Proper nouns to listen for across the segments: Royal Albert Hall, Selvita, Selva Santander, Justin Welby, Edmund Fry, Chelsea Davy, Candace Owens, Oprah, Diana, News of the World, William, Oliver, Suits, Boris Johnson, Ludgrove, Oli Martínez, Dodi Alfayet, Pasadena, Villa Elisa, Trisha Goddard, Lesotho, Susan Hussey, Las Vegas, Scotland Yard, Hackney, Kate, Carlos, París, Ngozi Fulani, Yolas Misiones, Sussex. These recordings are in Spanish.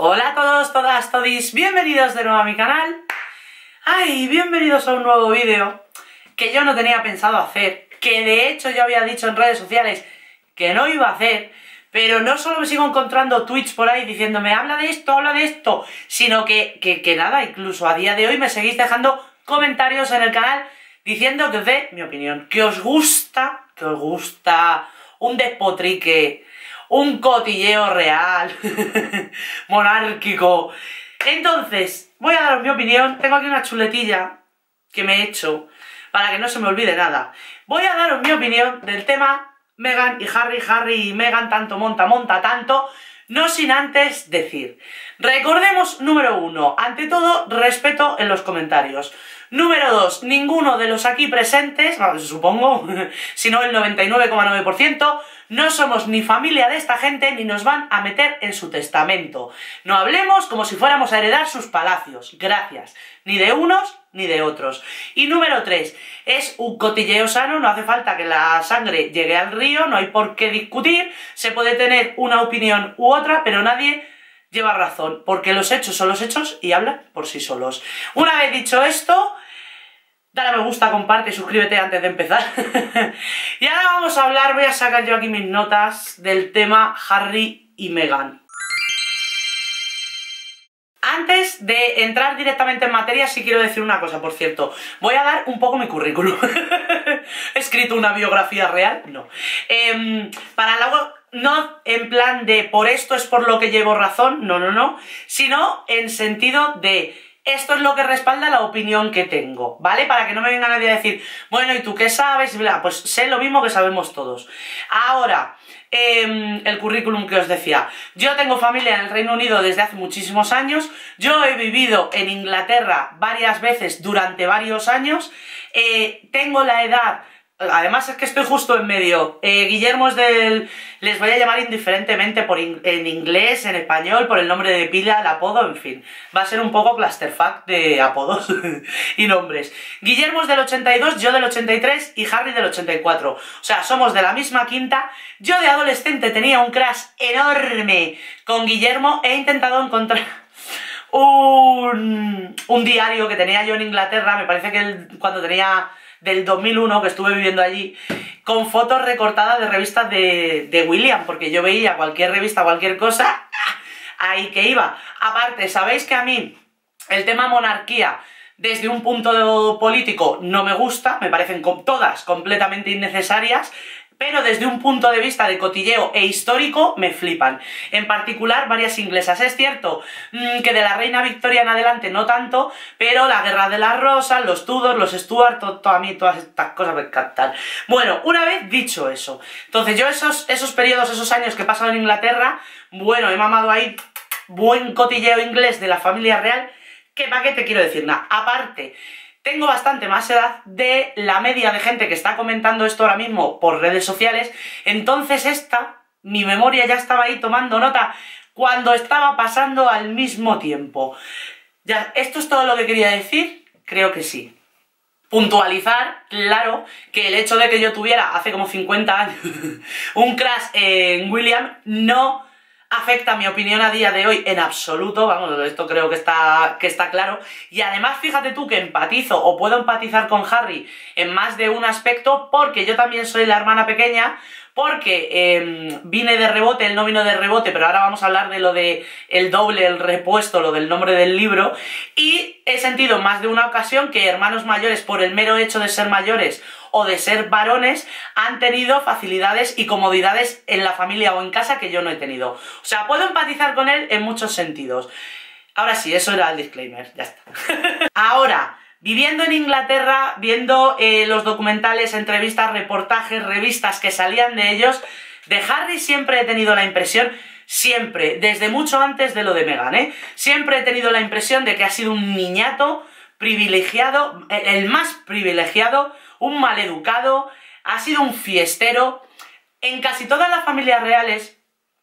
Hola a todos, todas, todis, bienvenidos de nuevo a mi canal. Ay, bienvenidos a un nuevo vídeo que yo no tenía pensado hacer, que de hecho yo había dicho en redes sociales que no iba a hacer, pero no solo me sigo encontrando tweets por ahí diciéndome habla de esto, sino que nada, incluso a día de hoy me seguís dejando comentarios en el canal diciendo que os dé mi opinión, que os gusta un despotrique, un cotilleo real, monárquico. Entonces, voy a daros mi opinión. Tengo aquí una chuletilla que me he hecho para que no se me olvide nada. Voy a daros mi opinión del tema Meghan y Harry, Harry y Meghan, tanto monta, monta, tanto. No sin antes decir, recordemos, número uno, ante todo, respeto en los comentarios. Número dos, ninguno de los aquí presentes, bueno, supongo, sino el 99,9%, no somos ni familia de esta gente ni nos van a meter en su testamento. No hablemos como si fuéramos a heredar sus palacios, gracias, ni de unos ni de otros. Y número tres, es un cotilleo sano, no hace falta que la sangre llegue al río, no hay por qué discutir, se puede tener una opinión u otra, pero nadie lleva razón, porque los hechos son los hechos y hablan por sí solos. Una vez dicho esto, dale a me gusta, comparte y suscríbete antes de empezar. Y ahora vamos a hablar, voy a sacar yo aquí mis notas del tema Harry y Meghan. Antes de entrar directamente en materia, sí quiero decir una cosa, por cierto. Voy a dar un poco mi currículum. ¿He escrito una biografía real? No. Para luego, no en plan de por esto es por lo que llevo razón, no, no, no. Sino en sentido de esto es lo que respalda la opinión que tengo, ¿vale? Para que no me venga nadie a decir, bueno, ¿y tú qué sabes? Pues sé lo mismo que sabemos todos. Ahora, el currículum que os decía. Yo tengo familia en el Reino Unido desde hace muchísimos años. Yo he vivido en Inglaterra varias veces durante varios años. Tengo la edad, además es que estoy justo en medio. Guillermo es del... Les voy a llamar indiferentemente en inglés, en español, por el nombre de pila, el apodo, en fin. Va a ser un poco clusterfuck de apodos y nombres. Guillermo es del 82, yo del 83 y Harry del 84. O sea, somos de la misma quinta. Yo de adolescente tenía un crush enorme con Guillermo. He intentado encontrar un diario que tenía yo en Inglaterra. Me parece que cuando tenía... del 2001, que estuve viviendo allí, con fotos recortadas de revistas de William, porque yo veía cualquier revista, cualquier cosa, ahí que iba. Aparte, sabéis que a mí el tema monarquía, desde un punto político, no me gusta, me parecen todas completamente innecesarias, pero desde un punto de vista de cotilleo e histórico, me flipan. En particular, varias inglesas. Es cierto que de la reina Victoria en adelante no tanto, pero la Guerra de las Rosas, los Tudor, los Stuart, a mí todas estas cosas me encantan. Bueno, una vez dicho eso, entonces yo esos periodos, esos años que he pasado en Inglaterra, bueno, he mamado ahí buen cotilleo inglés de la familia real, que para qué te quiero decir nada. Aparte, tengo bastante más edad de la media de gente que está comentando esto ahora mismo por redes sociales, entonces mi memoria ya estaba ahí tomando nota cuando estaba pasando al mismo tiempo. Ya, ¿esto es todo lo que quería decir? Creo que sí. Puntualizar, claro, que el hecho de que yo tuviera hace como 50 años un crush en William no afecta mi opinión a día de hoy en absoluto, vamos, esto creo que está claro, y además fíjate tú que empatizo o puedo empatizar con Harry en más de un aspecto, porque yo también soy la hermana pequeña, porque vine de rebote, él no vino de rebote, pero ahora vamos a hablar de lo de el doble, el repuesto, lo del nombre del libro, y he sentido en más de una ocasión que hermanos mayores, por el mero hecho de ser mayores o de ser varones, han tenido facilidades y comodidades en la familia o en casa que yo no he tenido. O sea, puedo empatizar con él en muchos sentidos. Ahora sí, eso era el disclaimer, ya está. Ahora, viviendo en Inglaterra, viendo los documentales, entrevistas, reportajes, revistas que salían de ellos, de Harry siempre he tenido la impresión, siempre, desde mucho antes de lo de Meghan, siempre he tenido la impresión de que ha sido un niñato privilegiado, el más privilegiado, un maleducado, ha sido un fiestero. En casi todas las familias reales,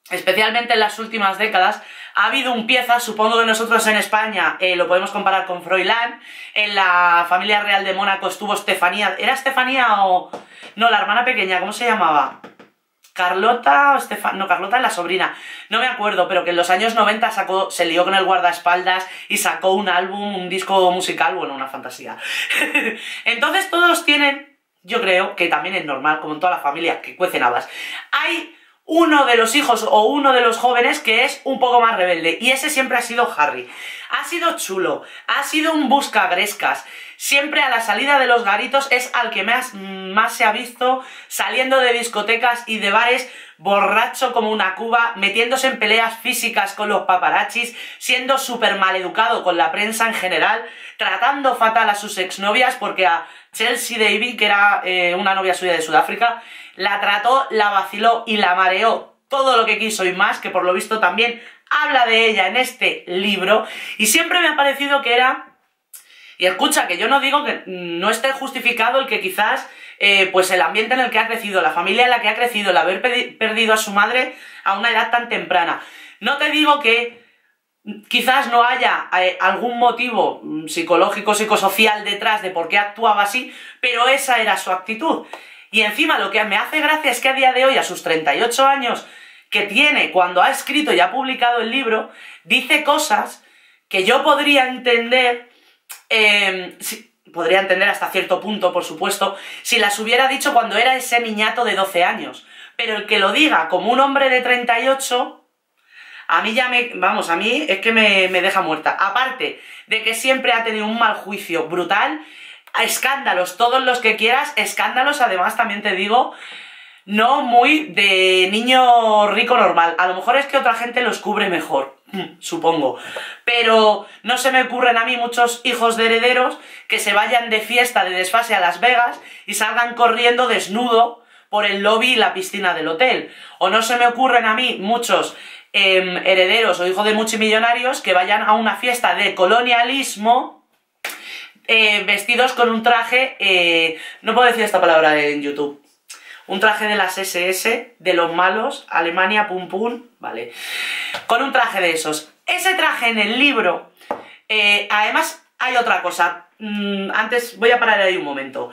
especialmente en las últimas décadas, ha habido un pieza, supongo que nosotros en España lo podemos comparar con Froilán, en la familia real de Mónaco estuvo Estefanía, ¿era Estefanía o...? No, la hermana pequeña, ¿cómo se llamaba? Carlota o Estefan, no, Carlota es la sobrina, no me acuerdo, pero que en los años 90 sacó, se lió con el guardaespaldas y sacó un álbum, un disco musical, bueno, una fantasía. Entonces todos tienen, yo creo que también es normal, como en toda la familia, que cuecen habas. Hay uno de los hijos o uno de los jóvenes que es un poco más rebelde, y ese siempre ha sido Harry. Ha sido chulo, ha sido un buscagrescas. Siempre a la salida de los garitos es al que más se ha visto saliendo de discotecas y de bares borracho como una cuba, metiéndose en peleas físicas con los paparachis, siendo súper maleducado con la prensa en general, tratando fatal a sus exnovias, porque a Chelsea Davy, que era una novia suya de Sudáfrica, la trató, la vaciló y la mareó todo lo que quiso y más, que por lo visto también habla de ella en este libro. Y siempre me ha parecido que era... Y escucha, que yo no digo que no esté justificado el que quizás pues el ambiente en el que ha crecido, la familia en la que ha crecido, el haber perdido a su madre a una edad tan temprana. No te digo que quizás no haya algún motivo psicológico, psicosocial detrás de por qué actuaba así, pero esa era su actitud. Y encima lo que me hace gracia es que a día de hoy, a sus 38 años que tiene, cuando ha escrito y ha publicado el libro, dice cosas que yo podría entender... sí, podría entender hasta cierto punto, por supuesto, si las hubiera dicho cuando era ese niñato de 12 años. Pero el que lo diga como un hombre de 38, a mí ya me... Vamos, a mí es que me deja muerta. Aparte de que siempre ha tenido un mal juicio brutal, escándalos, todos los que quieras, escándalos, además también te digo, no muy de niño rico normal. A lo mejor es que otra gente los cubre mejor, supongo, pero no se me ocurren a mí muchos hijos de herederos que se vayan de fiesta de desfase a Las Vegas y salgan corriendo desnudo por el lobby y la piscina del hotel, o no se me ocurren a mí muchos herederos o hijos de multimillonarios que vayan a una fiesta de colonialismo vestidos con un traje, no puedo decir esta palabra en YouTube, un traje de las SS, de los malos, Alemania, pum pum, vale, con un traje de esos. Ese traje en el libro, además hay otra cosa, antes voy a parar ahí un momento.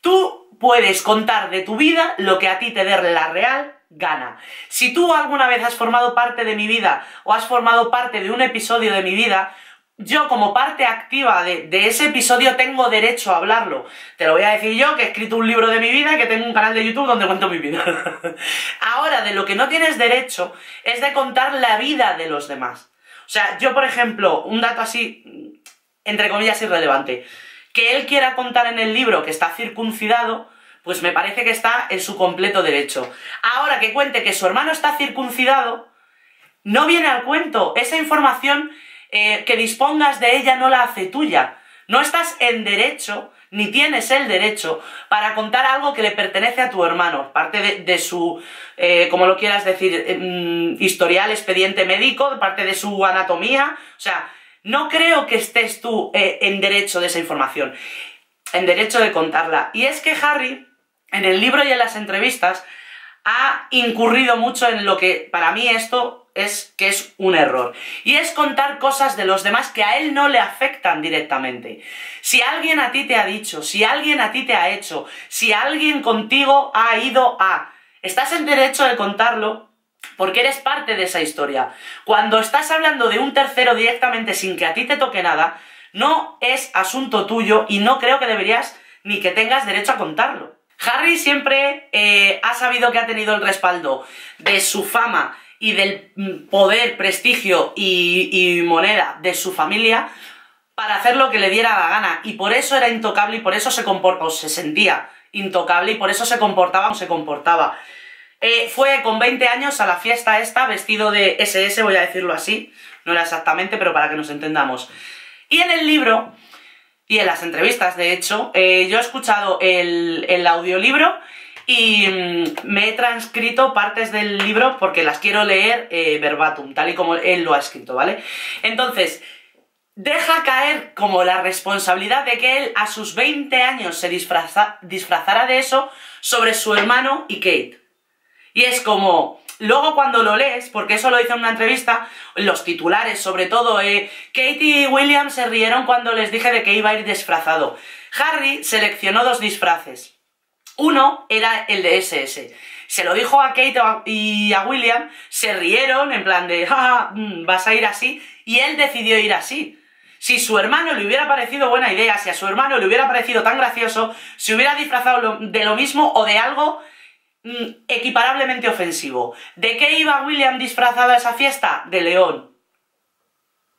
Tú puedes contar de tu vida lo que a ti te dé la real gana. Si tú alguna vez has formado parte de mi vida o has formado parte de un episodio de mi vida, yo como parte activa de ese episodio tengo derecho a hablarlo. Te lo voy a decir yo, que he escrito un libro de mi vida y que tengo un canal de YouTube donde cuento mi vida. Ahora, de lo que no tienes derecho es de contar la vida de los demás. O sea, yo, por ejemplo, un dato así, entre comillas, irrelevante, que él quiera contar en el libro que está circuncidado, pues me parece que está en su completo derecho. Ahora, que cuente que su hermano está circuncidado, no viene al cuento. Esa información... que dispongas de ella no la hace tuya. No estás en derecho, ni tienes el derecho, para contar algo que le pertenece a tu hermano, parte de su, como lo quieras decir, historial, expediente médico, parte de su anatomía. O sea, no creo que estés tú en derecho de esa información, en derecho de contarla. Y es que Harry, en el libro y en las entrevistas, ha incurrido mucho en lo que para mí esto... es que es un error, y es contar cosas de los demás que a él no le afectan directamente. Si alguien a ti te ha dicho, si alguien a ti te ha hecho, si alguien contigo ha ido a... estás en derecho de contarlo porque eres parte de esa historia. Cuando estás hablando de un tercero directamente sin que a ti te toque nada, no es asunto tuyo y no creo que deberías ni que tengas derecho a contarlo. Harry siempre ha sabido que ha tenido el respaldo de su fama y del poder, prestigio y moneda de su familia para hacer lo que le diera la gana, y por eso era intocable y por eso se comportaba, o se sentía intocable y por eso se comportaba como se comportaba. Fue con 20 años a la fiesta esta, vestido de SS, voy a decirlo así, no era exactamente, pero para que nos entendamos. Y en el libro, y en las entrevistas de hecho, yo he escuchado el audiolibro, y me he transcrito partes del libro porque las quiero leer verbatim, tal y como él lo ha escrito, ¿vale? Entonces, deja caer como la responsabilidad de que él a sus 20 años se disfrazara de eso sobre su hermano y Kate. Y es como... Luego cuando lo lees, porque eso lo hizo en una entrevista, los titulares sobre todo, Kate y William se rieron cuando les dije de que iba a ir disfrazado. Harry seleccionó dos disfraces. Uno era el de SS. se lo dijo a Kate y a William, se rieron en plan de, jaja, vas a ir así, y él decidió ir así. Si su hermano le hubiera parecido buena idea, si a su hermano le hubiera parecido tan gracioso, se hubiera disfrazado de lo mismo o de algo equiparablemente ofensivo. ¿De qué iba William disfrazado a esa fiesta? De león.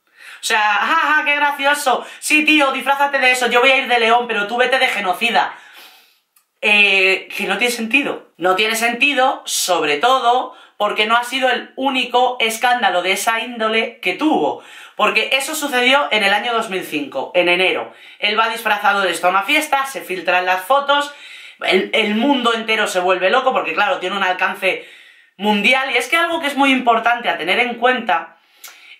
O sea, jaja, qué gracioso. Sí, tío, disfrázate de eso, yo voy a ir de león, pero tú vete de genocida. Que no tiene sentido. No tiene sentido, sobre todo, porque no ha sido el único escándalo de esa índole que tuvo. Porque eso sucedió en el año 2005, en enero. Él va disfrazado de esto a una fiesta, se filtran las fotos, el mundo entero se vuelve loco porque, claro, tiene un alcance mundial. Y es que algo que es muy importante a tener en cuenta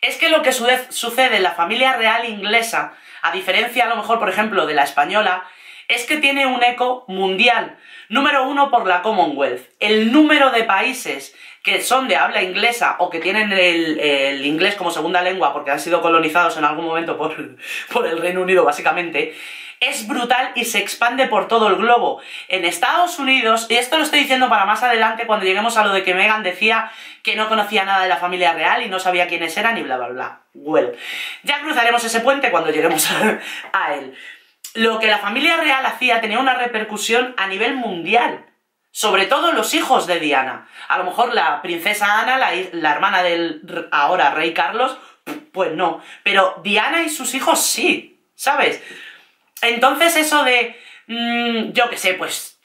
es que lo que sucede en la familia real inglesa, a diferencia a lo mejor, por ejemplo, de la española, es que tiene un eco mundial. Número uno por la Commonwealth. El número de países que son de habla inglesa o que tienen el inglés como segunda lengua porque han sido colonizados en algún momento por el Reino Unido, básicamente, es brutal y se expande por todo el globo. En Estados Unidos, y esto lo estoy diciendo para más adelante cuando lleguemos a lo de que Meghan decía que no conocía nada de la familia real y no sabía quiénes eran y bla bla bla. Well, ya cruzaremos ese puente cuando lleguemos a él. Lo que la familia real hacía tenía una repercusión a nivel mundial. Sobre todo los hijos de Diana. A lo mejor la princesa Ana, la hermana del ahora rey Carlos, pues no. Pero Diana y sus hijos sí, ¿sabes? Entonces eso de, yo qué sé, pues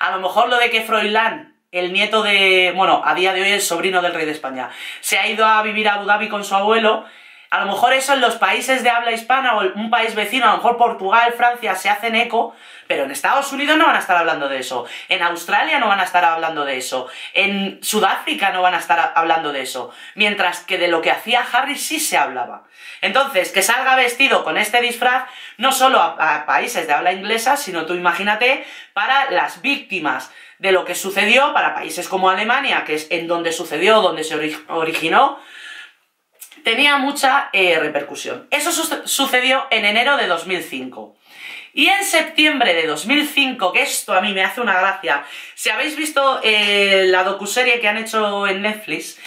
a lo mejor lo de que Froilán, el nieto de, bueno, a día de hoy el sobrino del rey de España, se ha ido a vivir a Abu Dhabi con su abuelo, a lo mejor eso en los países de habla hispana o un país vecino, a lo mejor Portugal, Francia, se hacen eco, pero en Estados Unidos no van a estar hablando de eso, en Australia no van a estar hablando de eso, en Sudáfrica no van a estar hablando de eso, mientras que de lo que hacía Harry sí se hablaba. Entonces, que salga vestido con este disfraz, no solo a países de habla inglesa, sino tú imagínate, para las víctimas de lo que sucedió, para países como Alemania, que es en donde sucedió, donde se originó, tenía mucha repercusión. Eso sucedió en enero de 2005. Y en septiembre de 2005, que esto a mí me hace una gracia, si habéis visto la docuserie que han hecho en Netflix,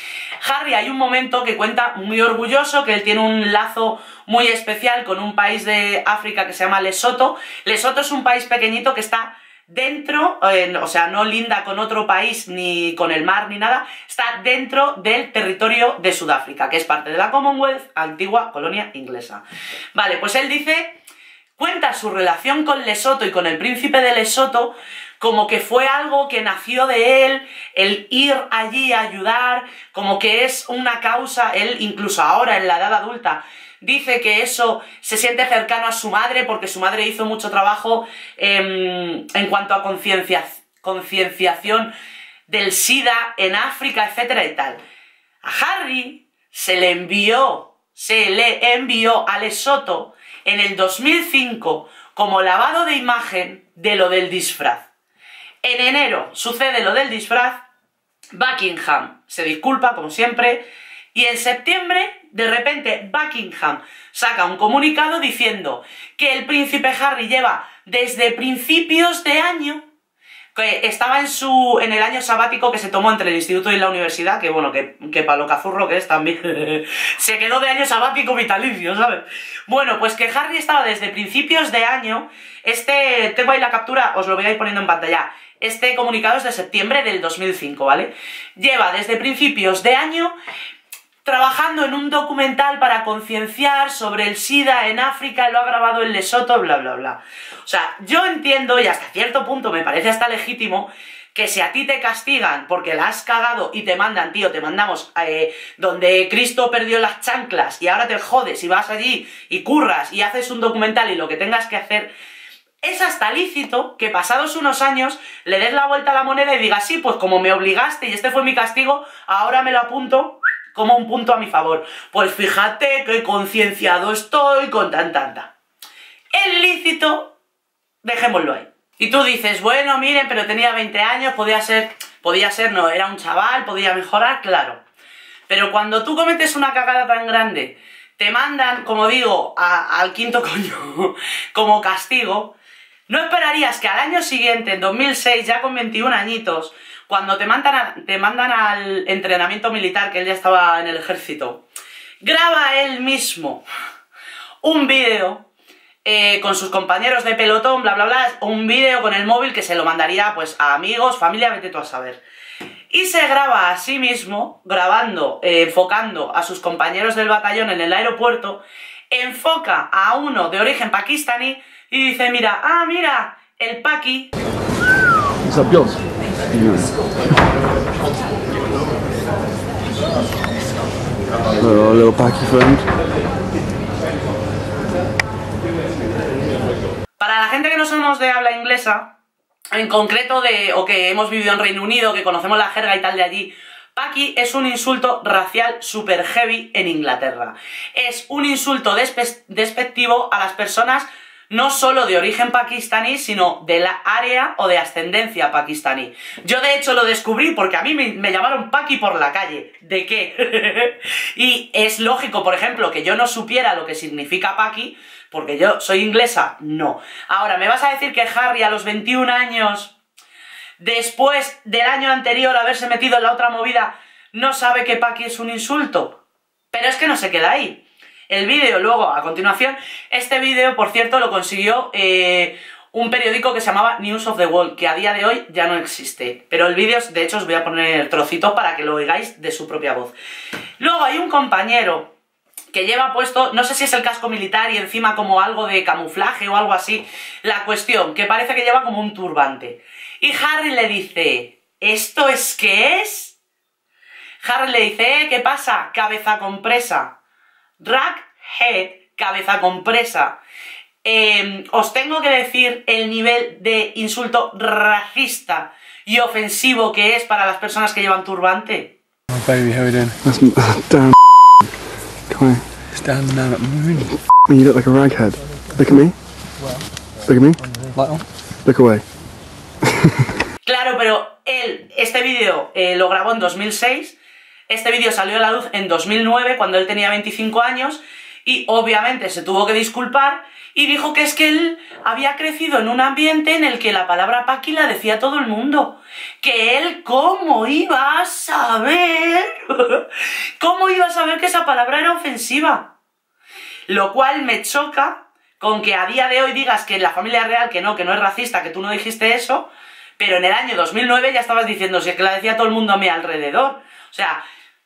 Harry hay un momento que cuenta muy orgulloso que él tiene un lazo muy especial con un país de África que se llama Lesotho. Lesotho es un país pequeñito que está dentro, o sea, no linda con otro país, ni con el mar, ni nada, está dentro del territorio de Sudáfrica, que es parte de la Commonwealth, antigua colonia inglesa. Vale, pues él dice, cuenta su relación con Lesotho y con el príncipe de Lesotho como que fue algo que nació de él, el ir allí a ayudar, como que es una causa, él incluso ahora en la edad adulta, dice que eso se siente cercano a su madre porque su madre hizo mucho trabajo en cuanto a concienciación del SIDA en África, etcétera y tal. A Harry se le envió a Lesotho en el 2005 como lavado de imagen de lo del disfraz. En enero sucede lo del disfraz, Buckingham se disculpa como siempre, y en septiembre, de repente, Buckingham saca un comunicado diciendo que el príncipe Harry lleva desde principios de año, que estaba en el año sabático que se tomó entre el instituto y la universidad, que bueno, que para lo cazurro que es también, se quedó de año sabático vitalicio, ¿sabes? Bueno, pues que Harry estaba desde principios de año, tengo ahí la captura, os lo voy a ir poniendo en pantalla, este comunicado es de septiembre del 2005, ¿vale? Lleva desde principios de año trabajando en un documental para concienciar sobre el SIDA en África, lo ha grabado en Lesotho, bla, bla, bla. O sea, yo entiendo, y hasta cierto punto me parece hasta legítimo, que si a ti te castigan porque la has cagado y te mandan, tío, te mandamos donde Cristo perdió las chanclas y ahora te jodes y vas allí y curras y haces un documental y lo que tengas que hacer, es hasta lícito que pasados unos años le des la vuelta a la moneda y digas, sí, pues como me obligaste y este fue mi castigo, ahora me lo apunto como un punto a mi favor. Pues fíjate que concienciado estoy con tanta. Es lícito, dejémoslo ahí. Y tú dices, bueno, miren, pero tenía 20 años, podía ser, no, era un chaval, podía mejorar, claro. Pero cuando tú cometes una cagada tan grande, te mandan, como digo, al quinto coño como castigo, no esperarías que al año siguiente, en 2006, ya con 21 añitos, cuando te mandan al entrenamiento militar, que él ya estaba en el ejército, graba él mismo un vídeo con sus compañeros de pelotón, bla bla bla, un vídeo con el móvil que se lo mandaría pues a amigos, familia, vete tú a saber. Y se graba a sí mismo, grabando, enfocando a sus compañeros del batallón en el aeropuerto, enfoca a uno de origen pakistaní y dice, mira, ah, mira, el paqui. Hello, little paqui friend. Para la gente que no somos de habla inglesa, en concreto o que hemos vivido en Reino Unido, que conocemos la jerga y tal de allí, paqui es un insulto racial super heavy en Inglaterra. Es un insulto despectivo a las personas no solo de origen pakistaní, sino de la área o de ascendencia pakistaní. Yo de hecho lo descubrí porque a mí me llamaron paqui por la calle. ¿De qué? Y es lógico, por ejemplo, que yo no supiera lo que significa paqui, porque yo soy inglesa, no. Ahora, ¿me vas a decir que Harry a los 21 años, después del año anterior haberse metido en la otra movida, no sabe que paqui es un insulto? Pero es que no se queda ahí. El vídeo luego, a continuación, este vídeo, por cierto, lo consiguió un periódico que se llamaba News of the World, que a día de hoy ya no existe. Pero el vídeo, de hecho, os voy a poner trocitos para que lo oigáis de su propia voz. Luego hay un compañero que lleva puesto, no sé si es el casco militar y encima como algo de camuflaje o algo así, la cuestión, que parece que lleva como un turbante. Y Harry le dice, ¿esto es qué es? Harry le dice, ¿qué pasa? Cabeza compresa. Raghead, cabeza compresa. Os tengo que decir el nivel de insulto racista y ofensivo que es para las personas que llevan turbante. Oh, baby, how are you doing? That's, damn. Come here. It's down the nine at moon. You look like a raghead. Look at me. Look at me. Light on. Look away. Claro, pero él, este vídeo lo grabó en 2006. Este vídeo salió a la luz en 2009, cuando él tenía 25 años. Y obviamente se tuvo que disculpar y dijo que es que él había crecido en un ambiente en el que la palabra paqui la decía todo el mundo. Que él, ¿cómo iba a saber? ¿Cómo iba a saber que esa palabra era ofensiva? Lo cual me choca con que a día de hoy digas que en la familia real que no es racista, que tú no dijiste eso, pero en el año 2009 ya estabas diciendo, si es que la decía todo el mundo a mi alrededor. O sea,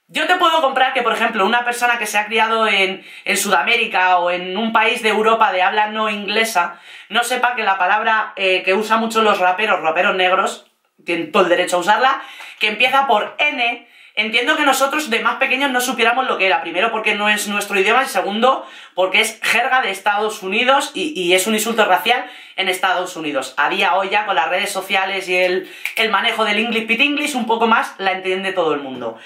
yo te puedo comprar que, por ejemplo, una persona que se ha criado en Sudamérica o en un país de Europa de habla no inglesa no sepa que la palabra que usan mucho los raperos negros, tienen todo el derecho a usarla, que empieza por N. Entiendo que nosotros de más pequeños no supiéramos lo que era, primero porque no es nuestro idioma y segundo porque es jerga de Estados Unidos y es un insulto racial en Estados Unidos. A día hoy ya con las redes sociales y el manejo del English Pit English un poco más la entiende todo el mundo.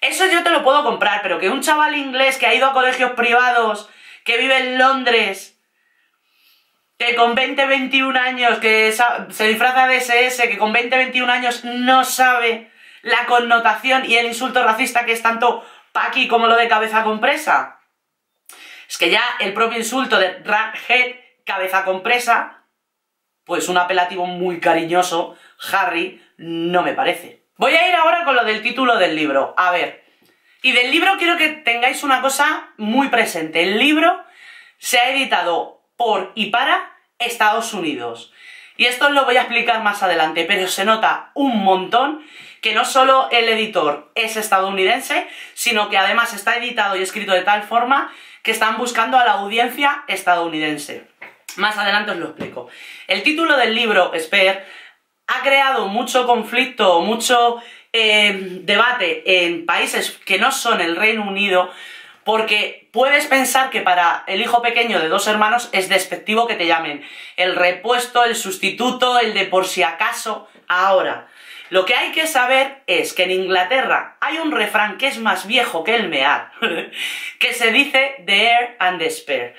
Eso yo te lo puedo comprar, pero que un chaval inglés que ha ido a colegios privados, que vive en Londres, que con 20, 21 años, que se disfraza de SS, que con 20, 21 años no sabe la connotación y el insulto racista que es tanto paqui como lo de cabeza compresa. Es que ya el propio insulto de raghead, cabeza compresa, pues un apelativo muy cariñoso, Harry, no me parece. Voy a ir ahora con lo del título del libro, a ver, y del libro quiero que tengáis una cosa muy presente. El libro se ha editado por y para Estados Unidos, y esto os lo voy a explicar más adelante, pero se nota un montón que no solo el editor es estadounidense, sino que además está editado y escrito de tal forma que están buscando a la audiencia estadounidense. Más adelante os lo explico. El título del libro, Esper, ha creado mucho conflicto, mucho debate en países que no son el Reino Unido, porque puedes pensar que para el hijo pequeño de dos hermanos es despectivo que te llamen el repuesto, el sustituto, el de por si acaso. Ahora, lo que hay que saber es que en Inglaterra hay un refrán que es más viejo que el mear, que se dice the heir and the spare.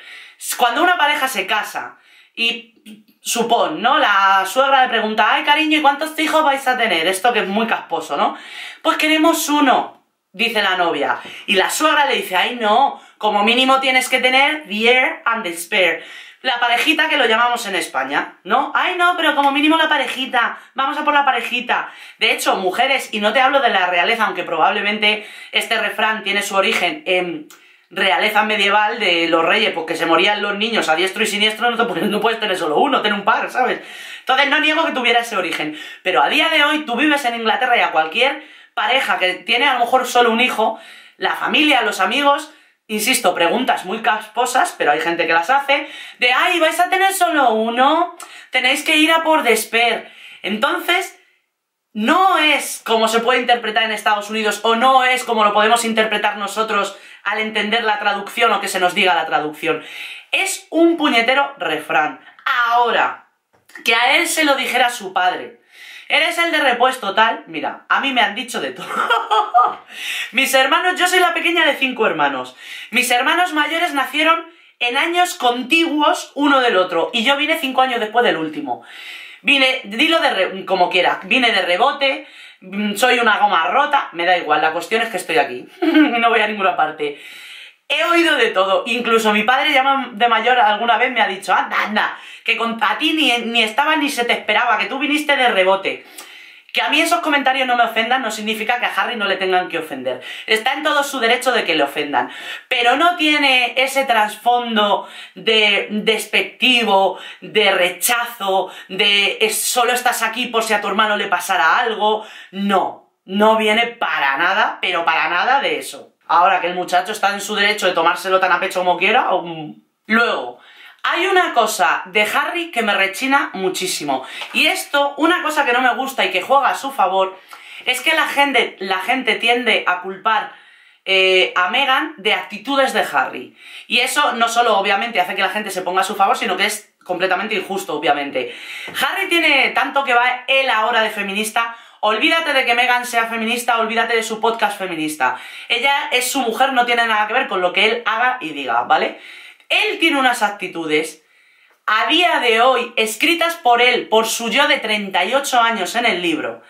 Cuando una pareja se casa y supón, ¿no? La suegra le pregunta, ay cariño, ¿y cuántos hijos vais a tener? Esto que es muy casposo, ¿no? Pues queremos uno, dice la novia. Y la suegra le dice, ay no, como mínimo tienes que tener the heir and the spare. La parejita que lo llamamos en España, ¿no? Ay, no, pero como mínimo la parejita, vamos a por la parejita. De hecho, mujeres, y no te hablo de la realeza, aunque probablemente este refrán tiene su origen en realeza medieval de los reyes, porque se morían los niños a diestro y siniestro, no puedes tener solo uno, ten un par, ¿sabes? Entonces no niego que tuviera ese origen. Pero a día de hoy tú vives en Inglaterra y a cualquier pareja que tiene a lo mejor solo un hijo, la familia, los amigos... Insisto, preguntas muy casposas, pero hay gente que las hace, de, ay, ¿vais a tener solo uno? Tenéis que ir a por desper. Entonces, no es como se puede interpretar en Estados Unidos, o no es como lo podemos interpretar nosotros al entender la traducción o que se nos diga la traducción. Es un puñetero refrán. Ahora, que a él se lo dijera su padre. ¿Eres el de repuesto tal? Mira, a mí me han dicho de todo. Mis hermanos, yo soy la pequeña de 5 hermanos. Mis hermanos mayores nacieron en años contiguos uno del otro. Y yo vine 5 años después del último. Vine, dilo de como quieras, vine de rebote, soy una goma rota, me da igual, la cuestión es que estoy aquí. No voy a ninguna parte. He oído de todo, incluso mi padre ya de mayor alguna vez me ha dicho, anda, anda, que a ti ni estabas ni se te esperaba, que tú viniste de rebote. Que a mí esos comentarios no me ofendan no significa que a Harry no le tengan que ofender. Está en todo su derecho de que le ofendan. Pero no tiene ese trasfondo de despectivo, de rechazo, de solo estás aquí por si a tu hermano le pasara algo. No, no viene para nada, pero para nada de eso. Ahora que el muchacho está en su derecho de tomárselo tan a pecho como quiera. Luego, hay una cosa de Harry que me rechina muchísimo. Y esto, una cosa que no me gusta y que juega a su favor, es que la gente tiende a culpar a Meghan de actitudes de Harry. Y eso no solo, obviamente, hace que la gente se ponga a su favor, sino que es completamente injusto, obviamente. Harry tiene tanto que va él ahora de feminista... Olvídate de que Meghan sea feminista, olvídate de su podcast feminista. Ella es su mujer, no tiene nada que ver con lo que él haga y diga, ¿vale? Él tiene unas actitudes, a día de hoy, escritas por él, por su yo de 38 años en el libro,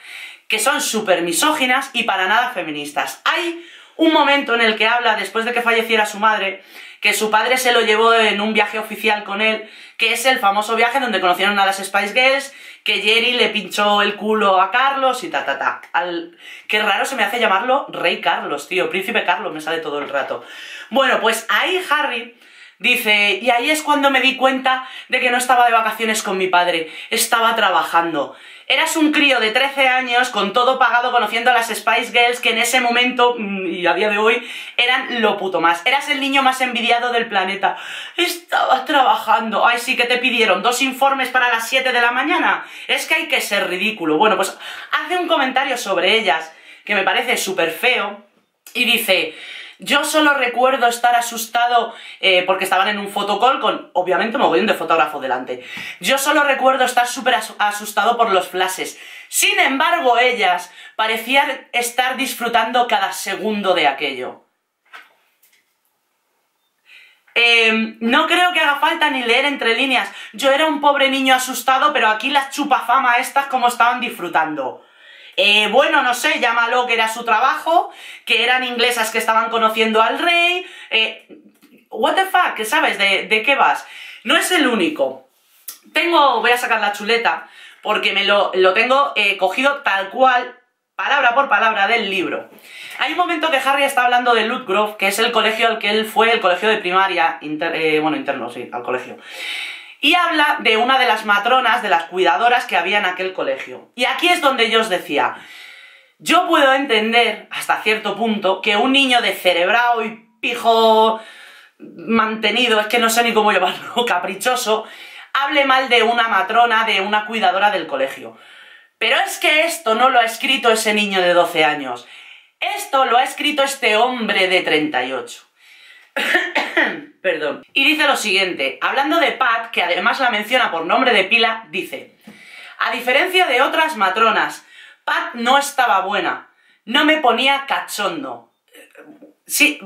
que son súper misóginas y para nada feministas. Hay un momento en el que habla, después de que falleciera su madre, que su padre se lo llevó en un viaje oficial con él, que es el famoso viaje donde conocieron a las Spice Girls, que Jerry le pinchó el culo a Carlos y ta ta ta. Qué raro se me hace llamarlo Rey Carlos, tío, Príncipe Carlos me sale todo el rato. Bueno, pues ahí Harry dice, y ahí es cuando me di cuenta de que no estaba de vacaciones con mi padre, estaba trabajando. Eras un crío de 13 años, con todo pagado, conociendo a las Spice Girls, que en ese momento, y a día de hoy, eran lo puto más. Eras el niño más envidiado del planeta. Estabas trabajando. Ay, sí, que te pidieron 2 informes para las 7 de la mañana. Es que hay que ser ridículo. Bueno, pues hace un comentario sobre ellas, que me parece súper feo, y dice... Yo solo recuerdo estar asustado porque estaban en un fotocall con, obviamente, un mogollón de fotógrafo delante. Yo solo recuerdo estar súper asustado por los flashes. Sin embargo, ellas parecían estar disfrutando cada segundo de aquello. No creo que haga falta ni leer entre líneas. Yo era un pobre niño asustado, pero aquí las chupafama estas como estaban disfrutando. Bueno, no sé, llámalo que era su trabajo, que eran inglesas que estaban conociendo al rey... what the fuck, ¿sabes? ¿De qué vas? No es el único. Voy a sacar la chuleta, porque lo tengo cogido tal cual, palabra por palabra, del libro. Hay un momento que Harry está hablando de Ludgrove, que es el colegio al que él fue, el colegio de primaria, interno, sí, al colegio... Y habla de una de las matronas, de las cuidadoras que había en aquel colegio. Y aquí es donde yo os decía, yo puedo entender, hasta cierto punto, que un niño descerebrado y pijo mantenido, es que no sé ni cómo llamarlo, caprichoso, hable mal de una matrona, de una cuidadora del colegio. Pero es que esto no lo ha escrito ese niño de 12 años. Esto lo ha escrito este hombre de 38. Perdón. Y dice lo siguiente, hablando de Pat, que además la menciona por nombre de pila, dice: a diferencia de otras matronas, Pat no estaba buena, no me ponía cachondo. Sí,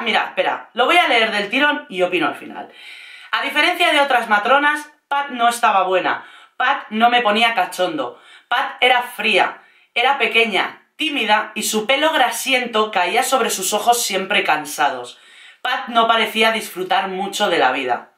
mira, espera, lo voy a leer del tirón y opino al final. A diferencia de otras matronas, Pat no estaba buena, Pat no me ponía cachondo, Pat era fría, era pequeña, tímida y su pelo grasiento caía sobre sus ojos siempre cansados. Pat no parecía disfrutar mucho de la vida.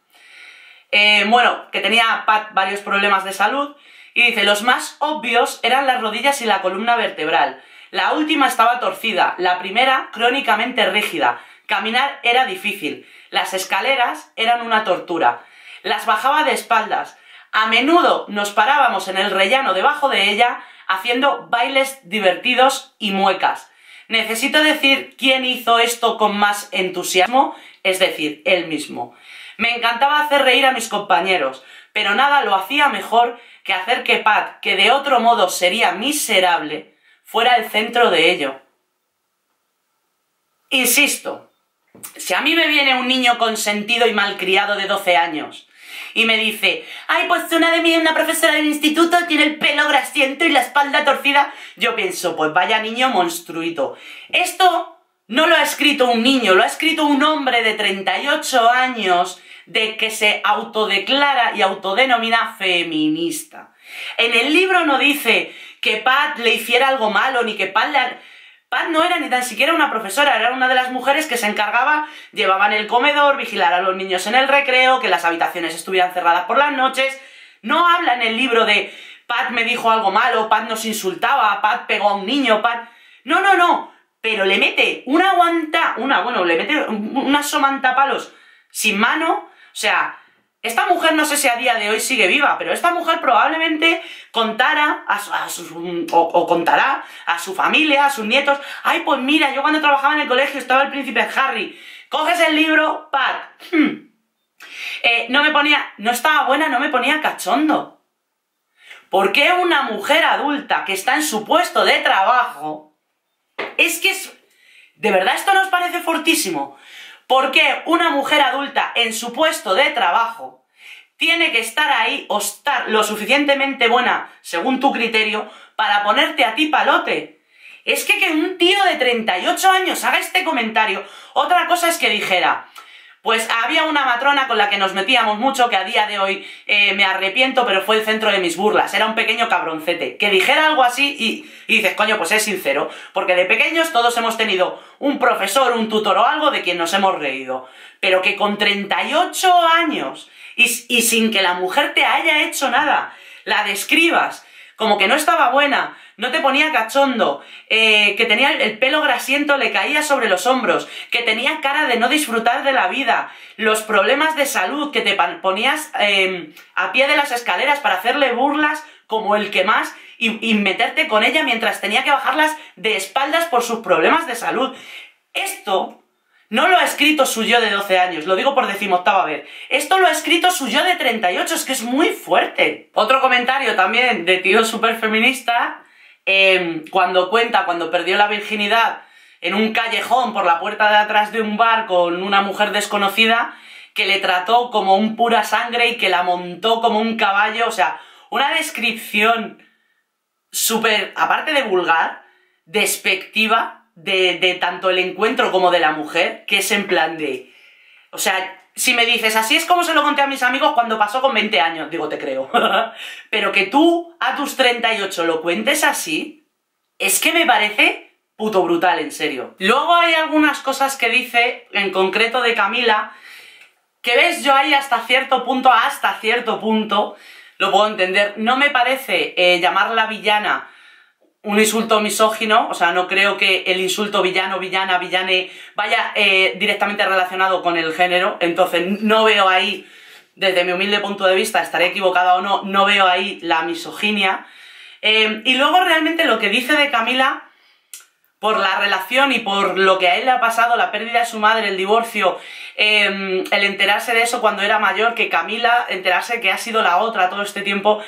Bueno, que tenía Pat varios problemas de salud, y dice, los más obvios eran las rodillas y la columna vertebral. La última estaba torcida, la primera crónicamente rígida. Caminar era difícil, las escaleras eran una tortura. Las bajaba de espaldas. A menudo nos parábamos en el rellano debajo de ella haciendo bailes divertidos y muecas. Necesito decir quién hizo esto con más entusiasmo, es decir, él mismo. Me encantaba hacer reír a mis compañeros, pero nada lo hacía mejor que hacer que Pat, que de otro modo sería miserable, fuera el centro de ello. Insisto, si a mí me viene un niño consentido y malcriado de 12 años y me dice, ay, pues una profesora del instituto tiene el pelo grasiento y la espalda torcida, yo pienso, pues vaya niño monstruito. Esto no lo ha escrito un niño, lo ha escrito un hombre de 38 años de que se autodeclara y autodenomina feminista. En el libro no dice que Pat le hiciera algo malo, ni que Pat la... Pat no era ni tan siquiera una profesora, era una de las mujeres que se encargaba, llevaban el comedor, vigilar a los niños en el recreo, que las habitaciones estuvieran cerradas por las noches. No habla en el libro de Pat me dijo algo malo, Pat nos insultaba, Pat pegó a un niño, Pat... No, no, no, pero le mete una guanta, le mete una somantapalos sin mano, o sea... Esta mujer no sé si a día de hoy sigue viva, pero esta mujer probablemente contara contará a su familia, a sus nietos, ay, pues mira, yo cuando trabajaba en el colegio estaba el príncipe Harry, coges el libro, Pat, no estaba buena, no me ponía cachondo. ¿Por qué una mujer adulta que está en su puesto de trabajo, de verdad esto nos parece fortísimo? ¿Por qué una mujer adulta en su puesto de trabajo tiene que estar ahí o estar lo suficientemente buena, según tu criterio, para ponerte a ti palote? Es que un tío de 38 años haga este comentario. Otra cosa es que dijera, pues había una matrona con la que nos metíamos mucho, que a día de hoy me arrepiento, pero fue el centro de mis burlas, era un pequeño cabroncete. Que dijera algo así y dices, coño, pues es sincero, porque de pequeños todos hemos tenido un profesor, un tutor o algo de quien nos hemos reído. Pero que con 38 años y sin que la mujer te haya hecho nada, la describas como que no estaba buena, no te ponía cachondo, que tenía el pelo grasiento, le caía sobre los hombros, que tenía cara de no disfrutar de la vida, los problemas de salud, que te ponías a pie de las escaleras para hacerle burlas como el que más y meterte con ella mientras tenía que bajarlas de espaldas por sus problemas de salud. Esto no lo ha escrito su yo de 12 años, lo digo por 18ª vez. Esto lo ha escrito su yo de 38, es que es muy fuerte. Otro comentario también de tío súper feminista, cuando cuenta, cuando perdió la virginidad en un callejón por la puerta de atrás de un bar con una mujer desconocida que le trató como un pura sangre y que la montó como un caballo, o sea, una descripción súper, aparte de vulgar, despectiva, de tanto el encuentro como de la mujer, que es en plan de... O sea, si me dices, así es como se lo conté a mis amigos cuando pasó con 20 años, digo, te creo. Pero que tú a tus 38 lo cuentes así, es que me parece puto brutal, en serio. Luego hay algunas cosas que dice, en concreto de Camila, que ves, yo ahí hasta cierto punto, lo puedo entender. No me parece llamarla villana un insulto misógino, o sea, no creo que el insulto villano, villana, villane vaya directamente relacionado con el género, entonces no veo ahí, desde mi humilde punto de vista, estaré equivocada o no, no veo ahí la misoginia. Y luego realmente lo que dice de Camila, por la relación y por lo que a él le ha pasado, la pérdida de su madre, el divorcio, el enterarse de eso cuando era mayor, que Camila, enterarse que ha sido la otra todo este tiempo...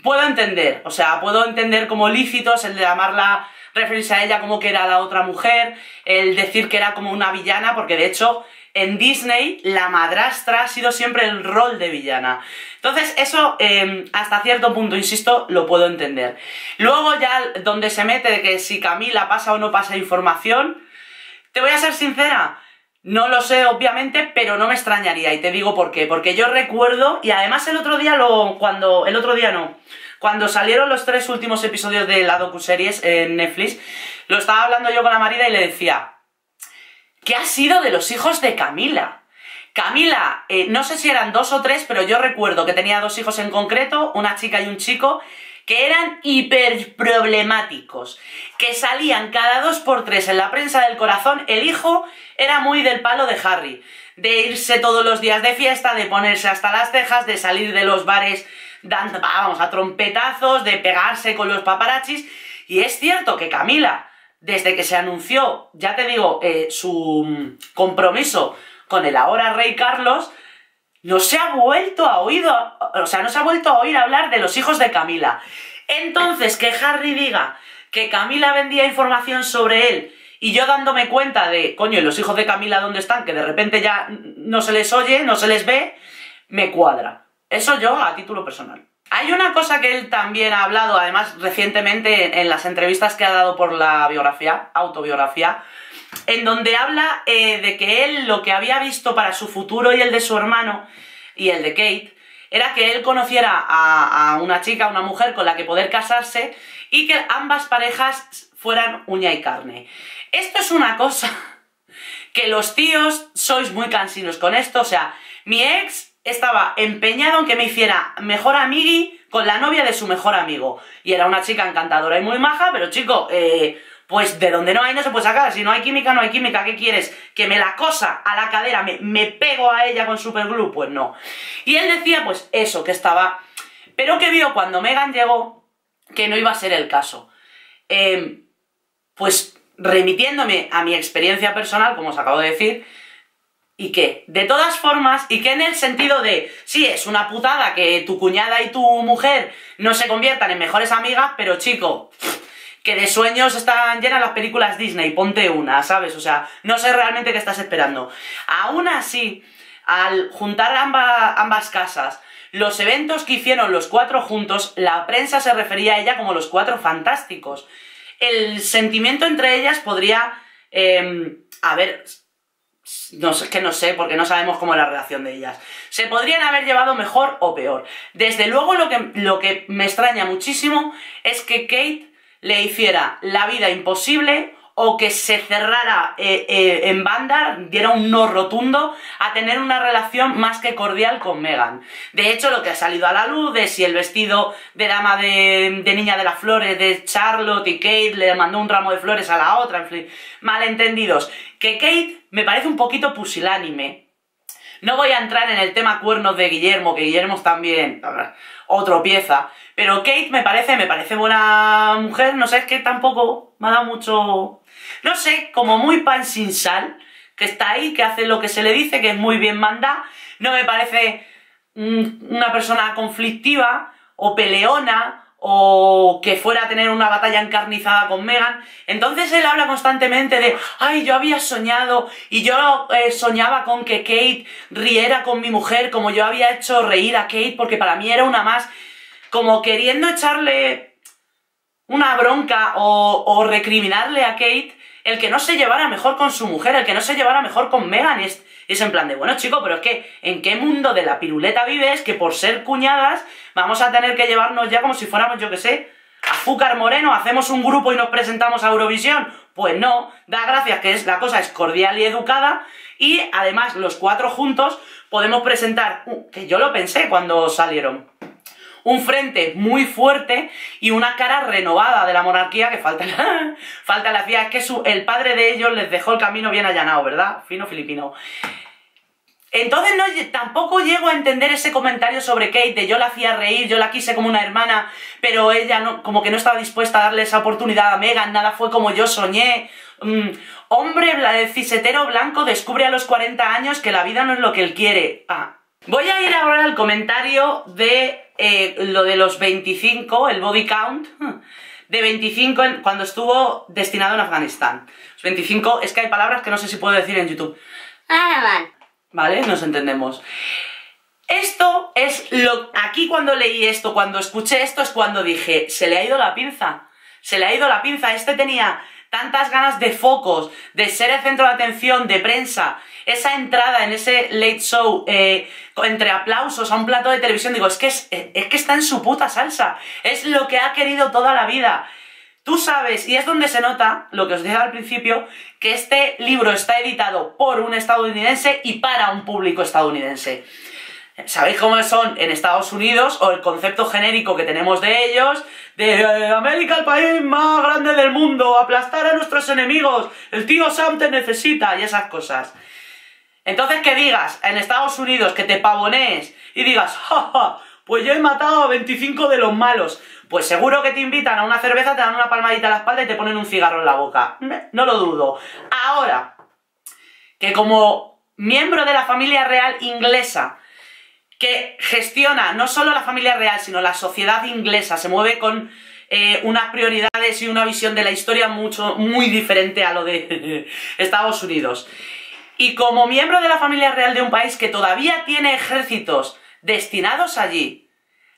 Puedo entender, o sea, puedo entender como lícitos el de llamarla, referirse a ella como que era la otra mujer, el decir que era como una villana, porque de hecho en Disney la madrastra ha sido siempre el rol de villana. Entonces eso hasta cierto punto, insisto, lo puedo entender. Luego ya donde se mete de que si Camila pasa o no pasa información, te voy a ser sincera, no lo sé obviamente, pero no me extrañaría y te digo por qué, porque yo recuerdo, y además el otro día cuando salieron los 3 últimos episodios de la docuseries en Netflix, lo estaba hablando yo con la marida y le decía ¿Qué ha sido de los hijos de Camila? Camila, no sé si eran 2 o 3, pero yo recuerdo que tenía 2 hijos en concreto, una chica y un chico, que eran hiperproblemáticos, que salían cada 2 por 3 en la prensa del corazón. El hijo era muy del palo de Harry, de irse todos los días de fiesta, de ponerse hasta las cejas, de salir de los bares dando, vamos, a trompetazos, de pegarse con los paparazzis. Y es cierto que Camila, desde que se anunció, ya te digo, su compromiso con el ahora rey Carlos, no se ha vuelto a oír, o sea, no se ha vuelto a oír hablar de los hijos de Camila. Entonces, que Harry diga que Camila vendía información sobre él y yo dándome cuenta de, coño, ¿y los hijos de Camila dónde están? Que de repente ya no se les oye, no se les ve, me cuadra. Eso yo a título personal. Hay una cosa que él también ha hablado, además recientemente en las entrevistas que ha dado por la biografía, autobiografía, en donde habla de que él lo que había visto para su futuro y el de su hermano y el de Kate era que él conociera a una chica, a una mujer con la que poder casarse y que ambas parejas fueran uña y carne. Esto es una cosa que los tíos sois muy cansinos con esto. O sea, mi ex estaba empeñado en que me hiciera mejor amigui con la novia de su mejor amigo y era una chica encantadora y muy maja, pero chico, pues de donde no hay no se puede sacar. Si no hay química, no hay química. ¿Qué quieres? ¿Que me la cosa a la cadera? ¿Me pego a ella con superglue? Pues no. Y él decía pues eso, que estaba... Pero que vio cuando Meghan llegó que no iba a ser el caso. Pues remitiéndome a mi experiencia personal, como os acabo de decir, y que de todas formas, y que en el sentido de, sí, es una putada que tu cuñada y tu mujer no se conviertan en mejores amigas, pero chico... que de sueños están llenas las películas Disney, ponte una, ¿sabes? O sea, no sé realmente qué estás esperando. Aún así, al juntar ambas casas, los eventos que hicieron los 4 juntos, la prensa se refería a ella como los 4 fantásticos. El sentimiento entre ellas podría... a ver... No sé, que no sé, porque no sabemos cómo es la relación de ellas. Se podrían haber llevado mejor o peor. Desde luego, lo que me extraña muchísimo es que Kate le hiciera la vida imposible o que se cerrara en banda, diera un no rotundo a tener una relación más que cordial con Meghan. De hecho, lo que ha salido a la luz de si el vestido de dama de niña de las flores de Charlotte y Kate le mandó un ramo de flores a la otra, en fin, malentendidos. Que Kate me parece un poquito pusilánime. No voy a entrar en el tema cuernos de Guillermo, que Guillermo es también otro pieza, pero Kate me parece buena mujer, no sé, es que tampoco me ha dado mucho... No sé, como muy pan sin sal, que está ahí, que hace lo que se le dice, que es muy bien mandada, no me parece una persona conflictiva o peleona o que fuera a tener una batalla encarnizada con Meghan. Entonces él habla constantemente de, ay, yo había soñado y yo soñaba con que Kate riera con mi mujer como yo había hecho reír a Kate porque para mí era una más, como queriendo echarle una bronca o recriminarle a Kate el que no se llevara mejor con su mujer, el que no se llevara mejor con Meghan. Es en plan de, bueno, chico, pero es que ¿en qué mundo de la piruleta vives que por ser cuñadas vamos a tener que llevarnos ya como si fuéramos, yo que sé, azúcar moreno, hacemos un grupo y nos presentamos a Eurovisión? Pues no, da gracias que la cosa es cordial y educada y además los 4 juntos podemos presentar, que yo lo pensé cuando salieron, un frente muy fuerte y una cara renovada de la monarquía que falta le hacía. Es que el padre de ellos les dejó el camino bien allanado, ¿verdad? Fino filipino. Entonces no, tampoco llego a entender ese comentario sobre Kate de yo la hacía reír, yo la quise como una hermana, pero ella no, como que no estaba dispuesta a darle esa oportunidad a Meghan, nada fue como yo soñé. Hombre cisetero blanco descubre a los 40 años que la vida no es lo que él quiere. Ah. Voy a ir ahora al comentario de lo de los 25, el body count, de 25 cuando estuvo destinado en Afganistán. Los 25, es que hay palabras que no sé si puedo decir en YouTube. Vale, nos entendemos. Esto es lo... Aquí cuando leí esto, cuando escuché esto, es cuando dije, se le ha ido la pinza. Se le ha ido la pinza. Este tenía tantas ganas de focos, de ser el centro de atención, de prensa. Esa entrada en ese late show entre aplausos a un plato de televisión, digo, es que está en su puta salsa. Es lo que ha querido toda la vida. Tú sabes, y es donde se nota, lo que os dije al principio, que este libro está editado por un estadounidense y para un público estadounidense. ¿Sabéis cómo son en Estados Unidos o el concepto genérico que tenemos de ellos? De América, el país más grande del mundo, aplastar a nuestros enemigos, el tío Sam te necesita y esas cosas. Entonces que digas en Estados Unidos, que te pavonees y digas, ja, ja, pues yo he matado a 25 de los malos. Pues seguro que te invitan a una cerveza, te dan una palmadita en la espalda y te ponen un cigarro en la boca. No lo dudo. Ahora, que como miembro de la familia real inglesa, que gestiona no solo la familia real, sino la sociedad inglesa, se mueve con unas prioridades y una visión de la historia muy diferente a lo de Estados Unidos. Y como miembro de la familia real de un país que todavía tiene ejércitos destinados allí,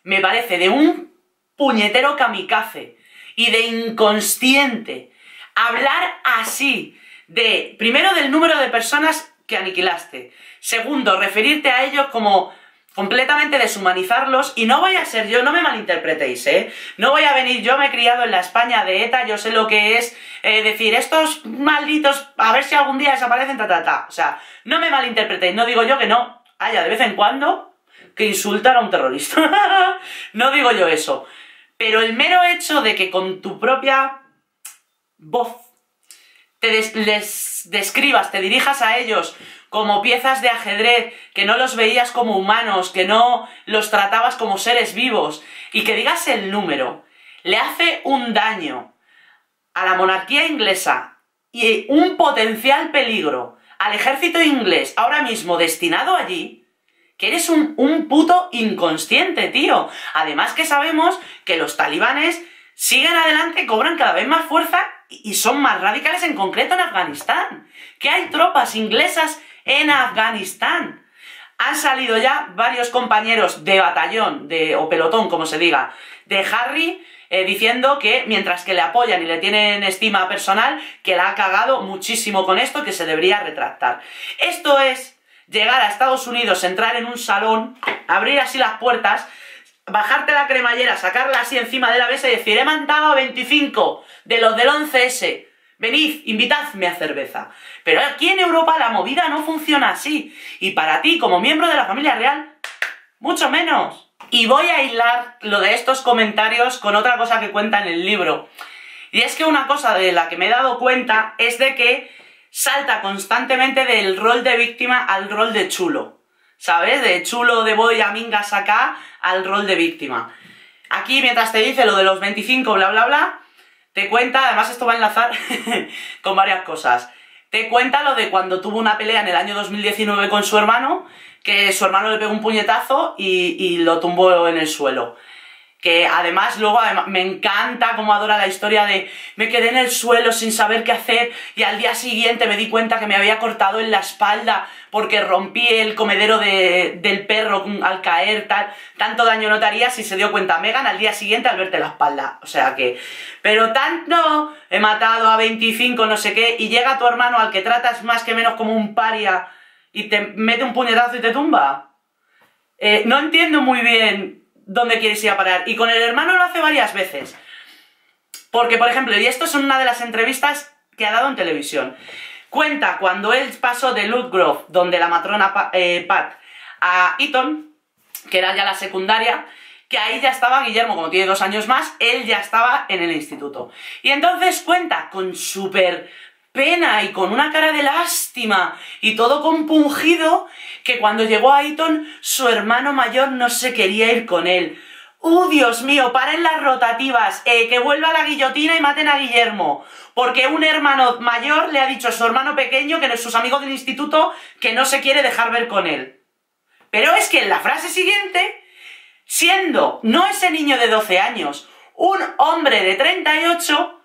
me parece de un puñetero kamikaze y de inconsciente hablar así de, primero, del número de personas que aniquilaste, segundo, referirte a ellos como completamente deshumanizarlos. Y no voy a ser yo, no me malinterpretéis, no voy a venir yo, me he criado en la España de ETA, yo sé lo que es decir, estos malditos, a ver si algún día desaparecen, ta ta ta. O sea, no me malinterpretéis, no digo yo que no haya de vez en cuando que insultar a un terrorista no digo yo eso. Pero el mero hecho de que con tu propia voz les describas, te dirijas a ellos como piezas de ajedrez, que no los veías como humanos, que no los tratabas como seres vivos, y que digas el número, le hace un daño a la monarquía inglesa y un potencial peligro al ejército inglés ahora mismo destinado allí, que eres un puto inconsciente, tío. Además que sabemos que los talibanes siguen adelante, cobran cada vez más fuerza y son más radicales, en concreto en Afganistán. Que hay tropas inglesas en Afganistán. Han salido ya varios compañeros de batallón, o pelotón, como se diga, de Harry, diciendo que mientras que le apoyan y le tienen estima personal, que la ha cagado muchísimo con esto, que se debería retractar. Esto es llegar a Estados Unidos, entrar en un salón, abrir así las puertas, bajarte la cremallera, sacarla así encima de la mesa y decir, he mandado a 25 de los del 11S, venid, invitadme a cerveza. Pero aquí en Europa la movida no funciona así. Y para ti, como miembro de la familia real, mucho menos. Y voy a hilar lo de estos comentarios con otra cosa que cuenta en el libro. Y es que una cosa de la que me he dado cuenta es de que salta constantemente del rol de víctima al rol de chulo, ¿sabes? De chulo, de voy a mingas acá, al rol de víctima. Aquí, mientras te dice lo de los 25, bla, bla, bla, te cuenta, además esto va a enlazar con varias cosas, te cuenta lo de cuando tuvo una pelea en el año 2019 con su hermano, que su hermano le pegó un puñetazo y lo tumbó en el suelo. Que además luego me encanta cómo adora la historia de me quedé en el suelo sin saber qué hacer y al día siguiente me di cuenta que me había cortado en la espalda porque rompí el comedero del perro al caer, tal, tanto daño no te haría si se dio cuenta Meghan al día siguiente al verte la espalda. O sea que, pero tanto, he matado a 25 no sé qué, y llega tu hermano al que tratas más que menos como un paria y te mete un puñetazo y te tumba. No entiendo muy bien dónde quieres ir a parar. Y con el hermano lo hace varias veces. Porque, por ejemplo, y esto es una de las entrevistas que ha dado en televisión, cuenta cuando él pasó de Ludgrove, donde la matrona Pat, a Eton, que era ya la secundaria, que ahí ya estaba Guillermo, como tiene 2 años más, él ya estaba en el instituto. Y entonces cuenta con súper pena y con una cara de lástima y todo compungido que cuando llegó a Eton su hermano mayor no se quería ir con él. ¡Uh, Dios mío! ¡Paren las rotativas! Que vuelva la guillotina y maten a Guillermo, porque un hermano mayor le ha dicho a su hermano pequeño, que no es sus amigos del instituto, que no se quiere dejar ver con él. Pero es que en la frase siguiente, siendo no ese niño de 12 años, un hombre de 38...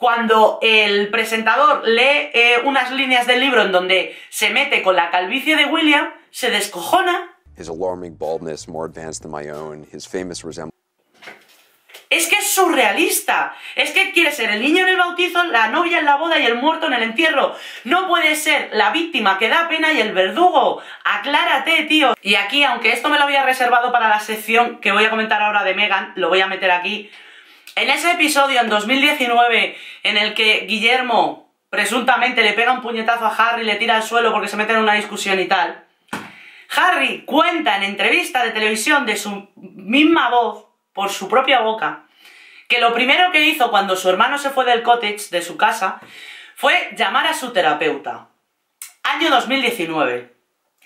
Cuando el presentador lee unas líneas del libro en donde se mete con la calvicie de William, se descojona. Es que es surrealista. Es que quiere ser el niño en el bautizo, la novia en la boda y el muerto en el entierro. No puede ser la víctima que da pena y el verdugo. Aclárate, tío. Y aquí, aunque esto me lo había reservado para la sección que voy a comentar ahora de Meghan, lo voy a meter aquí. En ese episodio, en 2019, en el que Guillermo presuntamente le pega un puñetazo a Harry, le tira al suelo porque se mete en una discusión y tal, Harry cuenta en entrevista de televisión de su misma voz, por su propia boca, que lo primero que hizo cuando su hermano se fue del cottage, de su casa, fue llamar a su terapeuta. Año 2019.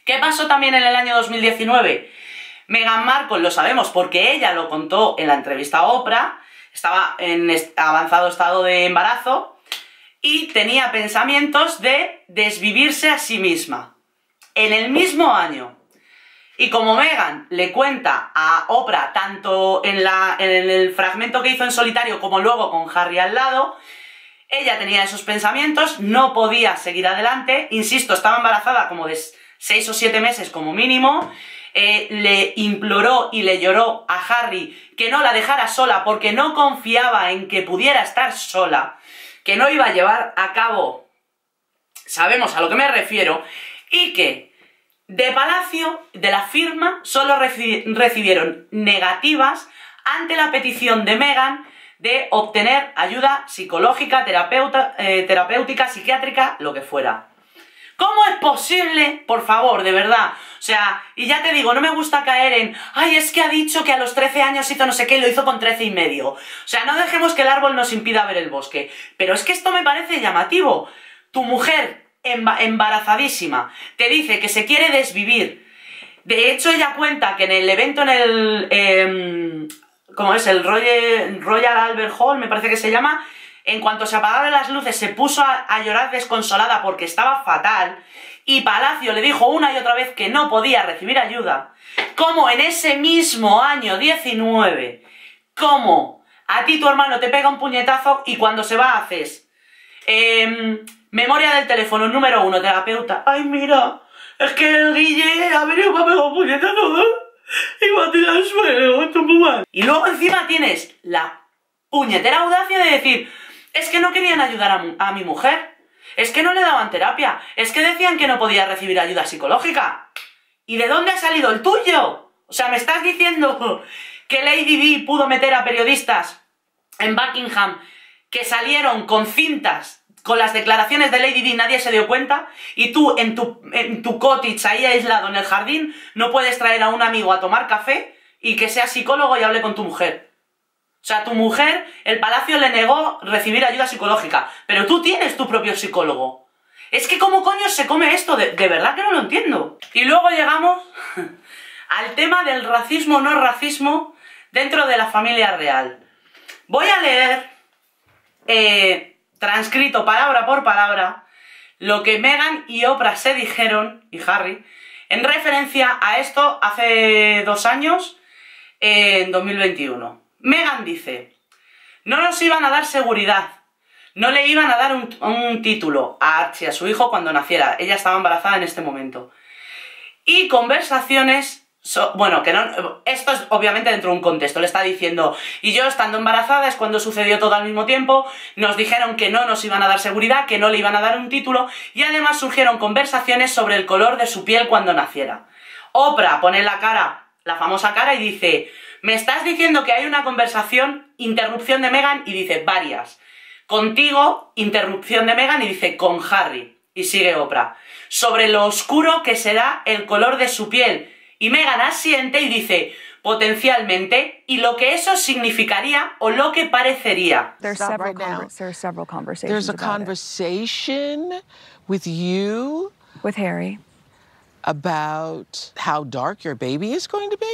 ¿Qué pasó también en el año 2019? Meghan Markle, lo sabemos porque ella lo contó en la entrevista a Oprah, estaba en avanzado estado de embarazo y tenía pensamientos de desvivirse a sí misma. En el mismo año. Y como Meghan le cuenta a Oprah, tanto en el fragmento que hizo en solitario como luego con Harry al lado, ella tenía esos pensamientos, no podía seguir adelante, insisto, estaba embarazada como de 6 o 7 meses como mínimo, le imploró y le lloró a Harry que no la dejara sola porque no confiaba en que pudiera estar sola, que no iba a llevar a cabo, sabemos a lo que me refiero, y que de Palacio, de la firma, solo recibieron negativas ante la petición de Meghan de obtener ayuda psicológica, terapéutica, psiquiátrica, lo que fuera. ¿Cómo es posible? Por favor, de verdad. O sea, y ya te digo, no me gusta caer en ay, es que ha dicho que a los 13 años hizo no sé qué y lo hizo con 13,5. O sea, no dejemos que el árbol nos impida ver el bosque. Pero es que esto me parece llamativo. Tu mujer embarazadísima te dice que se quiere desvivir. De hecho, ella cuenta que en el evento en el... ¿cómo es? El Royal Albert Hall, me parece que se llama. En cuanto se apagaron las luces, se puso a llorar desconsolada porque estaba fatal y Palacio le dijo una y otra vez que no podía recibir ayuda. Como en ese mismo año 19, como a ti tu hermano te pega un puñetazo y cuando se va haces memoria del teléfono número 1, terapeuta. Ay, mira, es que el Guille ha venido para pegar un puñetazo, ¿eh? Y va a tirar al suelo, esto es muy mal. Y luego encima tienes la puñetera audacia de decir, es que no querían ayudar a mi mujer, es que no le daban terapia, es que decían que no podía recibir ayuda psicológica. ¿Y de dónde ha salido el tuyo? O sea, ¿me estás diciendo que Lady B pudo meter a periodistas en Buckingham que salieron con cintas, con las declaraciones de Lady B nadie se dio cuenta, y tú en tu cottage ahí aislado en el jardín no puedes traer a un amigo a tomar café y que sea psicólogo y hable con tu mujer? O sea, tu mujer, el Palacio le negó recibir ayuda psicológica, pero tú tienes tu propio psicólogo. Es que ¿cómo coño se come esto? De verdad que no lo entiendo. Y luego llegamos al tema del racismo o no racismo dentro de la familia real. Voy a leer, transcrito palabra por palabra, lo que Meghan y Oprah se dijeron, y Harry, en referencia a esto hace 2 años, en 2021. Meghan dice, no nos iban a dar seguridad, no le iban a dar un título a Archie, a su hijo, cuando naciera. Ella estaba embarazada en este momento. Y conversaciones, bueno, que no, esto es obviamente dentro de un contexto, le está diciendo, y yo estando embarazada es cuando sucedió todo al mismo tiempo, nos dijeron que no nos iban a dar seguridad, que no le iban a dar un título, y además surgieron conversaciones sobre el color de su piel cuando naciera. Oprah pone la cara, la famosa cara, y dice... Me estás diciendo que hay una conversación, interrupción de Meghan, y dice varias. Contigo, interrupción de Meghan, y dice con Harry. Y sigue Oprah. Sobre lo oscuro que será el color de su piel. Y Meghan asiente y dice, potencialmente, y lo que eso significaría o lo que parecería. There's a conversation with you, with Harry, about how dark your baby is going to be.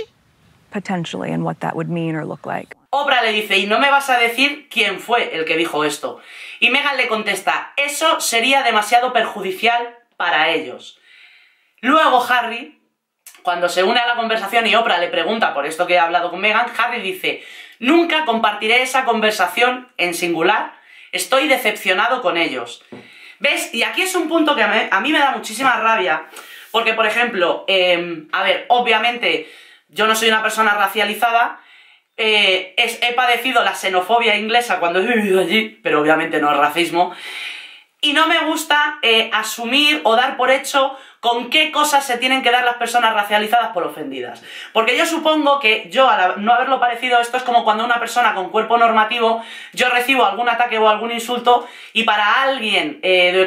Potentially and what that would mean or look like. Oprah le dice, y no me vas a decir quién fue el que dijo esto. Y Meghan le contesta, eso sería demasiado perjudicial para ellos. Luego Harry, cuando se une a la conversación y Oprah le pregunta por esto que ha hablado con Meghan, Harry dice, nunca compartiré esa conversación en singular, estoy decepcionado con ellos. ¿Ves? Y aquí es un punto que a mí me da muchísima rabia, porque por ejemplo, a ver, obviamente... Yo no soy una persona racializada, he padecido la xenofobia inglesa cuando he vivido allí, pero obviamente no es racismo, y no me gusta asumir o dar por hecho con qué cosas se tienen que dar las personas racializadas por ofendidas. Porque yo supongo que yo, al no haberlo parecido, esto es como cuando una persona con cuerpo normativo, yo recibo algún ataque o algún insulto y para alguien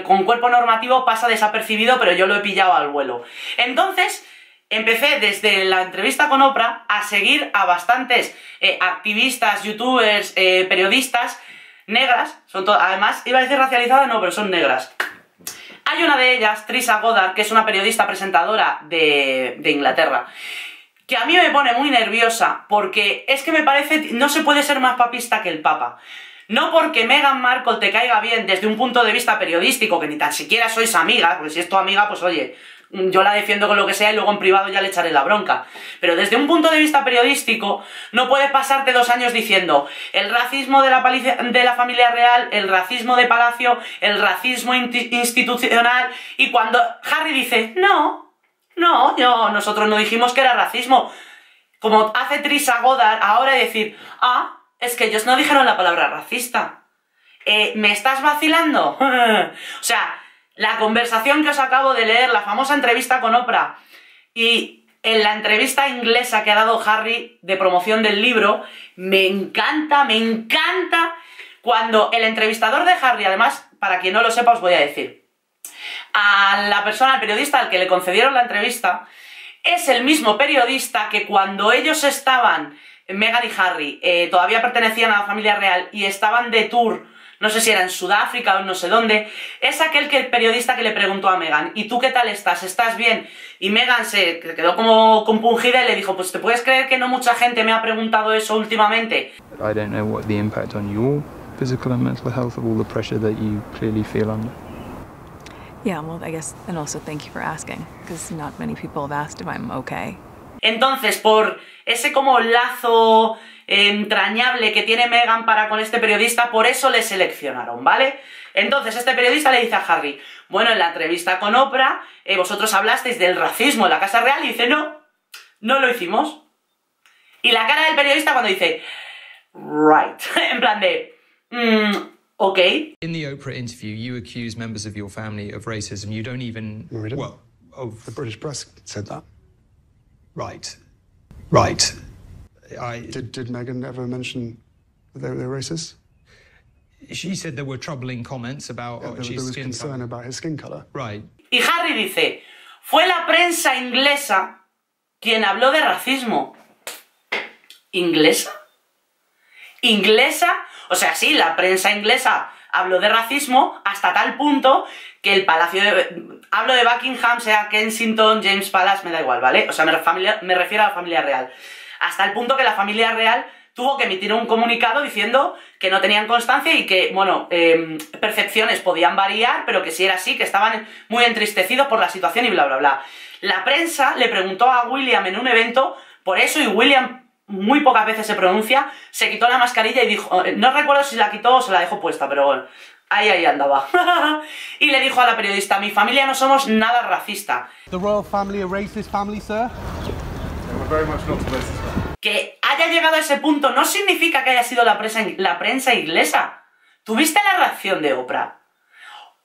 con cuerpo normativo pasa desapercibido, pero yo lo he pillado al vuelo. Entonces, empecé desde la entrevista con Oprah a seguir a bastantes activistas, youtubers, periodistas negras, son además, iba a decir racializadas, no, pero son negras. Hay una de ellas, Trisha Goddard, que es una periodista presentadora de Inglaterra, que a mí me pone muy nerviosa porque es que me parece, no se puede ser más papista que el Papa. No porque Meghan Markle te caiga bien desde un punto de vista periodístico, que ni tan siquiera sois amigas, porque si es tu amiga, pues oye, yo la defiendo con lo que sea y luego en privado ya le echaré la bronca. Pero desde un punto de vista periodístico, no puedes pasarte 2 años diciendo el racismo de la familia real, el racismo de palacio, el racismo institucional, y cuando Harry dice, nosotros no dijimos que era racismo, como hace Trisha Goddard ahora, decir, ah, es que ellos no dijeron la palabra racista. ¿Me estás vacilando? O sea, la conversación que os acabo de leer, la famosa entrevista con Oprah, y en la entrevista inglesa que ha dado Harry de promoción del libro, me encanta cuando el entrevistador de Harry, además, para quien no lo sepa os voy a decir, a la persona, al periodista al que le concedieron la entrevista, es el mismo periodista que cuando ellos estaban, Meghan y Harry, todavía pertenecían a la familia real y estaban de tour, no sé si era en Sudáfrica o no sé dónde, es aquel que el periodista que le preguntó a Meghan, ¿y tú qué tal estás? ¿Estás bien? Y Meghan se quedó como compungida y le dijo, pues ¿te puedes creer que no mucha gente me ha preguntado eso últimamente? I don't know what the impact on your physical and mental health of all the pressure that you clearly feel under. Yeah, well, I guess, and also thank you for asking, because not many people have asked if I'm okay. Entonces, por ese como lazo entrañable que tiene Meghan para con este periodista, por eso le seleccionaron, ¿vale? Entonces este periodista le dice a Harry, bueno, en la entrevista con Oprah vosotros hablasteis del racismo en la Casa Real, y dice, no, no lo hicimos. Y la cara del periodista cuando dice, right, en plan de, ok. In the Oprah interview, you accuse members of your family of racism. You don't even, well, of the British press said that. Right. Right. Did Meghan ever mention that they were racist? She said there were troubling comments about there was concern about his skin color. Right. Y Harry dice, fue la prensa inglesa quien habló de racismo. ¿Inglesa? ¿Inglesa? O sea, sí, la prensa inglesa habló de racismo hasta tal punto que el palacio de... Hablo de Buckingham, sea Kensington, James Palace, me da igual, ¿vale? O sea, me refiero a la familia real. Hasta el punto que la familia real tuvo que emitir un comunicado diciendo que no tenían constancia y que, bueno, percepciones podían variar, pero que si era así, que estaban muy entristecidos por la situación y bla, bla, bla. La prensa le preguntó a William en un evento por eso, y William, muy pocas veces se pronuncia, se quitó la mascarilla y dijo, no recuerdo si la quitó o se la dejó puesta, pero bueno, ahí andaba. Y le dijo a la periodista, mi familia no somos nada racista. The royal family a racist family, sir? Very much not racist. Que haya llegado a ese punto no significa que haya sido la prensa inglesa. ¿Tuviste la reacción de Oprah?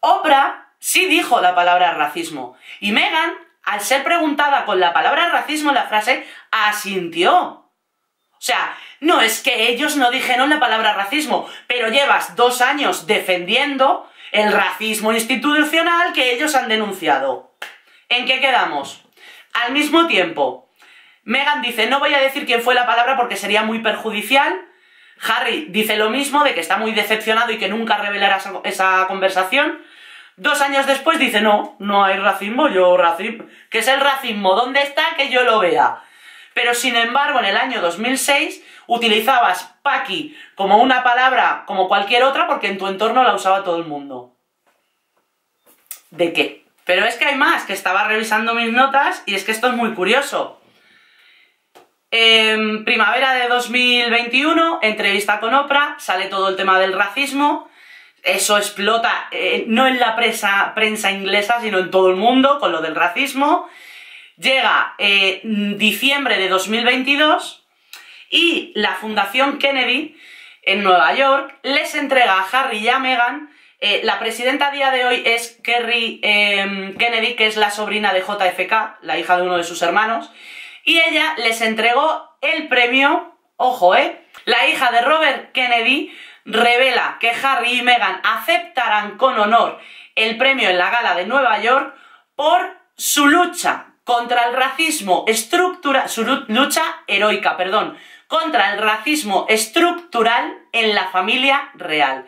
Oprah sí dijo la palabra racismo. Y Meghan, al ser preguntada con la palabra racismo en la frase, asintió. O sea, no es que ellos no dijeron la palabra racismo, pero llevas 2 años defendiendo el racismo institucional que ellos han denunciado. ¿En qué quedamos? Al mismo tiempo, Meghan dice, no voy a decir quién fue la palabra porque sería muy perjudicial. Harry dice lo mismo, de que está muy decepcionado y que nunca revelará esa conversación. 2 años después dice, no hay racismo, ¿qué es el racismo? ¿Dónde está? Que yo lo vea. Pero sin embargo, en el año 2006 utilizabas paqui como una palabra como cualquier otra porque en tu entorno la usaba todo el mundo. ¿De qué? Pero es que hay más, que estaba revisando mis notas y es que esto es muy curioso. En primavera de 2021, entrevista con Oprah, sale todo el tema del racismo, eso explota, no en la prensa inglesa, sino en todo el mundo, con lo del racismo. Llega diciembre de 2022 y la Fundación Kennedy, en Nueva York, les entrega a Harry y a Meghan La presidenta a día de hoy es Kerry Kennedy, que es la sobrina de JFK, la hija de uno de sus hermanos, y ella les entregó el premio, ojo, la hija de Robert Kennedy revela que Harry y Meghan aceptarán con honor el premio en la gala de Nueva York por su lucha contra el racismo estructural, su lucha heroica, perdón, contra el racismo estructural en la familia real.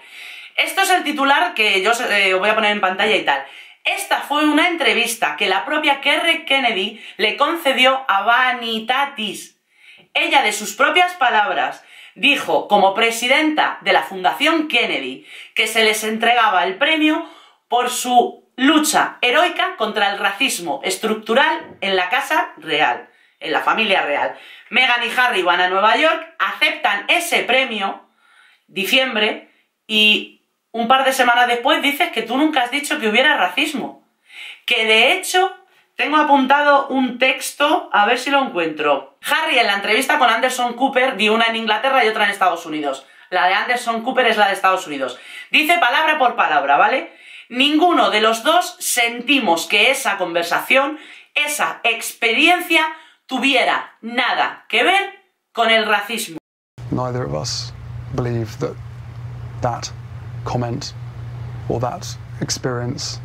Esto es el titular que yo os voy a poner en pantalla y tal. Esta fue una entrevista que la propia Kerry Kennedy le concedió a Vanitatis. Ella, de sus propias palabras, dijo, como presidenta de la Fundación Kennedy, que se les entregaba el premio por su lucha heroica contra el racismo estructural en la casa real, en la familia real. Meghan y Harry van a Nueva York, aceptan ese premio, diciembre, y un par de semanas después dices que tú nunca has dicho que hubiera racismo. Que de hecho, tengo apuntado un texto, a ver si lo encuentro. Harry, en la entrevista con Anderson Cooper, dio una en Inglaterra y otra en Estados Unidos. La de Anderson Cooper es la de Estados Unidos. Dice palabra por palabra, ¿vale? Ninguno de los dos sentimos que esa conversación, esa experiencia, tuviera nada que ver con el racismo. Neither of us believe that that comment or that experience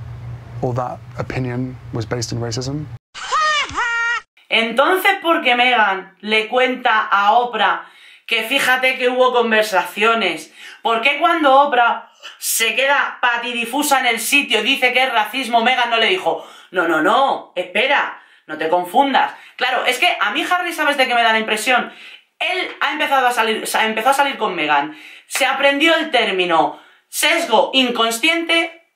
or that opinion was based in racism. Entonces, ¿por qué Meghan le cuenta a Oprah que fíjate que hubo conversaciones? ¿Por qué cuando Oprah se queda patidifusa en el sitio, dice que es racismo, Meghan no le dijo, no, no, no, espera, no te confundas? Claro, es que a mí Harry, ¿sabes de qué me da la impresión? Él ha empezado a salir, empezó a salir con Meghan, se aprendió el término sesgo inconsciente,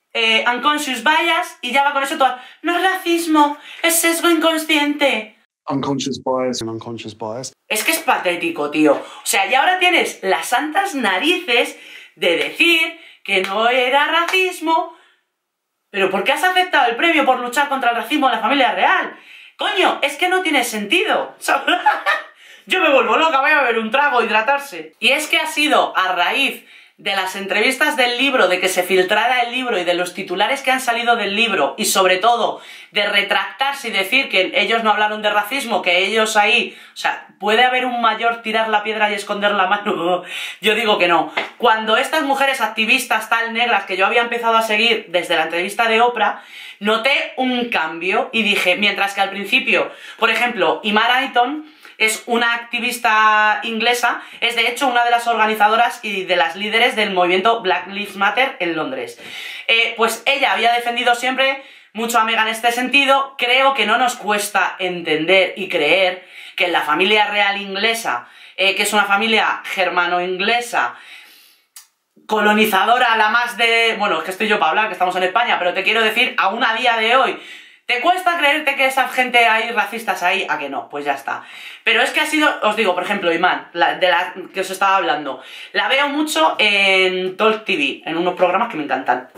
unconscious bias, y ya va con eso todo. No es racismo, es sesgo inconsciente. Unconscious bias and unconscious bias. Es que es patético, tío. O sea, y ahora tienes las santas narices de decir que no era racismo. Pero ¿por qué has aceptado el premio por luchar contra el racismo en la familia real? Coño, es que no tiene sentido. Yo me vuelvo loca, voy a beber un trago, hidratarse. Y es que ha sido a raíz de las entrevistas del libro, de que se filtrara el libro y de los titulares que han salido del libro, y sobre todo de retractarse y decir que ellos no hablaron de racismo, que ellos ahí, o sea, puede haber un mayor tirar la piedra y esconder la mano. Yo digo que no. Cuando estas mujeres activistas tal negras que yo había empezado a seguir desde la entrevista de Oprah, noté un cambio y dije, mientras que al principio, por ejemplo, Imara Aiton es una activista inglesa, es de hecho una de las organizadoras y de las líderes del movimiento Black Lives Matter en Londres. Pues ella había defendido siempre mucho a Meghan en este sentido. Creo que no nos cuesta entender y creer que en la familia real inglesa, que es una familia germano-inglesa, colonizadora a la más de... Bueno, es que estoy yo para hablar, que estamos en España, pero te quiero decir, aún a día de hoy, ¿te cuesta creerte que esa gente hay racistas ahí? ¿A que no? Pues ya está. Pero es que ha sido, os digo, por ejemplo, Iman, de la que os estaba hablando, la veo mucho en Talk TV, en unos programas que me encantan.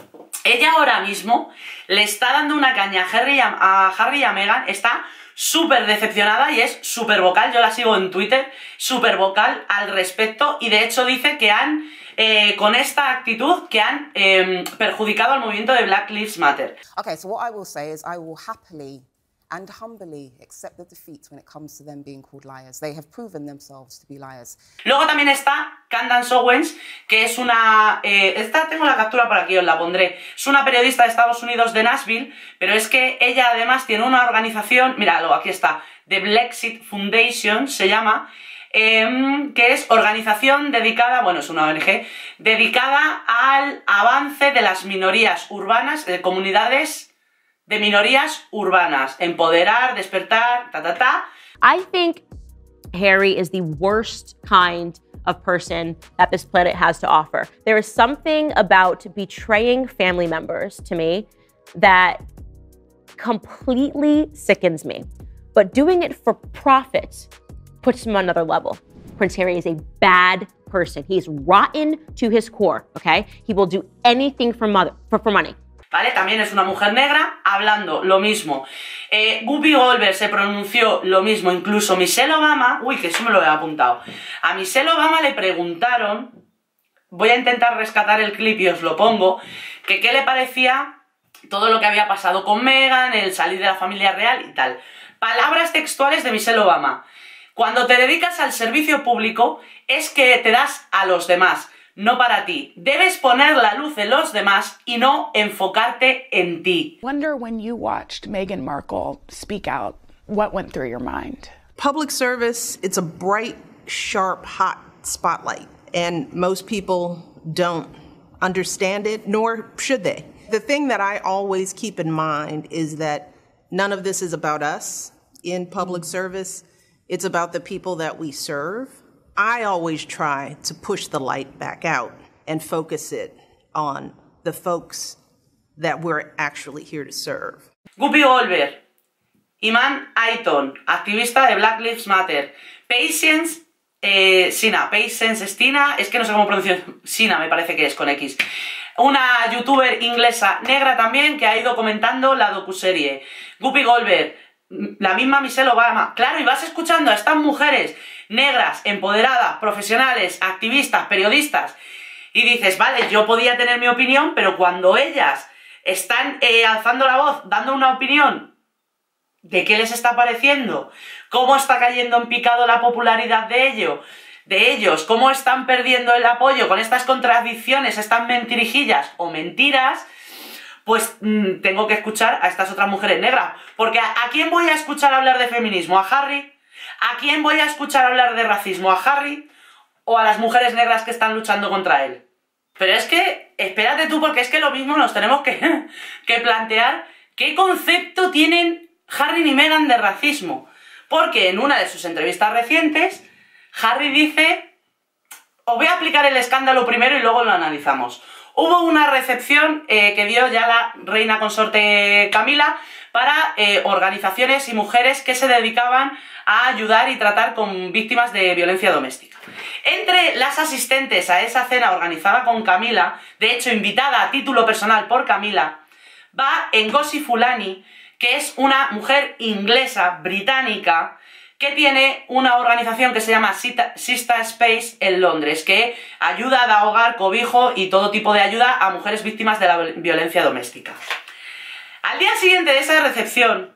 Ella ahora mismo le está dando una caña a Harry y a Meghan, está súper decepcionada y es súper vocal, yo la sigo en Twitter, súper vocal al respecto, y de hecho dice que han, con esta actitud, que han perjudicado al movimiento de Black Lives Matter. Okay, so what I will say is I will happily and humbly accept the defeat when it comes to them being called liars. They have proven themselves to be liars. Luego también está Candace Owens, que es una... esta tengo la captura por aquí, os la pondré. Es una periodista de Estados Unidos, de Nashville, pero es que ella además tiene una organización, míralo, aquí está, The Brexit Foundation, se llama, que es organización dedicada, bueno, es una ONG, dedicada al avance de las minorías urbanas, de comunidades de minorías urbanas, empoderar, despertar, ta, ta, ta. I think Harry is the worst kind of person that this planet has to offer. There is something about betraying family members to me that completely sickens me, but doing it for profit puts him on another level. Prince Harry is a bad person. He's rotten to his core, okay? He will do anything for money. Vale, también es una mujer negra hablando lo mismo. Whoopi Goldberg se pronunció lo mismo, incluso Michelle Obama, uy, que eso me lo he apuntado. A Michelle Obama le preguntaron, voy a intentar rescatar el clip y os lo pongo, que qué le parecía todo lo que había pasado con Meghan, el salir de la familia real y tal. Palabras textuales de Michelle Obama: cuando te dedicas al servicio público es que te das a los demás, no para ti. Debes poner la luz en los demás y no enfocarte en ti. Wonder when you watched Meghan Markle speak out, what went through your mind? Public service, it's a bright, sharp, hot spotlight, and most people don't understand it, nor should they. The thing that I always keep in mind is that none of this is about us in public service. It's about the people that we serve. I always try to push the light back out and focus it on the folks that we're actually here to serve. Whoopi Goldberg, Imara Aiton, activista de Black Lives Matter, Patience Sina, Patience Sina, es que no sé cómo pronunciar, Sina me parece que es con X. Una youtuber inglesa negra también que ha ido comentando la docuserie. Whoopi Goldberg, la misma Michelle Obama. Claro, y vas escuchando a estas mujeres negras, empoderadas, profesionales, activistas, periodistas. Y dices, vale, yo podía tener mi opinión, pero cuando ellas están alzando la voz, dando una opinión de qué les está pareciendo, cómo está cayendo en picado la popularidad de ello, de ellos, cómo están perdiendo el apoyo con estas contradicciones, estas mentirijillas o mentiras, pues tengo que escuchar a estas otras mujeres negras. Porque ¿a quién voy a escuchar hablar de feminismo? ¿A Harry? ¿A quién voy a escuchar hablar de racismo? ¿A Harry? ¿O a las mujeres negras que están luchando contra él? Pero es que, espérate tú, porque es que lo mismo nos tenemos que plantear qué concepto tienen Harry y Meghan de racismo. Porque en una de sus entrevistas recientes, Harry dice, os voy a explicar el escándalo primero y luego lo analizamos. Hubo una recepción que dio ya la reina consorte Camila para organizaciones y mujeres que se dedicaban a ayudar y tratar con víctimas de violencia doméstica. Entre las asistentes a esa cena organizada con Camila, de hecho invitada a título personal por Camila, va Ngozi Fulani, que es una mujer inglesa, británica, que tiene una organización que se llama Sister Space en Londres, que ayuda a dar hogar, cobijo y todo tipo de ayuda a mujeres víctimas de la violencia doméstica. Al día siguiente de esa recepción,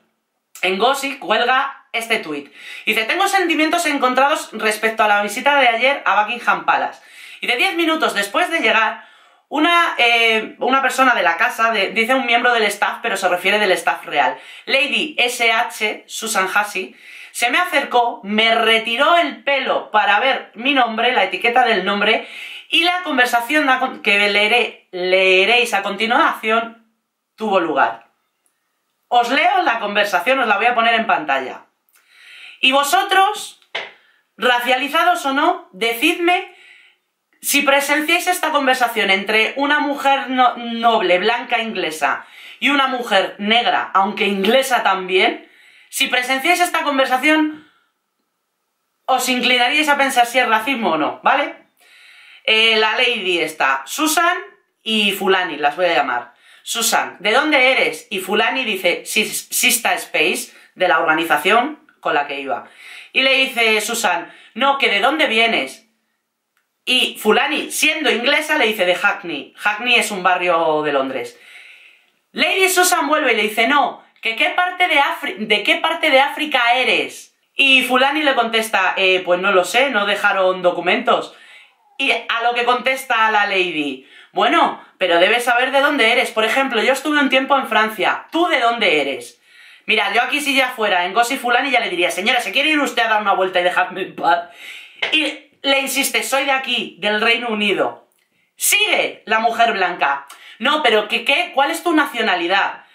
Ngozi cuelga este tuit. Dice, tengo sentimientos encontrados respecto a la visita de ayer a Buckingham Palace. Y de 10 minutos después de llegar, una persona de la casa, dice un miembro del staff, pero se refiere del staff real, Lady SH, Susan Hussey, se me acercó, me retiró el pelo para ver mi nombre, la etiqueta del nombre, y la conversación que leeréis a continuación tuvo lugar. Os leo la conversación, os la voy a poner en pantalla. Y vosotros, racializados o no, decidme si presenciáis esta conversación entre una mujer noble, blanca inglesa, y una mujer negra, aunque inglesa también. Si presenciáis esta conversación, os inclinaríais a pensar si es racismo o no, ¿vale? La lady está, Susan y Fulani, las voy a llamar. Susan, ¿de dónde eres? Y Fulani dice, Sister Space, de la organización con la que iba. Y le dice Susan, no, que ¿de dónde vienes? Y Fulani, siendo inglesa, le dice de Hackney. Hackney es un barrio de Londres. Lady Susan vuelve y le dice, no, ¿que ¿de qué parte de África eres? Y Fulani le contesta, pues no lo sé, no dejaron documentos. Y a lo que contesta la lady, bueno, pero debes saber de dónde eres. Por ejemplo, yo estuve un tiempo en Francia, ¿tú de dónde eres? Mira, yo aquí si ya fuera Ngozi Fulani ya le diría, señora, ¿se quiere ir usted a dar una vuelta y dejarme en paz? Y le insiste, soy de aquí, del Reino Unido. Sigue la mujer blanca. No, pero ¿cuál es tu nacionalidad?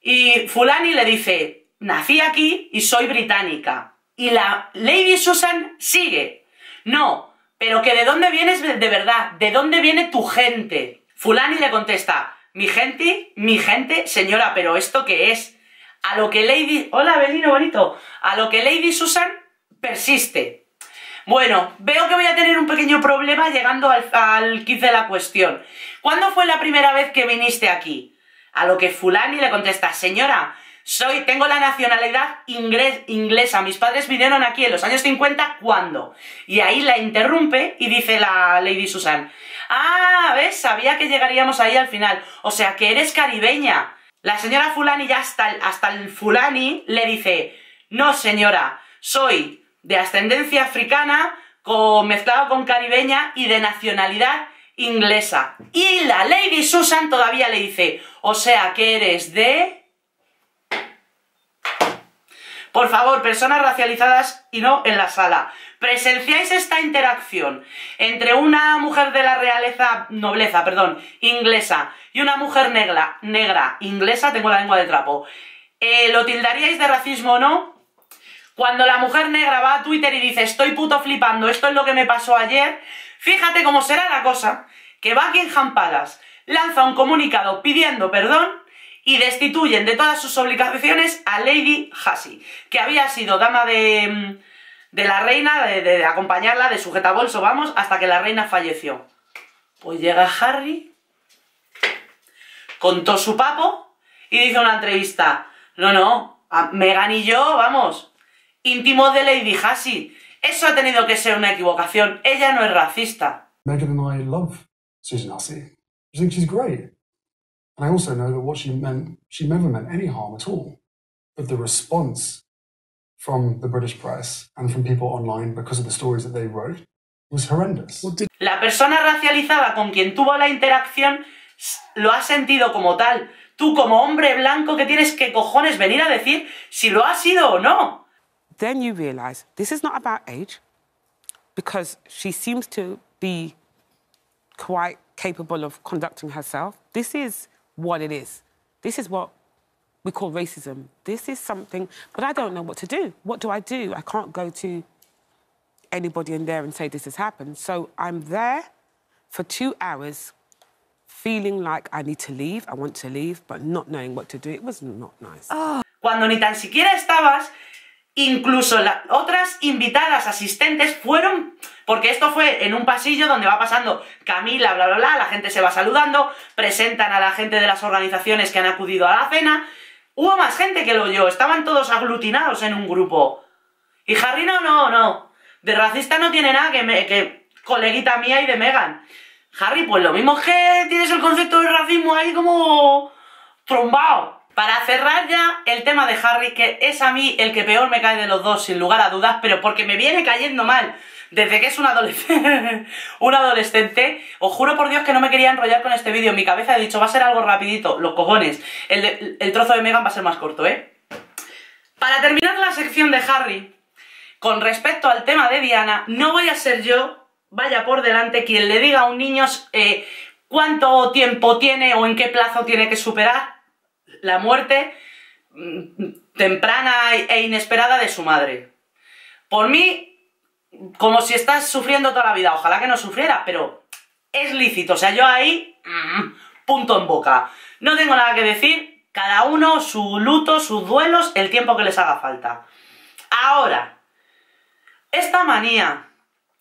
Y Fulani le dice, nací aquí y soy británica. Y la Lady Susan sigue. No, pero que ¿de dónde vienes de verdad? ¿De dónde viene tu gente? Fulani le contesta, mi gente, señora, ¿pero esto qué es? A lo que Lady... Hola, Belino bonito. A lo que Lady Susan persiste. Bueno, veo que voy a tener un pequeño problema llegando al quiz de la cuestión. ¿Cuándo fue la primera vez que viniste aquí? A lo que Fulani le contesta, señora, Tengo la nacionalidad inglesa. Mis padres vinieron aquí en los años 50, ¿cuándo? Y ahí la interrumpe y dice la Lady Susan: ah, ¿ves? Sabía que llegaríamos ahí al final. O sea, que eres caribeña. La señora Fulani ya hasta el Fulani le dice: no, señora, soy de ascendencia africana mezclado con caribeña y de nacionalidad inglesa. Y la Lady Susan todavía le dice: o sea, que eres de... Por favor, personas racializadas y no en la sala. ¿Presenciáis esta interacción entre una mujer de la nobleza inglesa y una mujer negra inglesa? Tengo la lengua de trapo. ¿Lo tildaríais de racismo o no? Cuando la mujer negra va a Twitter y dice: estoy puto flipando, esto es lo que me pasó ayer, fíjate cómo será la cosa, que Buckingham Palace lanza un comunicado pidiendo perdón y destituyen de todas sus obligaciones a Lady Hussey, que había sido dama de la reina, de acompañarla, de sujetabolso, vamos, hasta que la reina falleció. Pues llega Harry, contó su papo y dice en una entrevista: no, Meghan y yo, vamos, íntimos de Lady Hussey. Eso ha tenido que ser una equivocación, ella no es racista. Meghan and I love Susan Hussey. I think she's great. And I also know that what she never meant any harm at all. But the response from the British press and from people online because of the stories that they wrote was horrendous. La persona racializada con quien tuvo la interacción lo ha sentido como tal. Tú como hombre blanco, ¿qué tienes que cojones venir a decir si lo ha sido o no? Then you realize this is not about age, because she seems to be quite capable of conducting herself. This is what it is. This is what we call racism. This is something, but I don't know what to do. What do? I can't go to anybody in there and say this has happened. So I'm there for 2 hours feeling like I need to leave, I want to leave, but not knowing what to do. It was not nice. Oh. Cuando ni tan siquiera estabas, incluso otras invitadas, asistentes, fueron... Porque esto fue en un pasillo donde va pasando Camila, bla, bla, bla, la gente se va saludando, presentan a la gente de las organizaciones que han acudido a la cena. Hubo más gente que lo oyó, estaban todos aglutinados en un grupo. Y Harry no. De racista no tiene nada que coleguita mía y de Meghan. Harry, pues lo mismo que tienes el concepto de racismo ahí como trombao. Para cerrar ya el tema de Harry, que es a mí el que peor me cae de los dos, sin lugar a dudas, pero porque me viene cayendo mal desde que es un adolescente, os juro por Dios que no me quería enrollar con este vídeo. En mi cabeza he dicho, va a ser algo rapidito, los cojones. El trozo de Meghan va a ser más corto, ¿eh? Para terminar la sección de Harry, con respecto al tema de Diana, no voy a ser yo, vaya por delante, quien le diga a un niño cuánto tiempo tiene o en qué plazo tiene que superar la muerte temprana e inesperada de su madre. Por mí, como si estás sufriendo toda la vida, ojalá que no sufriera, pero es lícito, o sea, yo ahí, punto en boca. No tengo nada que decir, cada uno su luto, sus duelos, el tiempo que les haga falta. Ahora, esta manía,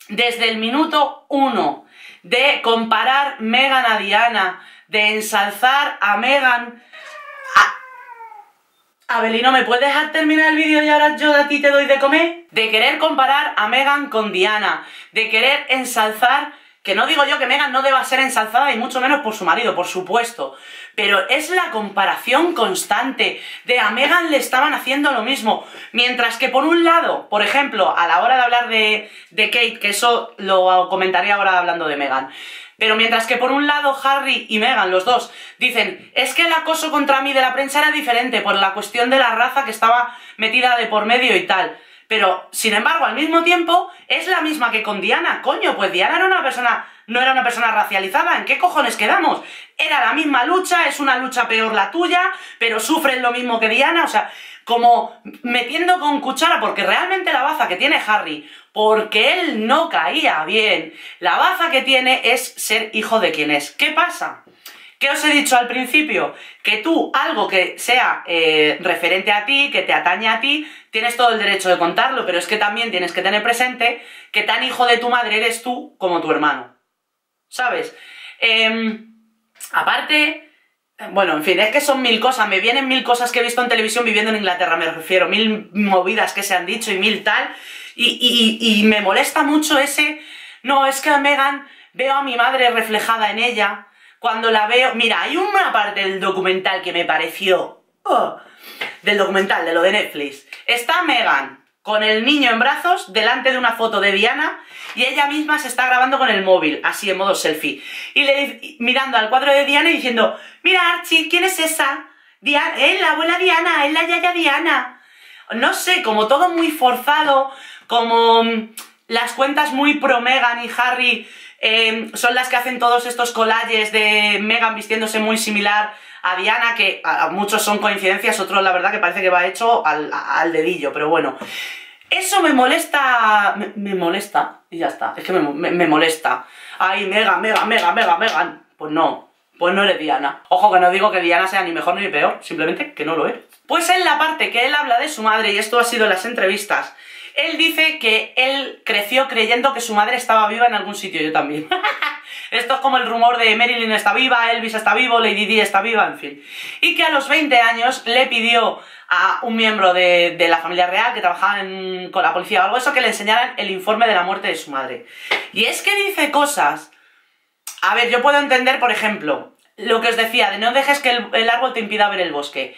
desde el minuto 1, de comparar Meghan a Diana, de ensalzar a Meghan... Abelino, ¿me puedes dejar terminar el vídeo y ahora yo de ti te doy de comer? De querer comparar a Meghan con Diana, de querer ensalzar, que no digo yo que Meghan no deba ser ensalzada y mucho menos por su marido, por supuesto, pero es la comparación constante de a Meghan le estaban haciendo lo mismo, mientras que por un lado, por ejemplo, a la hora de hablar de Kate, que eso lo comentaré ahora hablando de Meghan, pero mientras que por un lado Harry y Meghan, los dos, dicen es que el acoso contra mí de la prensa era diferente por la cuestión de la raza que estaba metida de por medio y tal. Pero, sin embargo, al mismo tiempo, es la misma que con Diana. Coño, pues Diana era una persona, no era una persona racializada. ¿En qué cojones quedamos? Era la misma lucha, es una lucha peor la tuya, pero sufres lo mismo que Diana. O sea, como metiendo con cuchara, porque realmente la baza que tiene Harry... porque él no caía bien. La baza que tiene es ser hijo de quien es. ¿Qué pasa? ¿Qué os he dicho al principio? Que tú, algo que sea referente a ti, que te atañe a ti, tienes todo el derecho de contarlo, pero es que también tienes que tener presente que tan hijo de tu madre eres tú como tu hermano. ¿Sabes? Aparte, Bueno, en fin, es que son mil cosas, me vienen mil cosas que he visto en televisión viviendo en Inglaterra, me refiero, mil movidas que se han dicho y mil tal, y me molesta mucho ese, no, es que a Meghan veo a mi madre reflejada en ella, cuando la veo, mira, hay una parte del documental que me pareció, del documental, de lo de Netflix, está Meghan con el niño en brazos, delante de una foto de Diana, y ella misma se está grabando con el móvil, así en modo selfie, y mirando al cuadro de Diana y diciendo, mira Archie, ¿quién es esa? Diana, es la abuela Diana, es la yaya Diana. No sé, como todo muy forzado, como las cuentas muy pro Meghan y Harry son las que hacen todos estos collages de Meghan vistiéndose muy similar a Diana, que a muchos son coincidencias, otros la verdad que parece que va hecho al dedillo, pero bueno. Eso me molesta, me molesta, y ya está, es que me molesta. Ay, Meghan, pues no eres Diana. Ojo que no digo que Diana sea ni mejor ni peor, simplemente que no lo es. Pues en la parte que él habla de su madre, y esto ha sido en las entrevistas, él dice que él creció creyendo que su madre estaba viva en algún sitio, yo también. Esto es como el rumor de Marilyn está viva, Elvis está vivo, Lady Di está viva, en fin. Y que a los 20 años le pidió a un miembro de la familia real que trabajaba con la policía o algo eso, que le enseñaran el informe de la muerte de su madre. Y es que dice cosas... A ver, yo puedo entender, por ejemplo, lo que os decía, de no dejes que el árbol te impida ver el bosque.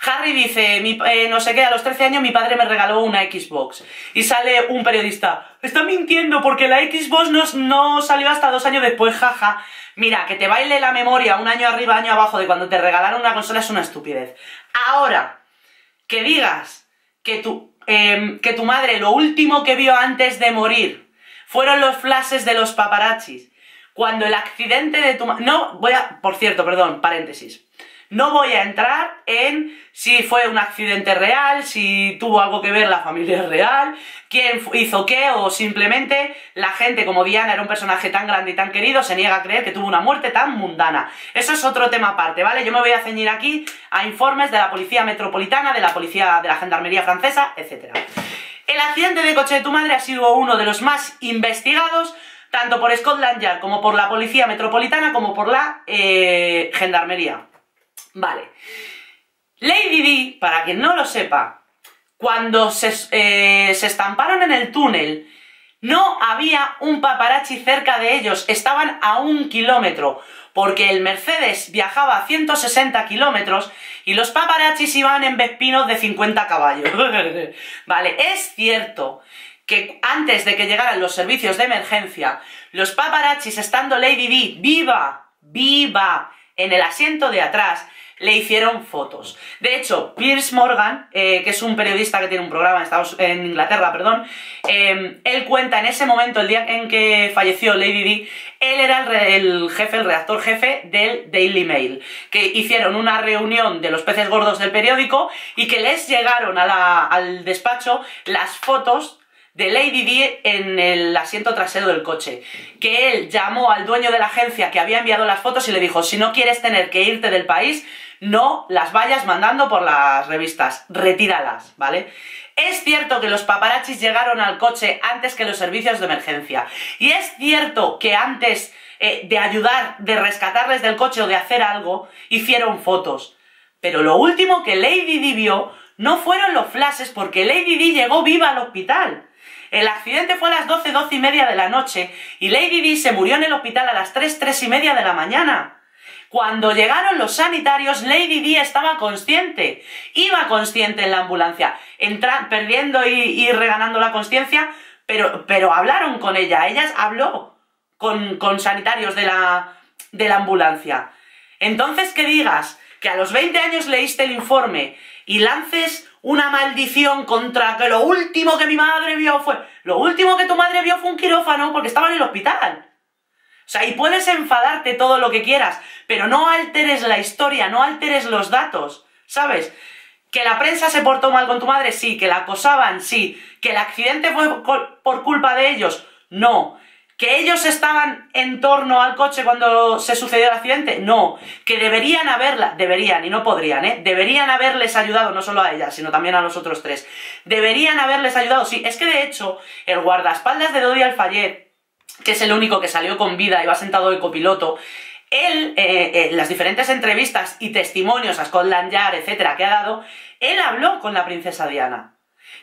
Harry dice, no sé qué, a los 13 años mi padre me regaló una Xbox. Y sale un periodista, está mintiendo porque la Xbox no salió hasta 2 años después, jaja. Mira, que te baile la memoria un año arriba, año abajo de cuando te regalaron una consola es una estupidez. Ahora, que digas que tu madre lo último que vio antes de morir fueron los flashes de los paparachis. Cuando el accidente de tu madre... No, voy a... Por cierto, perdón, paréntesis. No voy a entrar en si fue un accidente real, si tuvo algo que ver la familia real, quién hizo qué, o simplemente la gente, como Diana era un personaje tan grande y tan querido, se niega a creer que tuvo una muerte tan mundana. Eso es otro tema aparte, ¿vale? Yo me voy a ceñir aquí a informes de la policía metropolitana, de la policía de la gendarmería francesa, etc. El accidente de coche de tu madre ha sido uno de los más investigados, tanto por Scotland Yard como por la policía metropolitana como por la gendarmería. Vale, Lady Di, para quien no lo sepa, cuando se estamparon en el túnel, no había un paparazzi cerca de ellos, estaban a 1 kilómetro, porque el Mercedes viajaba a 160 kilómetros y los paparazzis iban en Vespinos de 50 caballos. Vale, es cierto que antes de que llegaran los servicios de emergencia, los paparazzis, estando Lady Di viva, en el asiento de atrás, le hicieron fotos. De hecho, Piers Morgan, que es un periodista que tiene un programa en Inglaterra, perdón, él cuenta en ese momento, el día en que falleció Lady Di, él era el redactor jefe del Daily Mail, que hicieron una reunión de los peces gordos del periódico y que les llegaron al despacho las fotos de Lady Di en el asiento trasero del coche, que él llamó al dueño de la agencia que había enviado las fotos y le dijo, si no quieres tener que irte del país, no las vayas mandando por las revistas, retíralas, ¿vale? Es cierto que los paparazzis llegaron al coche antes que los servicios de emergencia, y es cierto que antes de ayudar, de rescatarles del coche o de hacer algo, hicieron fotos, pero lo último que Lady Di vio no fueron los flashes, porque Lady Di llegó viva al hospital. El accidente fue a las 12:30 de la noche y Lady Di se murió en el hospital a las 3:30 de la mañana. Cuando llegaron los sanitarios, Lady Di estaba consciente. Iba consciente en la ambulancia, perdiendo y reganando la consciencia, pero hablaron con ella. Ella habló con sanitarios de la ambulancia. Entonces, que digas que a los 20 años leíste el informe y lances una maldición contra que lo último que mi madre vio fue... Lo último que tu madre vio fue un quirófano porque estaba en el hospital. O sea, y puedes enfadarte todo lo que quieras, pero no alteres la historia, no alteres los datos, ¿sabes? Que la prensa se portó mal con tu madre, sí. Que la acosaban, sí. Que el accidente fue por culpa de ellos, no. Que ellos estaban en torno al coche cuando se sucedió el accidente, no. Que deberían haberla, deberían y no podrían, deberían haberles ayudado, no solo a ella, sino también a los otros tres. Deberían haberles ayudado, sí. Es que de hecho, el guardaespaldas de Dodi Alfayet, que es el único que salió con vida y va sentado de copiloto, él, las diferentes entrevistas y testimonios a Scotland Yard, etcétera, que ha dado, él habló con la princesa Diana.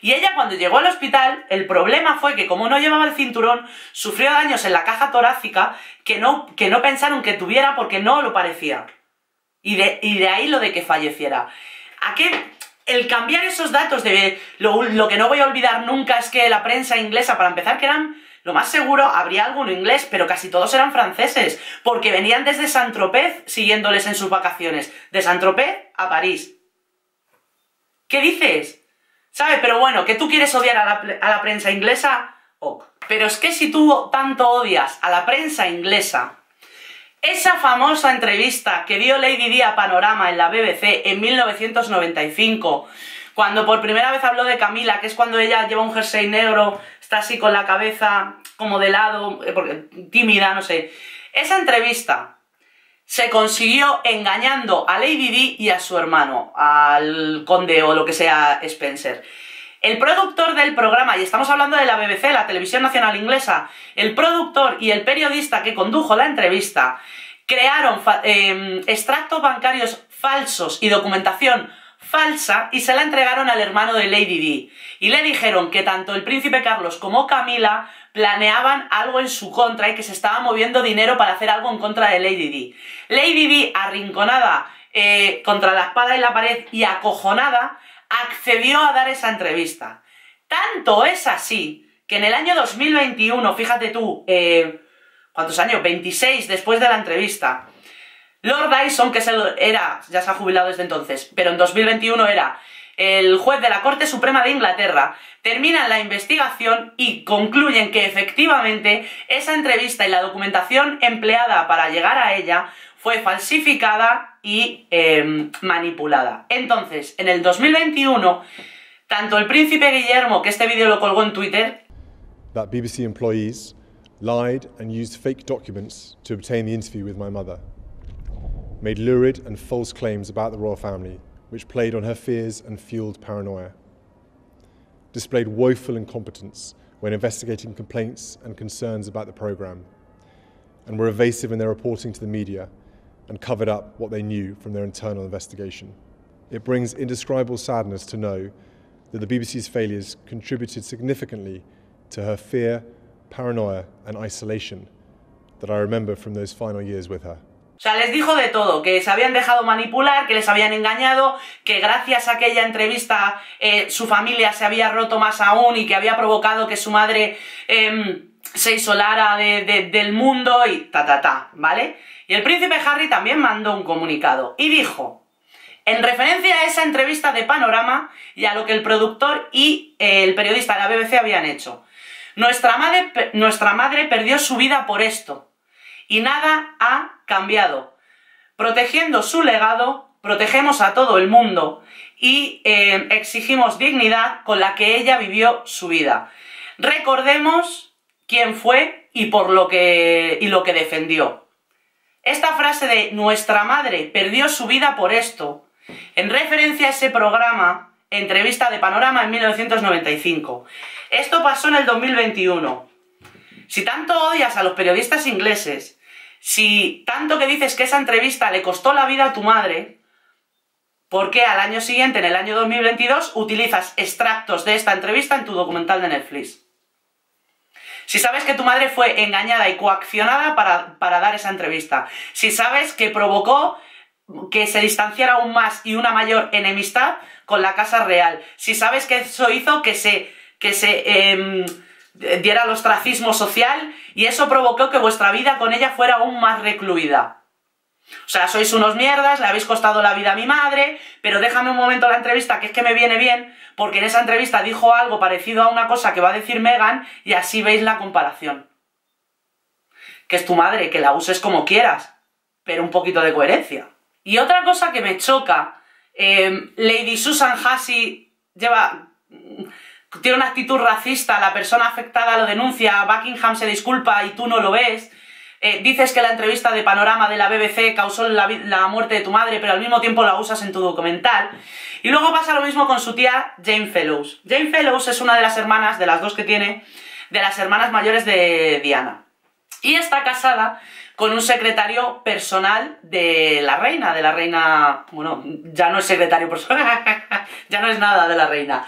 Y ella, cuando llegó al hospital, el problema fue que como no llevaba el cinturón, sufrió daños en la caja torácica que no pensaron que tuviera porque no lo parecía. Y de ahí lo de que falleciera. El cambiar esos datos de lo que no voy a olvidar nunca es que la prensa inglesa, para empezar, que eran, lo más seguro, habría alguno inglés, pero casi todos eran franceses, porque venían desde Saint-Tropez siguiéndoles en sus vacaciones, de Saint-Tropez a París. ¿Qué dices? ¿Sabes? Pero bueno, que tú quieres odiar a la prensa inglesa, ok. Pero es que si tú tanto odias a la prensa inglesa, esa famosa entrevista que dio Lady Di a Panorama en la BBC en 1995, cuando por primera vez habló de Camila, que es cuando ella lleva un jersey negro, está así con la cabeza como de lado, tímida, no sé. Esa entrevista se consiguió engañando a Lady Di y a su hermano, al conde o lo que sea Spencer. El productor del programa, y estamos hablando de la BBC, la televisión nacional inglesa, el productor y el periodista que condujo la entrevista crearon extractos bancarios falsos y documentación falsa y se la entregaron al hermano de Lady Di. Y le dijeron que tanto el príncipe Carlos como Camila planeaban algo en su contra y que se estaba moviendo dinero para hacer algo en contra de Lady Di. Lady Di, arrinconada contra la espada y la pared y acojonada, accedió a dar esa entrevista. Tanto es así que en el año 2021, fíjate tú, ¿cuántos años? 26 después de la entrevista, Lord Dyson, que era, ya se ha jubilado desde entonces, pero en 2021 era el juez de la Corte Suprema de Inglaterra, terminan la investigación y concluyen que efectivamente esa entrevista y la documentación empleada para llegar a ella fue falsificada y manipulada. Entonces, en el 2021, tanto el príncipe Guillermo, que este vídeo lo colgó en Twitter, that BBC employees lied and used fake documents to obtain the interview with my mother, made lurid and false claims about the royal family, which played on her fears and fueled paranoia, displayed woeful incompetence when investigating complaints and concerns about the programme, and were evasive in their reporting to the media and covered up what they knew from their internal investigation. It brings indescribable sadness to know that the BBC's failures contributed significantly to her fear, paranoia and isolation that I remember from those final years with her. O sea, les dijo de todo, que se habían dejado manipular, que les habían engañado, que gracias a aquella entrevista su familia se había roto más aún y que había provocado que su madre se isolara del mundo y ta, ¿vale? Y el príncipe Harry también mandó un comunicado y dijo, en referencia a esa entrevista de Panorama y a lo que el productor y el periodista de la BBC habían hecho, nuestra madre perdió su vida por esto. Y nada ha cambiado. Protegiendo su legado, protegemos a todo el mundo y exigimos dignidad con la que ella vivió su vida. Recordemos quién fue y lo que defendió. Esta frase de nuestra madre perdió su vida por esto, en referencia a ese programa, entrevista de Panorama en 1995. Esto pasó en el 2021. Si tanto odias a los periodistas ingleses, si tanto que dices que esa entrevista le costó la vida a tu madre, ¿por qué al año siguiente, en el año 2022, utilizas extractos de esta entrevista en tu documental de Netflix? Si sabes que tu madre fue engañada y coaccionada para dar esa entrevista, si sabes que provocó que se distanciara aún más y una mayor enemistad con la Casa Real, si sabes que eso hizo que se diera el ostracismo social y eso provocó que vuestra vida con ella fuera aún más recluida. O sea, sois unos mierdas, le habéis costado la vida a mi madre, pero déjame un momento la entrevista, que es que me viene bien, porque en esa entrevista dijo algo parecido a una cosa que va a decir Meghan y así veis la comparación. Que es tu madre, que la uses como quieras, pero un poquito de coherencia. Y otra cosa que me choca, Lady Susan Hussey tiene una actitud racista, la persona afectada lo denuncia, Buckingham se disculpa y tú no lo ves, dices que la entrevista de Panorama de la BBC causó la muerte de tu madre, pero al mismo tiempo la usas en tu documental. Y luego pasa lo mismo con su tía Jane Fellows. Jane Fellows es una de las hermanas, de las dos que tiene, de las hermanas mayores de Diana. Y está casada con un secretario personal de la reina, bueno, ya no es secretario personal, ya no es nada de la reina.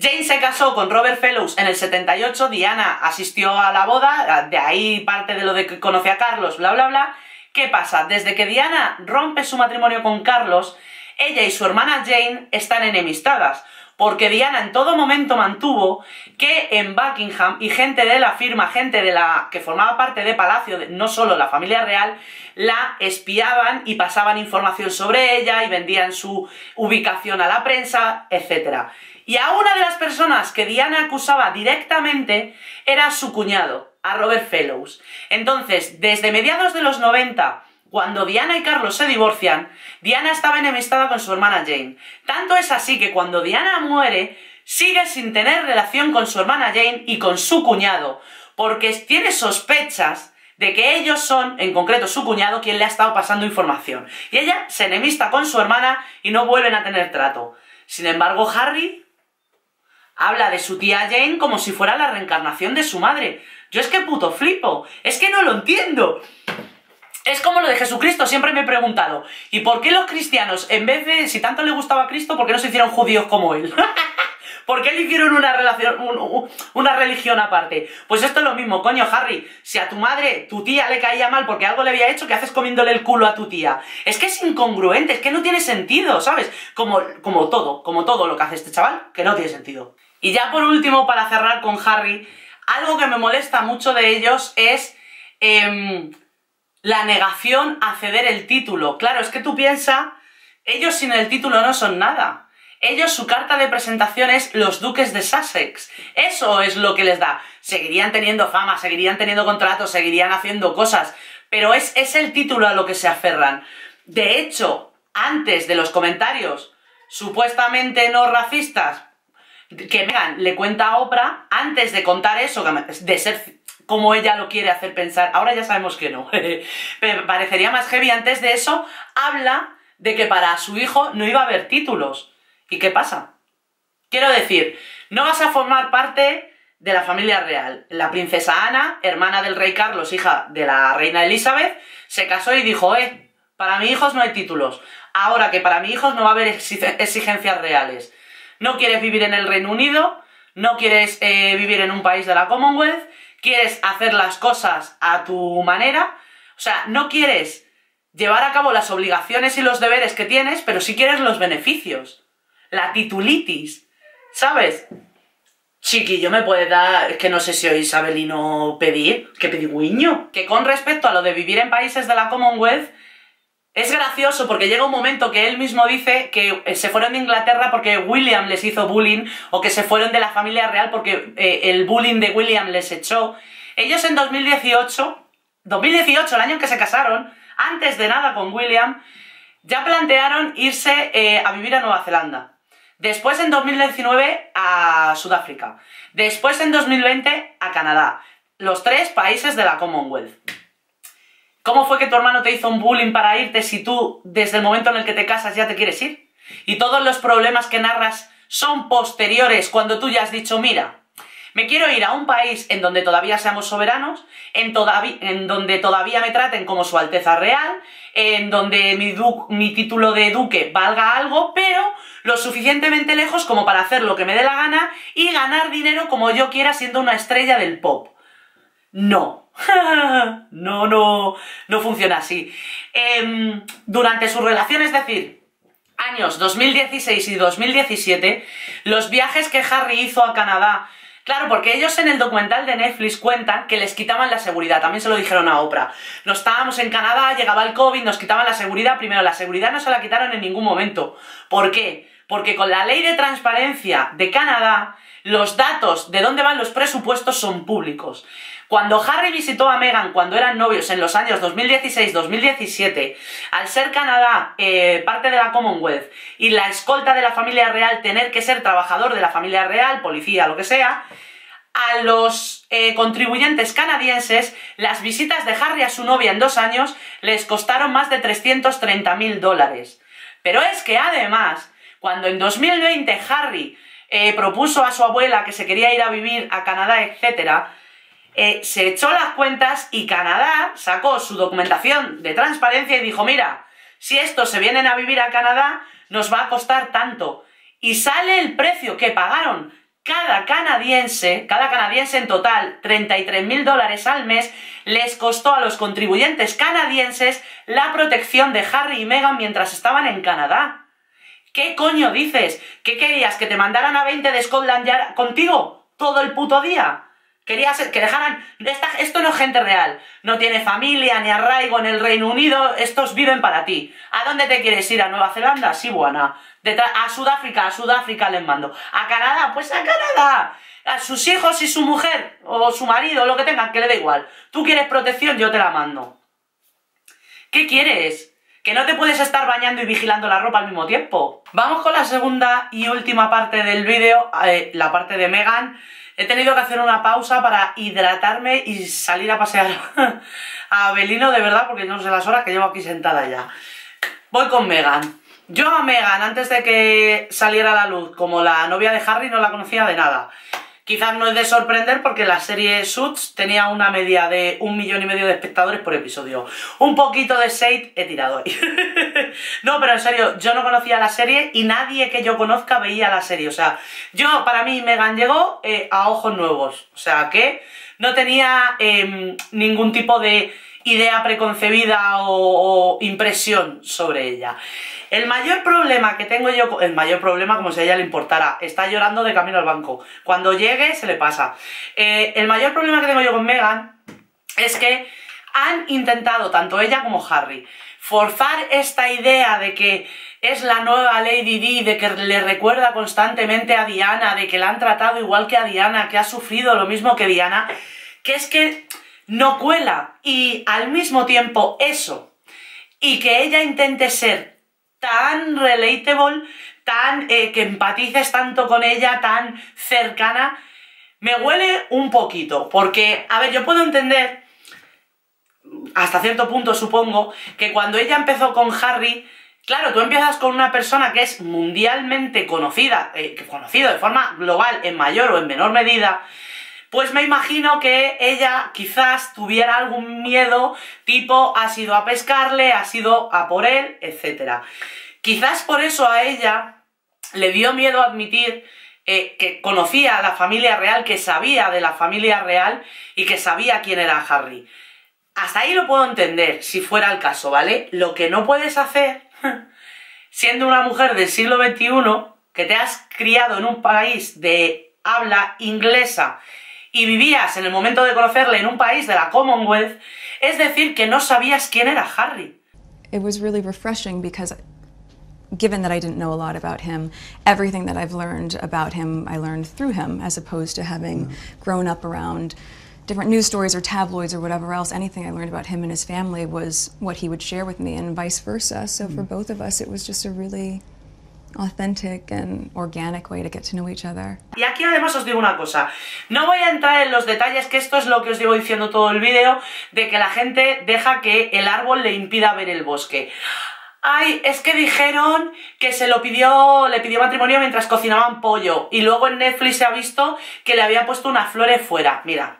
Jane se casó con Robert Fellows en el 78, Diana asistió a la boda, de ahí parte de lo de que conoce a Carlos, bla bla bla. ¿Qué pasa? Desde que Diana rompe su matrimonio con Carlos, ella y su hermana Jane están enemistadas, porque Diana en todo momento mantuvo que en Buckingham y gente de la firma, gente de la que formaba parte de Palacio, no solo la familia real, la espiaban y pasaban información sobre ella y vendían su ubicación a la prensa, etc. Y a una de las personas que Diana acusaba directamente era su cuñado, a Robert Fellows. Entonces, desde mediados de los 90... cuando Diana y Carlos se divorcian, Diana estaba enemistada con su hermana Jane. Tanto es así que cuando Diana muere, sigue sin tener relación con su hermana Jane y con su cuñado, porque tiene sospechas de que ellos son, en concreto su cuñado, quien le ha estado pasando información. Y ella se enemista con su hermana y no vuelven a tener trato. Sin embargo, Harry habla de su tía Jane como si fuera la reencarnación de su madre. Yo es que puto flipo, es que no lo entiendo. Es como lo de Jesucristo, siempre me he preguntado, ¿y por qué los cristianos, en vez de, si tanto le gustaba a Cristo, por qué no se hicieron judíos como él? ¿Por qué le hicieron una religión aparte? Pues esto es lo mismo, coño, Harry, si a tu madre, tu tía le caía mal porque algo le había hecho, ¿qué haces comiéndole el culo a tu tía? Es que es incongruente, es que no tiene sentido, ¿sabes? Como todo lo que hace este chaval, que no tiene sentido. Y ya por último, para cerrar con Harry, algo que me molesta mucho de ellos es... la negación a ceder el título. Claro, es que tú piensas, ellos sin el título no son nada. Ellos, su carta de presentación es los duques de Sussex. Eso es lo que les da. Seguirían teniendo fama, seguirían teniendo contratos, seguirían haciendo cosas, pero es el título a lo que se aferran. De hecho, antes de los comentarios supuestamente no racistas que Meghan le cuenta a Oprah, antes de contar eso, de ser como ella lo quiere hacer pensar, ahora ya sabemos que no, pero parecería más heavy, antes de eso, habla de que para su hijo no iba a haber títulos. ¿Y qué pasa? Quiero decir, no vas a formar parte de la familia real. La princesa Ana, hermana del rey Carlos, hija de la reina Elizabeth, se casó y dijo, para mis hijos no hay títulos, ahora que para mis hijos no va a haber exigencias reales. No quieres vivir en el Reino Unido, no quieres vivir en un país de la Commonwealth, quieres hacer las cosas a tu manera, o sea, no quieres llevar a cabo las obligaciones y los deberes que tienes, pero sí quieres los beneficios, la titulitis, ¿sabes? Chiquillo, me puede dar, es que no sé si oís isabelino pedir, que pedigüiño, que con respecto a lo de vivir en países de la Commonwealth, es gracioso porque llega un momento que él mismo dice que se fueron de Inglaterra porque William les hizo bullying, o que se fueron de la familia real porque el bullying de William les echó. Ellos en 2018, el año en que se casaron, antes de nada con William, ya plantearon irse a vivir a Nueva Zelanda. Después en 2019 a Sudáfrica. Después en 2020 a Canadá. Los tres países de la Commonwealth. ¿Cómo fue que tu hermano te hizo un bullying para irte si tú, desde el momento en el que te casas, ya te quieres ir? Y todos los problemas que narras son posteriores, cuando tú ya has dicho, mira, me quiero ir a un país en donde todavía seamos soberanos, en donde todavía me traten como su Alteza Real, en donde mi título de duque valga algo, pero lo suficientemente lejos como para hacer lo que me dé la gana y ganar dinero como yo quiera siendo una estrella del pop. No. No funciona así. Durante su relación, es decir, años 2016 y 2017, los viajes que Harry hizo a Canadá, claro, porque ellos en el documental de Netflix cuentan que les quitaban la seguridad, también se lo dijeron a Oprah, nos estábamos en Canadá, llegaba el COVID, nos quitaban la seguridad, primero la seguridad no se la quitaron en ningún momento. ¿Por qué? Porque con la ley de transparencia de Canadá, los datos de dónde van los presupuestos son públicos. Cuando Harry visitó a Meghan cuando eran novios en los años 2016-2017, al ser Canadá parte de la Commonwealth y la escolta de la familia real, tener que ser trabajador de la familia real, policía, lo que sea, a los contribuyentes canadienses, las visitas de Harry a su novia en 2 años les costaron más de 330.000 dólares. Pero es que además, cuando en 2020 Harry propuso a su abuela que se quería ir a vivir a Canadá, etc., se echó las cuentas y Canadá sacó su documentación de transparencia y dijo, mira, si estos se vienen a vivir a Canadá, nos va a costar tanto. Y sale el precio que pagaron cada canadiense en total, $33.000 al mes, les costó a los contribuyentes canadienses la protección de Harry y Meghan mientras estaban en Canadá. ¿Qué coño dices? ¿Qué querías? ¿Que te mandaran a 20 de Scotland Yard contigo todo el puto día? ¿Querías que dejaran...? Esto no es gente real. No tiene familia ni arraigo en el Reino Unido. Estos viven para ti. ¿A dónde te quieres ir? ¿A Nueva Zelanda? Sí, buena. A Sudáfrica les mando. ¿A Canadá? Pues a Canadá. A sus hijos y su mujer, o su marido, lo que tengan, que le da igual. Tú quieres protección, yo te la mando. ¿Qué quieres? Que no te puedes estar bañando y vigilando la ropa al mismo tiempo. Vamos con la segunda y última parte del vídeo, la parte de Meghan. He tenido que hacer una pausa para hidratarme y salir a pasear a Belino, de verdad, porque no sé las horas que llevo aquí sentada ya. Voy con Meghan. Yo a Meghan, antes de que saliera a la luz como la novia de Harry, no la conocía de nada. Quizás no es de sorprender porque la serie Suits tenía una media de 1,5 millones de espectadores por episodio. Un poquito de shade he tirado ahí. No, pero en serio, yo no conocía la serie y nadie que yo conozca veía la serie. O sea, para mí Meghan llegó a ojos nuevos. O sea, que no tenía ningún tipo de idea preconcebida o impresión sobre ella. El mayor problema que tengo yo, el mayor problema, como si a ella le importara, está llorando de camino al banco. Cuando llegue se le pasa. El mayor problema que tengo yo con Meghan es que han intentado, tanto ella como Harry, forzar esta idea de que es la nueva Lady Di, de que le recuerda constantemente a Diana, de que la han tratado igual que a Diana, que ha sufrido lo mismo que Diana, que es que no cuela. Y al mismo tiempo eso, y que ella intente ser tan relatable, tan que empatices tanto con ella, tan cercana, me huele un poquito. Porque, a ver, yo puedo entender, hasta cierto punto supongo, que cuando ella empezó con Harry, claro, tú empiezas con una persona que es mundialmente conocida, conocido de forma global, en mayor o en menor medida, pues me imagino que ella quizás tuviera algún miedo, tipo, has ido a pescarle, has ido a por él, etc. Quizás por eso a ella le dio miedo admitir que conocía a la familia real, que sabía de la familia real y que sabía quién era Harry. Hasta ahí lo puedo entender, si fuera el caso, ¿vale? Lo que no puedes hacer, siendo una mujer del siglo XXI, que te has criado en un país de habla inglesa, y vivías en el momento de conocerle en un país de la Commonwealth, es decir, que no sabías quién era Harry. It was really refreshing because given that I didn't know a lot about him, everything that I've learned about him, I learned through him, as opposed to having grown up around different news stories or tabloids or whatever else. Anything I learned about him and his family was what he would share with me and vice versa. So for both of us, it was just a really authentic and organic way to get to know each other. Y aquí además os digo una cosa, no voy a entrar en los detalles, que esto es lo que os llevo diciendo todo el vídeo, de que la gente deja que el árbol le impida ver el bosque. Ay, es que dijeron que le pidió matrimonio mientras cocinaban pollo, y luego en Netflix se ha visto que le había puesto unas flores fuera, mira.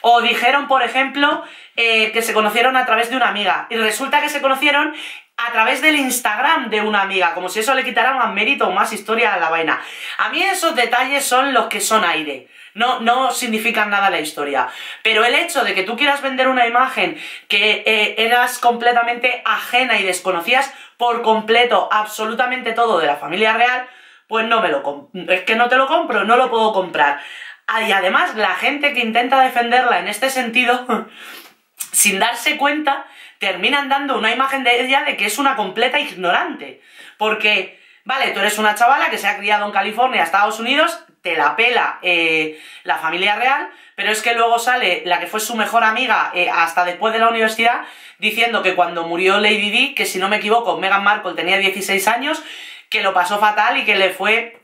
O dijeron, por ejemplo, que se conocieron a través de una amiga, y resulta que se conocieron a través del Instagram de una amiga, como si eso le quitara más mérito o más historia a la vaina. A mí esos detalles son los que son aire, no significan nada la historia. Pero el hecho de que tú quieras vender una imagen que eras completamente ajena y desconocías por completo absolutamente todo de la familia real, pues no me lo compro, es que no te lo compro, no lo puedo comprar. Y además la gente que intenta defenderla en este sentido, sin darse cuenta, terminan dando una imagen de ella de que es una completa ignorante. Porque, vale, tú eres una chavala que se ha criado en California, Estados Unidos, te la pela la familia real, pero es que luego sale la que fue su mejor amiga hasta después de la universidad, diciendo que cuando murió Lady Di, que si no me equivoco, Meghan Markle tenía 16 años, que lo pasó fatal y que le fue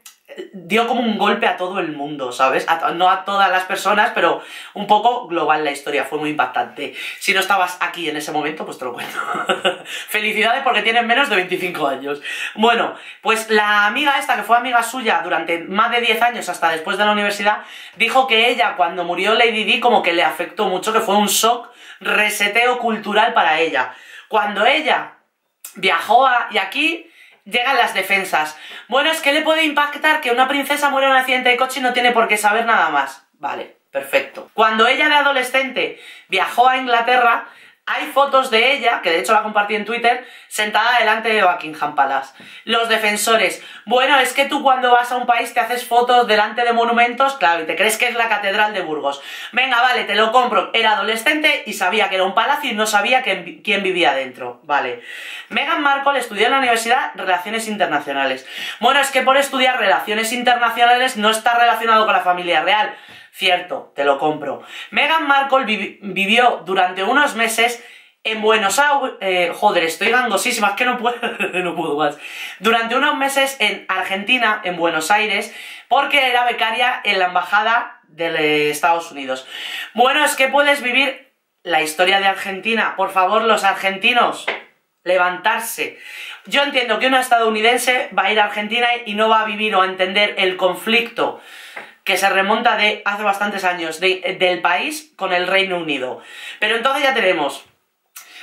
dio como un golpe a todo el mundo, ¿sabes? No a todas las personas, pero un poco global la historia, fue muy impactante. Si no estabas aquí en ese momento, pues te lo cuento. Felicidades porque tienen menos de 25 años. Bueno, pues la amiga esta, que fue amiga suya durante más de 10 años hasta después de la universidad, dijo que ella cuando murió Lady Di como que le afectó mucho, que fue un shock, reseteo cultural para ella. Cuando ella viajó y aquí llegan las defensas. Bueno, es que le puede impactar que una princesa muera en un accidente de coche y no tiene por qué saber nada más. Vale, perfecto. Cuando ella de adolescente viajó a Inglaterra, hay fotos de ella, que de hecho la compartí en Twitter, sentada delante de Buckingham Palace. Los defensores, bueno, es que tú cuando vas a un país te haces fotos delante de monumentos, claro, y te crees que es la Catedral de Burgos. Venga, vale, te lo compro. Era adolescente y sabía que era un palacio y no sabía quién vivía dentro, vale. Meghan Markle estudió en la Universidad Relaciones Internacionales. Bueno, es que por estudiar Relaciones Internacionales no está relacionado con la familia real. Cierto, te lo compro. Meghan Markle vivió durante unos meses en Buenos Aires... joder, estoy gangosísima, es que no puedo, no puedo más. Durante unos meses en Argentina, en Buenos Aires, porque era becaria en la embajada de Estados Unidos. Bueno, es que puedes vivir la historia de Argentina. Por favor, los argentinos, levantarse. Yo entiendo que una estadounidense va a ir a Argentina y no va a vivir o a entender el conflicto que se remonta de hace bastantes años, del país con el Reino Unido. Pero entonces ya tenemos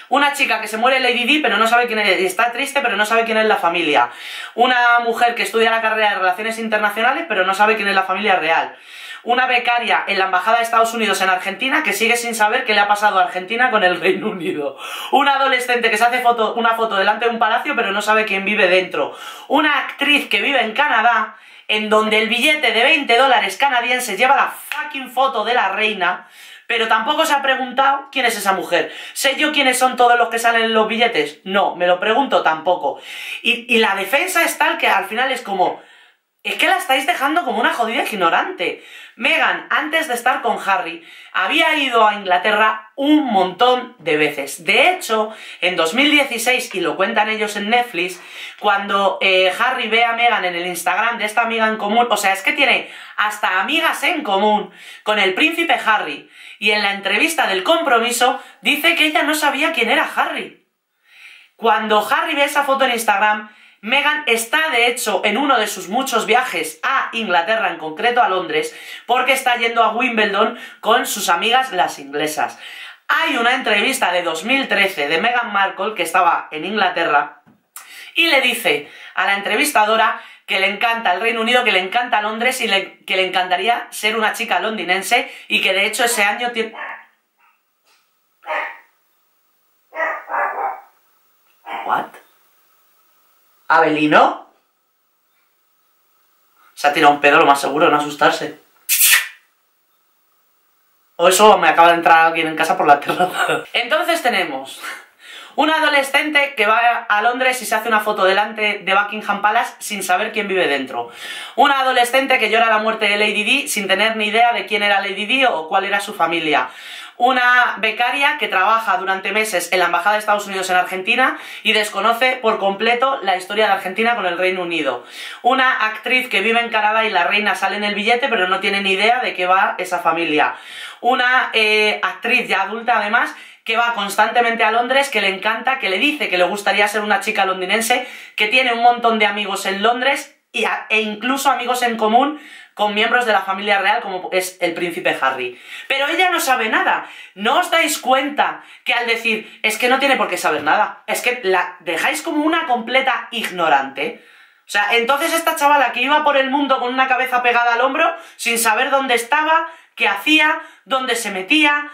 una chica que se muere Lady Di, pero no sabe quién es, y está triste, pero no sabe quién es la familia. Una mujer que estudia la carrera de Relaciones Internacionales, pero no sabe quién es la familia real. Una becaria en la embajada de Estados Unidos en Argentina, que sigue sin saber qué le ha pasado a Argentina con el Reino Unido. Una adolescente que se hace una foto delante de un palacio, pero no sabe quién vive dentro. Una actriz que vive en Canadá, en donde el billete de 20 dólares canadienses lleva la fucking foto de la reina, pero tampoco se ha preguntado quién es esa mujer. ¿Sé yo quiénes son todos los que salen en los billetes? No, me lo pregunto tampoco. Y la defensa es tal que al final es como... Es que la estáis dejando como una jodida ignorante. Meghan, antes de estar con Harry, había ido a Inglaterra un montón de veces. De hecho, en 2016, y lo cuentan ellos en Netflix, cuando Harry ve a Meghan en el Instagram de esta amiga en común, o sea, es que tiene hasta amigas en común con el príncipe Harry, y en la entrevista del compromiso dice que ella no sabía quién era Harry. Cuando Harry ve esa foto en Instagram, Meghan está de hecho en uno de sus muchos viajes a Inglaterra, en concreto a Londres, porque está yendo a Wimbledon con sus amigas las inglesas. Hay una entrevista de 2013 de Meghan Markle, que estaba en Inglaterra, y le dice a la entrevistadora que le encanta el Reino Unido, que le encanta Londres y que le encantaría ser una chica londinense, y que de hecho ese año tiene... ¿What? ¿Abelino? Se ha tirado un pedo, lo más seguro, no asustarse. O eso, me acaba de entrar alguien en casa por la terraza. Entonces tenemos una adolescente que va a Londres y se hace una foto delante de Buckingham Palace sin saber quién vive dentro. Una adolescente que llora la muerte de Lady Di sin tener ni idea de quién era Lady Di o cuál era su familia. Una becaria que trabaja durante meses en la embajada de Estados Unidos en Argentina y desconoce por completo la historia de Argentina con el Reino Unido. Una actriz que vive en Canadá y la reina sale en el billete, pero no tiene ni idea de qué va esa familia. Una actriz ya adulta, además, que va constantemente a Londres, que le encanta, que le dice que le gustaría ser una chica londinense, que tiene un montón de amigos en Londres e incluso amigos en común con miembros de la familia real, como es el príncipe Harry. Pero ella no sabe nada. ¿No os dais cuenta que al decir, es que no tiene por qué saber nada, es que la dejáis como una completa ignorante? O sea, entonces esta chavala que iba por el mundo con una cabeza pegada al hombro, sin saber dónde estaba, qué hacía, dónde se metía,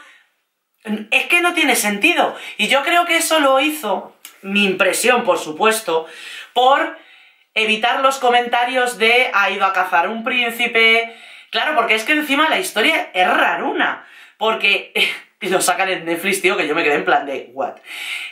es que no tiene sentido. Y yo creo que eso lo hizo, mi impresión, por supuesto, por evitar los comentarios de ha ido a cazar un príncipe. Claro, porque es que encima la historia es raruna, porque lo sacan en Netflix, tío, que yo me quedé en plan de what.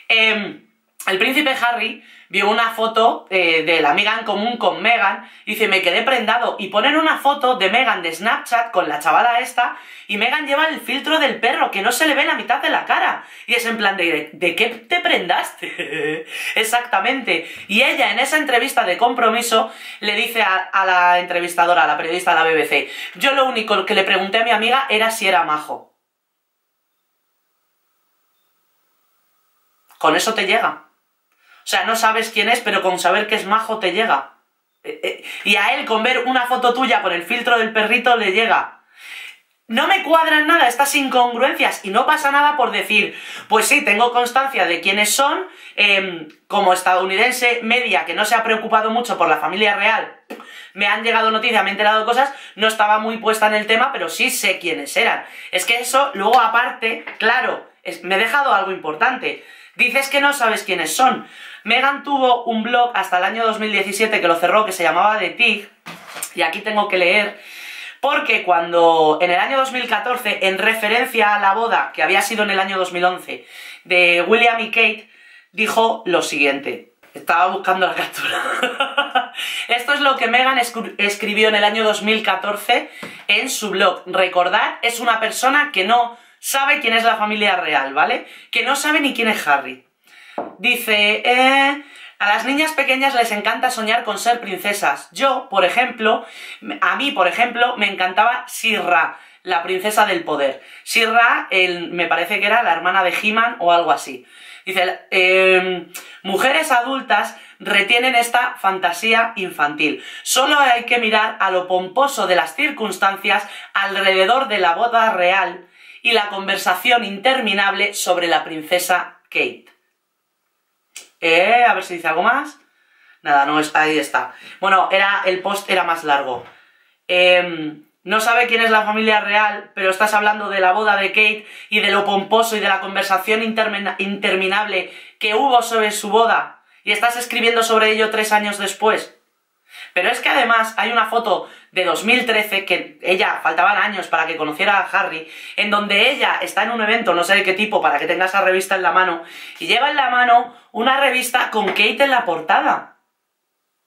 El príncipe Harry vio una foto de la amiga en común con Meghan, y dice, me quedé prendado, y ponen una foto de Meghan de Snapchat con la chavala esta, y Meghan lleva el filtro del perro, que no se le ve la mitad de la cara, y es en plan ¿de qué te prendaste? Exactamente, y ella en esa entrevista de compromiso le dice a la entrevistadora, a la periodista de la BBC, yo lo único que le pregunté a mi amiga era si era majo. Con eso te llega. O sea, no sabes quién es, pero con saber que es majo te llega. Y a él, con ver una foto tuya con el filtro del perrito, le llega. No me cuadran nada estas incongruencias, y no pasa nada por decir, pues sí, tengo constancia de quiénes son, como estadounidense media que no se ha preocupado mucho por la familia real, me han llegado noticias, me he enterado de cosas, no estaba muy puesta en el tema, pero sí sé quiénes eran. Es que eso, luego aparte, claro, me he dejado algo importante. Dices que no sabes quiénes son. Meghan tuvo un blog hasta el año 2017 que lo cerró, que se llamaba The Tig, y aquí tengo que leer, porque cuando en el año 2014, en referencia a la boda que había sido en el año 2011 de William y Kate, dijo lo siguiente. Estaba buscando la captura. Esto es lo que Meghan escribió en el año 2014 en su blog. Recordad, es una persona que no sabe quién es la familia real, ¿vale? Que no sabe ni quién es Harry. Dice, a las niñas pequeñas les encanta soñar con ser princesas. Yo, por ejemplo, a mí, por ejemplo, me encantaba Sirra, la princesa del poder. Sirra, me parece que era la hermana de He-Man o algo así. Dice, mujeres adultas retienen esta fantasía infantil. Solo hay que mirar a lo pomposo de las circunstancias alrededor de la boda real y la conversación interminable sobre la princesa Kate. A ver si dice algo más. Nada, no, ahí está. Bueno, el post era más largo. No sabe quién es la familia real, pero estás hablando de la boda de Kate y de lo pomposo y de la conversación interminable que hubo sobre su boda, y estás escribiendo sobre ello 3 años después. Pero es que además hay una foto de 2013, que ella, faltaban años para que conociera a Harry, en donde ella está en un evento, no sé de qué tipo, para que tenga esa revista en la mano, y lleva en la mano una revista con Kate en la portada.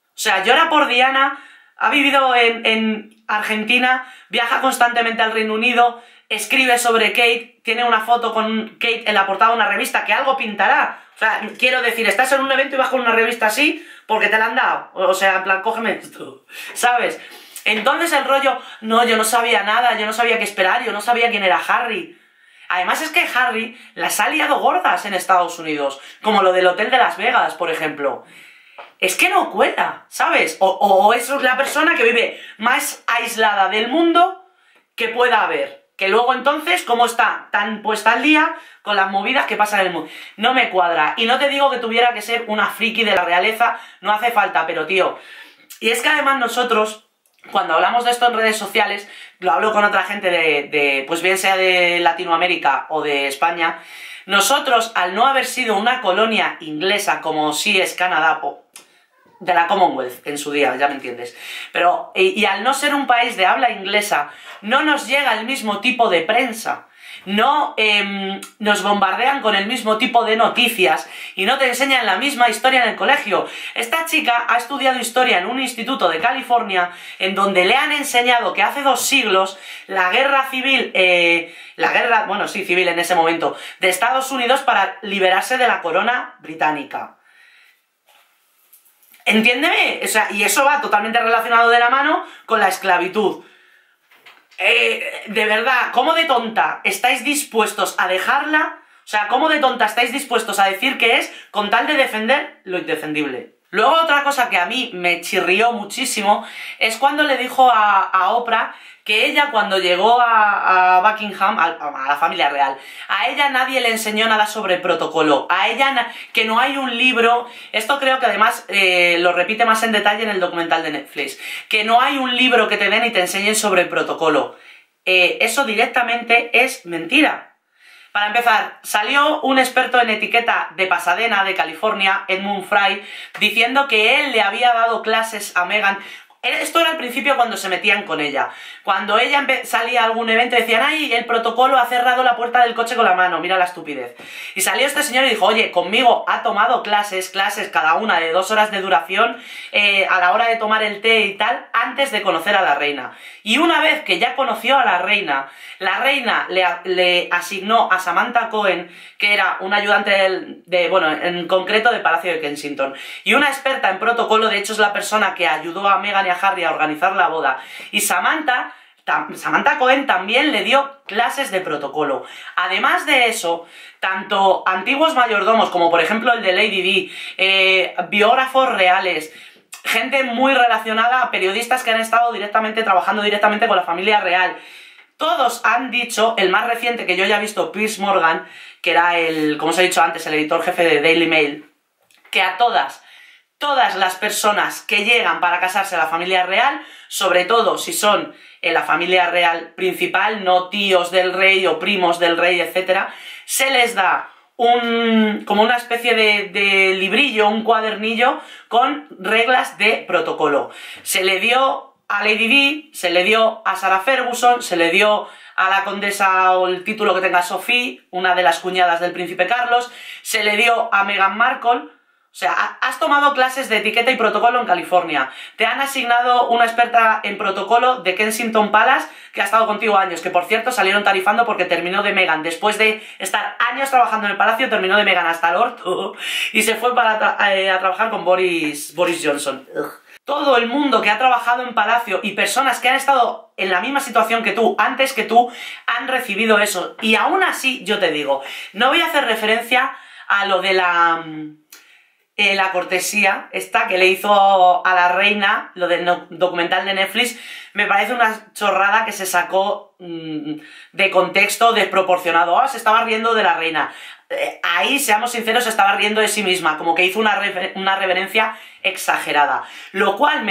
O sea, llora por Diana, ha vivido en Argentina, viaja constantemente al Reino Unido, escribe sobre Kate, tiene una foto con Kate en la portada de una revista, que algo pintará. O sea, quiero decir, estás en un evento y vas con una revista así porque te la han dado. O sea, en plan, cógeme esto, ¿sabes? Entonces el rollo, no, yo no sabía nada, yo no sabía qué esperar, yo no sabía quién era Harry. Además es que Harry las ha liado gordas en Estados Unidos, como lo del hotel de Las Vegas, por ejemplo. Es que no cuela, ¿sabes? O es la persona que vive más aislada del mundo que pueda haber. Que luego entonces, ¿cómo está? Tan puesta al día con las movidas que pasan en el mundo. No me cuadra. Y no te digo que tuviera que ser una friki de la realeza, no hace falta, pero tío. Y es que además nosotros, cuando hablamos de esto en redes sociales, lo hablo con otra gente pues bien sea de Latinoamérica o de España, nosotros, al no haber sido una colonia inglesa, como sí es Canadá, de la Commonwealth en su día, ya me entiendes, pero y al no ser un país de habla inglesa, no nos llega el mismo tipo de prensa, no nos bombardean con el mismo tipo de noticias y no te enseñan la misma historia en el colegio. Esta chica ha estudiado historia en un instituto de California en donde le han enseñado que hace 2 siglos la guerra civil, bueno sí, civil en ese momento, de Estados Unidos para liberarse de la corona británica. Entiéndeme, o sea, y eso va totalmente relacionado de la mano con la esclavitud. De verdad, ¿cómo de tonta estáis dispuestos a dejarla? O sea, ¿cómo de tonta estáis dispuestos a decir que es con tal de defender lo indefendible? Luego otra cosa que a mí me chirrió muchísimo es cuando le dijo a Oprah que ella, cuando llegó a Buckingham, a la familia real, a ella nadie le enseñó nada sobre protocolo, a ella que no hay un libro, esto creo que además lo repite más en detalle en el documental de Netflix, que no hay un libro que te den y te enseñen sobre protocolo. Eso directamente es mentira. Para empezar, salió un experto en etiqueta de Pasadena, de California, Edmund Fry, diciendo que él le había dado clases a Meghan Esto era al principio cuando se metían con ella. Cuando ella salía a algún evento decían, ay, el protocolo ha cerrado la puerta del coche con la mano, mira la estupidez. Y salió este señor y dijo, oye, conmigo ha tomado clases, cada una de 2 horas de duración, a la hora de tomar el té y tal, antes de conocer a la reina. Y una vez que ya conoció a la reina le asignó a Samantha Cohen, que era una ayudante bueno, en concreto de Palacio de Kensington, y una experta en protocolo, de hecho es la persona que ayudó a Meghan y a Harry a organizar la boda, y Samantha Cohen también le dio clases de protocolo. Además de eso, tanto antiguos mayordomos como por ejemplo el de Lady Di, biógrafos reales, gente muy relacionada, periodistas que han estado trabajando directamente con la familia real, todos han dicho, el más reciente que yo ya he visto, Piers Morgan, que era el, como os he dicho antes, el editor jefe de Daily Mail, que a todas las personas que llegan para casarse a la familia real, sobre todo si son en la familia real principal, no tíos del rey o primos del rey, etcétera, se les da como una especie de librillo, un cuadernillo con reglas de protocolo. Se le dio a Lady Di, se le dio a Sarah Ferguson, se le dio a la condesa o el título que tenga Sophie, una de las cuñadas del príncipe Carlos, se le dio a Meghan Markle. O sea, has tomado clases de etiqueta y protocolo en California, te han asignado una experta en protocolo de Kensington Palace que ha estado contigo años, que por cierto salieron tarifando porque terminó de Meghan, después de estar años trabajando en el palacio, terminó de Meghan hasta el orto y se fue a trabajar con Boris Johnson. Todo el mundo que ha trabajado en palacio y personas que han estado en la misma situación que tú, antes que tú, han recibido eso. Y aún así, yo te digo, no voy a hacer referencia a lo de la cortesía esta que le hizo a la reina, lo del documental de Netflix. Me parece una chorrada que se sacó de contexto, desproporcionado. Se estaba riendo de la reina. Ahí, seamos sinceros, se estaba riendo de sí misma, como que hizo una reverencia exagerada. Lo cual,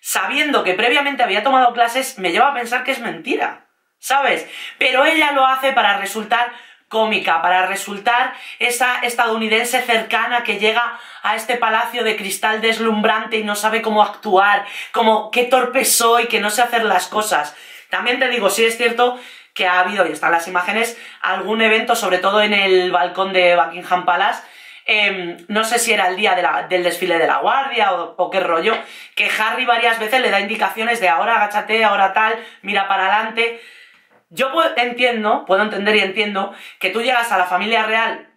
sabiendo que previamente había tomado clases, me lleva a pensar que es mentira, ¿sabes? Pero ella lo hace para resultar cómica, para resultar esa estadounidense cercana que llega a este palacio de cristal deslumbrante y no sabe cómo actuar, como qué torpe soy, que no sé hacer las cosas. También te digo, sí es cierto que ha habido, y están las imágenes, algún evento, sobre todo en el balcón de Buckingham Palace, no sé si era el día del desfile de la guardia o qué rollo, que Harry varias veces le da indicaciones de ahora agáchate, ahora tal, mira para adelante. Yo puedo entender que tú llegas a la familia real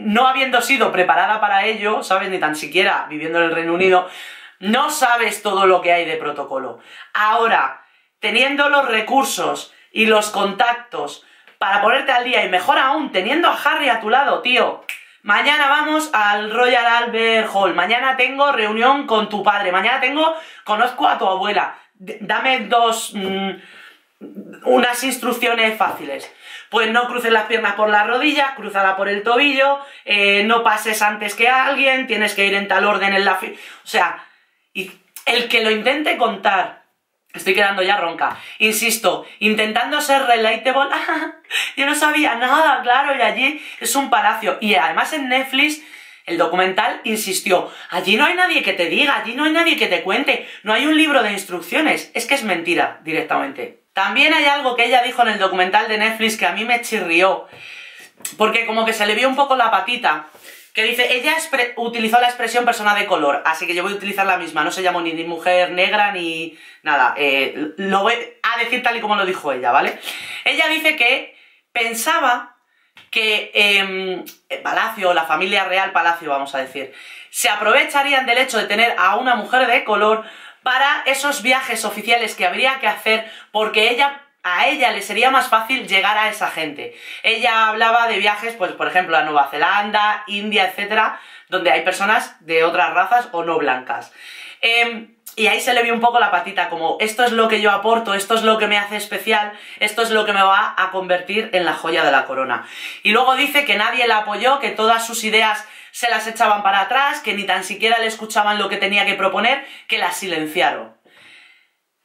no habiendo sido preparada para ello, ¿sabes? Ni tan siquiera viviendo en el Reino Unido, no sabes todo lo que hay de protocolo. Ahora, teniendo los recursos y los contactos para ponerte al día, y mejor aún, teniendo a Harry a tu lado, tío. Mañana vamos al Royal Albert Hall, mañana tengo reunión con tu padre, mañana conozco a tu abuela, dame unas instrucciones fáciles. Pues no cruces las piernas por las rodillas, crúzala por el tobillo, no pases antes que alguien, tienes que ir en tal orden en la fila. O sea, y el que lo intente contar, estoy quedando ya ronca, insisto, intentando ser relatable, yo no sabía nada, claro, y allí es un palacio. Y además en Netflix, el documental insistió, allí no hay nadie que te diga, allí no hay nadie que te cuente, no hay un libro de instrucciones. Es que es mentira directamente. También hay algo que ella dijo en el documental de Netflix que a mí me chirrió, porque como que se le vio un poco la patita, que dice, ella utilizó la expresión persona de color, así que yo voy a utilizar la misma, no se llamó ni mujer negra ni nada, lo voy a decir tal y como lo dijo ella, ¿vale? Ella dice que pensaba que el Palacio, la familia real Palacio, vamos a decir, se aprovecharían del hecho de tener a una mujer de color para esos viajes oficiales que habría que hacer, porque a ella le sería más fácil llegar a esa gente. Ella hablaba de viajes, pues por ejemplo, a Nueva Zelanda, India, etcétera, donde hay personas de otras razas o no blancas. Y ahí se le vio un poco la patita, como esto es lo que yo aporto, esto es lo que me hace especial, esto es lo que me va a convertir en la joya de la corona. Y luego dice que nadie la apoyó, que todas sus ideas se las echaban para atrás, que ni tan siquiera le escuchaban lo que tenía que proponer, que la silenciaron.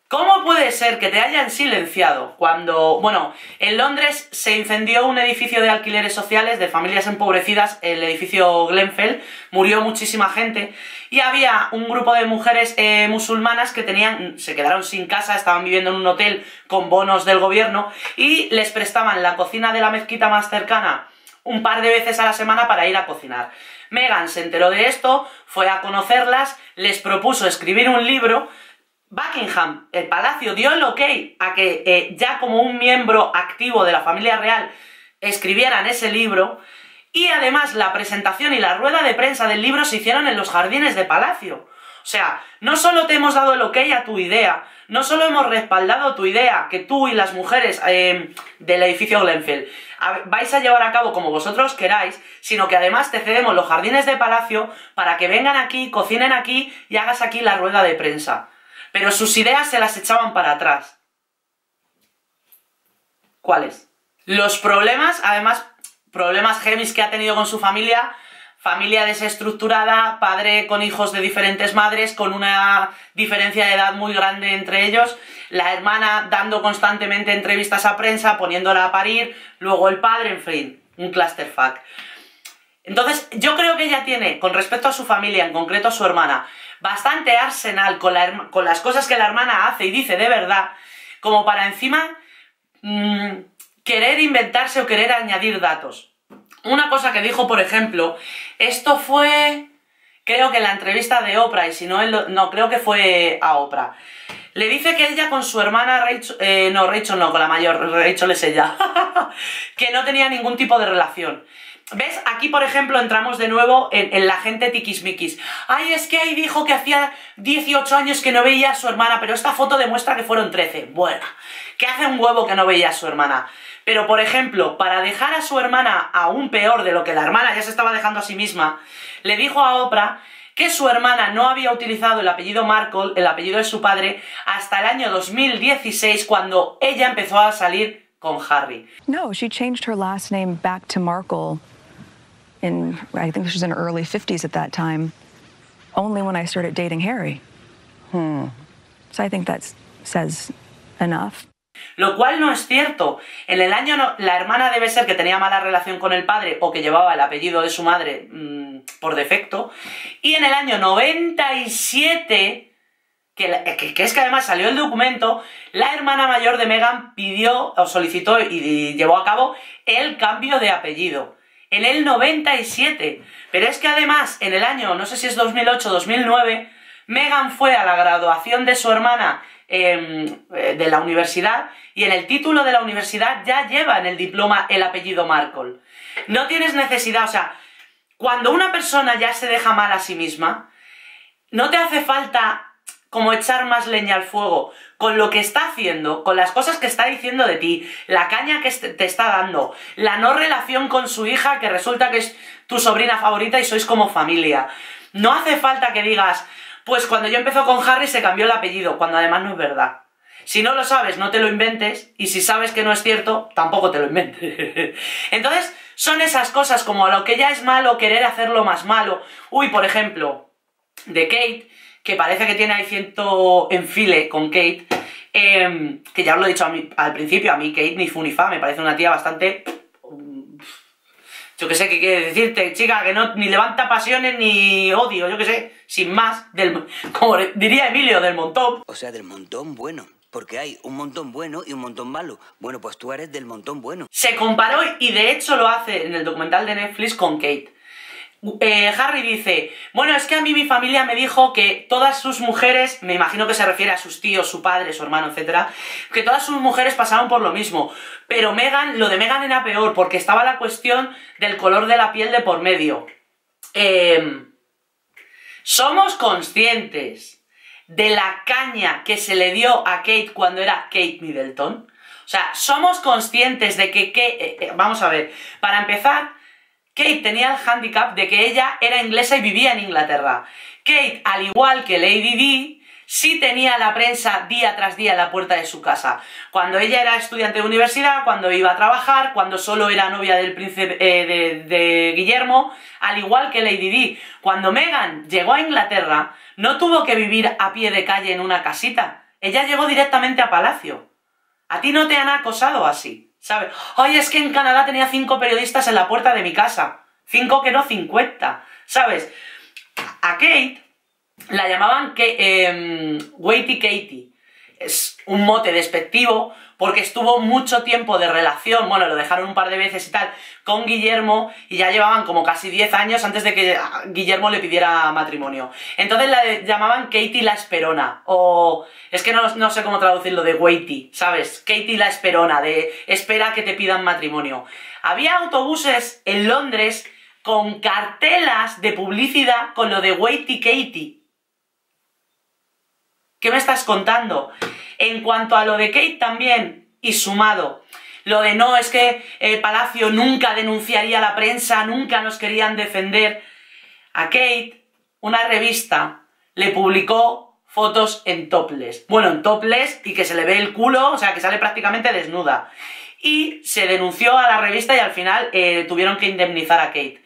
¿Cómo puede ser que te hayan silenciado cuando... Bueno, en Londres se incendió un edificio de alquileres sociales de familias empobrecidas, el edificio Glenfell, murió muchísima gente y había un grupo de mujeres musulmanas que se quedaron sin casa, estaban viviendo en un hotel con bonos del gobierno y les prestaban la cocina de la mezquita más cercana un par de veces a la semana para ir a cocinar. Meghan se enteró de esto, fue a conocerlas, les propuso escribir un libro. Buckingham, el palacio, dio el ok a que ya como un miembro activo de la familia real escribieran ese libro, y además la presentación y la rueda de prensa del libro se hicieron en los jardines de palacio. O sea, no solo te hemos dado el ok a tu idea, no solo hemos respaldado tu idea, que tú y las mujeres del edificio Glenfell vais a llevar a cabo como vosotros queráis, sino que además te cedemos los jardines de palacio para que vengan aquí, cocinen aquí y hagas aquí la rueda de prensa. Pero sus ideas se las echaban para atrás. ¿Cuáles? Los problemas, además, problemas gemis que ha tenido con su familia, familia desestructurada, padre con hijos de diferentes madres, con una diferencia de edad muy grande entre ellos, la hermana dando constantemente entrevistas a prensa, poniéndola a parir, luego el padre, en fin, un clusterfuck. Entonces, yo creo que ella tiene, con respecto a su familia, en concreto a su hermana, bastante arsenal con las cosas que la hermana hace y dice de verdad, como para encima querer inventarse o querer añadir datos. Una cosa que dijo, por ejemplo, esto fue, creo que en la entrevista de Oprah, y si no, no, creo que fue a Oprah. Le dice que ella con su hermana Rachel, con la mayor, Rachel es ella, que no tenía ningún tipo de relación. ¿Ves? Aquí, por ejemplo, entramos de nuevo en la gente tiquismiquis. Ay, es que ahí dijo que hacía 18 años que no veía a su hermana, pero esta foto demuestra que fueron 13. Bueno, que hace un huevo que no veía a su hermana. Pero, por ejemplo, para dejar a su hermana aún peor de lo que la hermana ya se estaba dejando a sí misma, le dijo a Oprah que su hermana no había utilizado el apellido Markle, el apellido de su padre, hasta el año 2016, cuando ella empezó a salir con Harry. No, she changed her last name back to Markle. In, I think she was in her early 50s at that time, only when I started dating Harry. So I think that says enough. Lo cual no es cierto. En el año, la hermana debe ser que tenía mala relación con el padre o que llevaba el apellido de su madre por defecto. Y en el año 97, que es que además salió el documento, la hermana mayor de Meghan pidió o solicitó y llevó a cabo el cambio de apellido. En el 97, pero es que además en el año, no sé si es 2008 o 2009, Meghan fue a la graduación de su hermana de la universidad y en el título de la universidad ya lleva en el diploma el apellido Markle. No tienes necesidad, o sea, cuando una persona ya se deja mal a sí misma, no te hace falta como echar más leña al fuego con lo que está haciendo, con las cosas que está diciendo de ti, la caña que te está dando, la no relación con su hija que resulta que es tu sobrina favorita y sois como familia. No hace falta que digas, pues cuando yo empezó con Harry se cambió el apellido, cuando además no es verdad. Si no lo sabes, no te lo inventes, y si sabes que no es cierto, tampoco te lo inventes. Entonces, son esas cosas como lo que ya es malo, querer hacerlo más malo. Uy, por ejemplo, de Kate, que parece que tiene ahí cierto enfile con Kate, que ya os lo he dicho al principio, a mí Kate ni fu ni fa, me parece una tía bastante... Yo que sé qué quiere decirte, chica, que no ni levanta pasiones ni odio, yo que sé, sin más, como diría Emilio, del montón. O sea, del montón bueno, porque hay un montón bueno y un montón malo. Bueno, pues tú eres del montón bueno. Se comparó y de hecho lo hace en el documental de Netflix con Kate. Harry dice, bueno, es que a mí mi familia me dijo que todas sus mujeres, me imagino que se refiere a sus tíos, su padre, su hermano, etcétera, que todas sus mujeres pasaron por lo mismo, pero Meghan, lo de Meghan era peor, porque estaba la cuestión del color de la piel de por medio. Somos conscientes de la caña que se le dio a Kate cuando era Kate Middleton. O sea, somos conscientes de que, vamos a ver, para empezar, Kate tenía el hándicap de que ella era inglesa y vivía en Inglaterra. Kate, al igual que Lady Di, sí tenía la prensa día tras día en la puerta de su casa. Cuando ella era estudiante de universidad, cuando iba a trabajar, cuando solo era novia del príncipe de Guillermo, al igual que Lady Di. Cuando Meghan llegó a Inglaterra, no tuvo que vivir a pie de calle en una casita. Ella llegó directamente a Palacio. A ti no te han acosado así, ¿sabes? Oye, es que en Canadá tenía 5 periodistas en la puerta de mi casa. 5 que no, 50, ¿sabes? A Kate la llamaban Waity Katie. Es un mote despectivo porque estuvo mucho tiempo de relación, bueno, lo dejaron un par de veces y tal, con Guillermo, y ya llevaban como casi 10 años antes de que Guillermo le pidiera matrimonio. Entonces la llamaban Katie la Esperona, o... es que no sé cómo traducirlo de Waity, ¿sabes? Katie la Esperona, de espera que te pidan matrimonio. Había autobuses en Londres con cartelas de publicidad con lo de Waity Katie. ¿Qué me estás contando? En cuanto a lo de Kate también, y sumado, lo de no, es que Palacio nunca denunciaría a la prensa, nunca nos querían defender. A Kate, una revista, le publicó fotos en topless. Bueno, en topless y que se le ve el culo, o sea, que sale prácticamente desnuda. Y se denunció a la revista y al final tuvieron que indemnizar a Kate.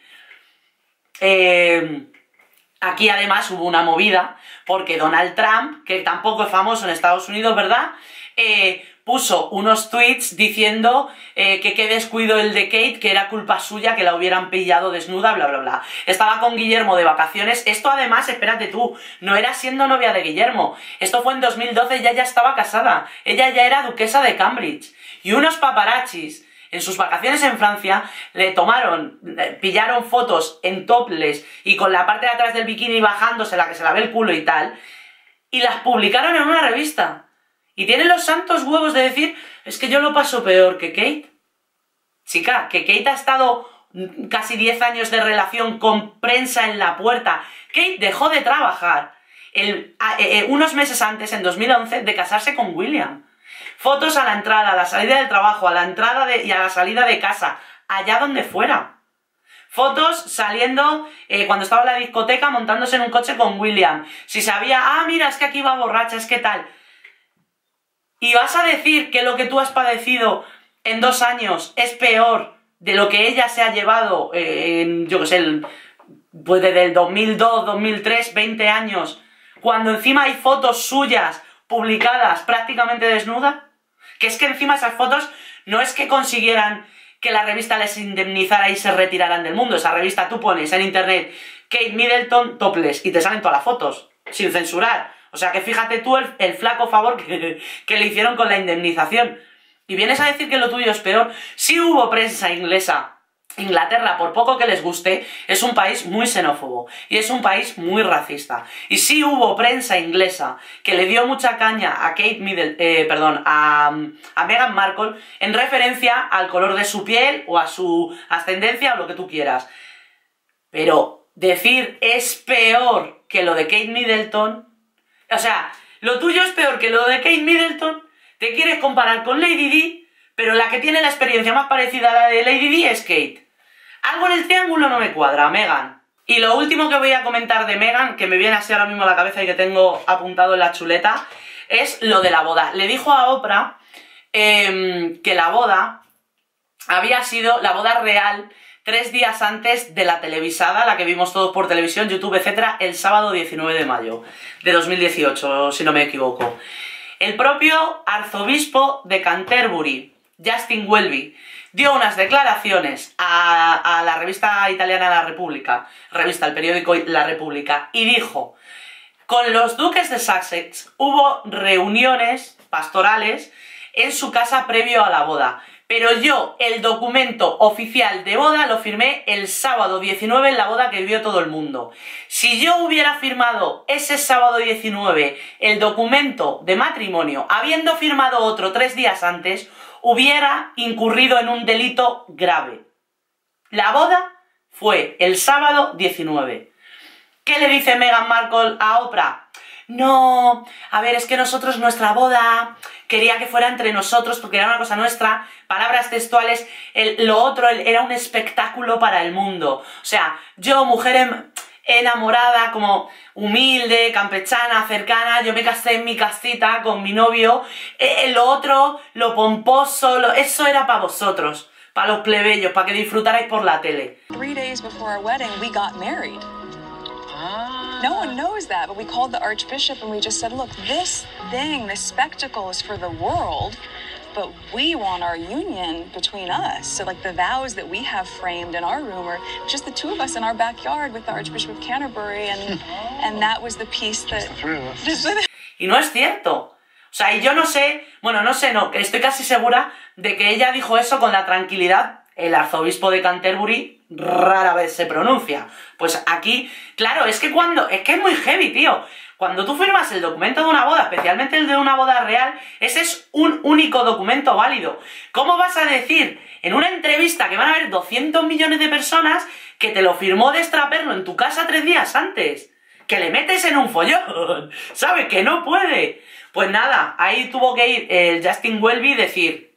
Aquí además hubo una movida porque Donald Trump, que tampoco es famoso en Estados Unidos, ¿verdad? Puso unos tweets diciendo que qué descuido el de Kate, que era culpa suya que la hubieran pillado desnuda, bla, bla, bla. Estaba con Guillermo de vacaciones. Esto además, espérate tú, no era siendo novia de Guillermo. Esto fue en 2012, ella ya estaba casada. Ella ya era duquesa de Cambridge. Y unos paparachis, en sus vacaciones en Francia, le tomaron, pillaron fotos en topless y con la parte de atrás del bikini bajándosela, que se la ve el culo y tal, y las publicaron en una revista. Y tienen los santos huevos de decir, es que yo lo paso peor que Kate. Chica, que Kate ha estado casi 10 años de relación con prensa en la puerta. Kate dejó de trabajar unos meses antes, en 2011, de casarse con William. Fotos a la entrada, a la salida del trabajo, a la entrada y a la salida de casa, allá donde fuera. Fotos saliendo cuando estaba en la discoteca montándose en un coche con William. Si sabía, ah, mira, es que aquí va borracha, es que tal. Y vas a decir que lo que tú has padecido en 2 años es peor de lo que ella se ha llevado, yo qué sé, pues desde el 2002, 2003, 20 años, cuando encima hay fotos suyas publicadas prácticamente desnuda. Que es que encima esas fotos no es que consiguieran que la revista les indemnizara y se retiraran del mundo. Esa revista tú pones en internet Kate Middleton topless y te salen todas las fotos, sin censurar. O sea que fíjate tú el flaco favor que le hicieron con la indemnización. Y vienes a decir que lo tuyo es peor. Sí hubo prensa inglesa. Inglaterra, por poco que les guste, es un país muy xenófobo y es un país muy racista. Y sí hubo prensa inglesa que le dio mucha caña a a Meghan Markle en referencia al color de su piel o a su ascendencia o lo que tú quieras. Pero decir es peor que lo de Kate Middleton, o sea, lo tuyo es peor que lo de Kate Middleton, te quieres comparar con Lady Di, pero la que tiene la experiencia más parecida a la de Lady Di es Kate. Algo en el triángulo no me cuadra, Meghan. Y lo último que voy a comentar de Meghan, que me viene así ahora mismo a la cabeza y que tengo apuntado en la chuleta, es lo de la boda. Le dijo a Oprah que la boda había sido la boda real 3 días antes de la televisada, la que vimos todos por televisión, YouTube, etcétera, el sábado 19 de mayo de 2018, si no me equivoco. El propio arzobispo de Canterbury, Justin Welby, dio unas declaraciones a la revista italiana La República, el periódico La República, y dijo: con los duques de Sussex hubo reuniones pastorales en su casa previo a la boda, pero yo el documento oficial de boda lo firmé el sábado 19 en la boda que vio todo el mundo. Si yo hubiera firmado ese sábado 19 el documento de matrimonio, habiendo firmado otro 3 días antes, hubiera incurrido en un delito grave. La boda fue el sábado 19. ¿Qué le dice Meghan Markle a Oprah? No, a ver, es que nosotros, nuestra boda, quería que fuera entre nosotros porque era una cosa nuestra, palabras textuales, lo otro era un espectáculo para el mundo. O sea, yo, mujer enamorada, como humilde, campechana, cercana, yo me casé en mi casita con mi novio, lo otro, lo pomposo, eso era para vosotros, para los plebeyos, para que disfrutarais por la tele. 3 days before our wedding we got married. Ah. No one knows that, but we called the Archbishop and we just said, look, this thing, this spectacle is for the world, but we want our union between us. So like the vows that we have framed in our room are just the two of us in our backyard with the Archbishop of Canterbury, and that was the piece that... Y no es cierto. O sea, y yo no sé, bueno, no sé, no, estoy casi segura de que ella dijo eso con la tranquilidad. El arzobispo de Canterbury rara vez se pronuncia. Pues aquí, claro, es que cuando, es que es muy heavy, tío. Cuando tú firmas el documento de una boda, especialmente el de una boda real, ese es un único documento válido. ¿Cómo vas a decir en una entrevista que van a haber 200 millones de personas que te lo firmó de extraperlo en tu casa 3 días antes? Que le metes en un follón, ¿sabes? Que no puede. Pues nada, ahí tuvo que ir el Justin Welby y decir,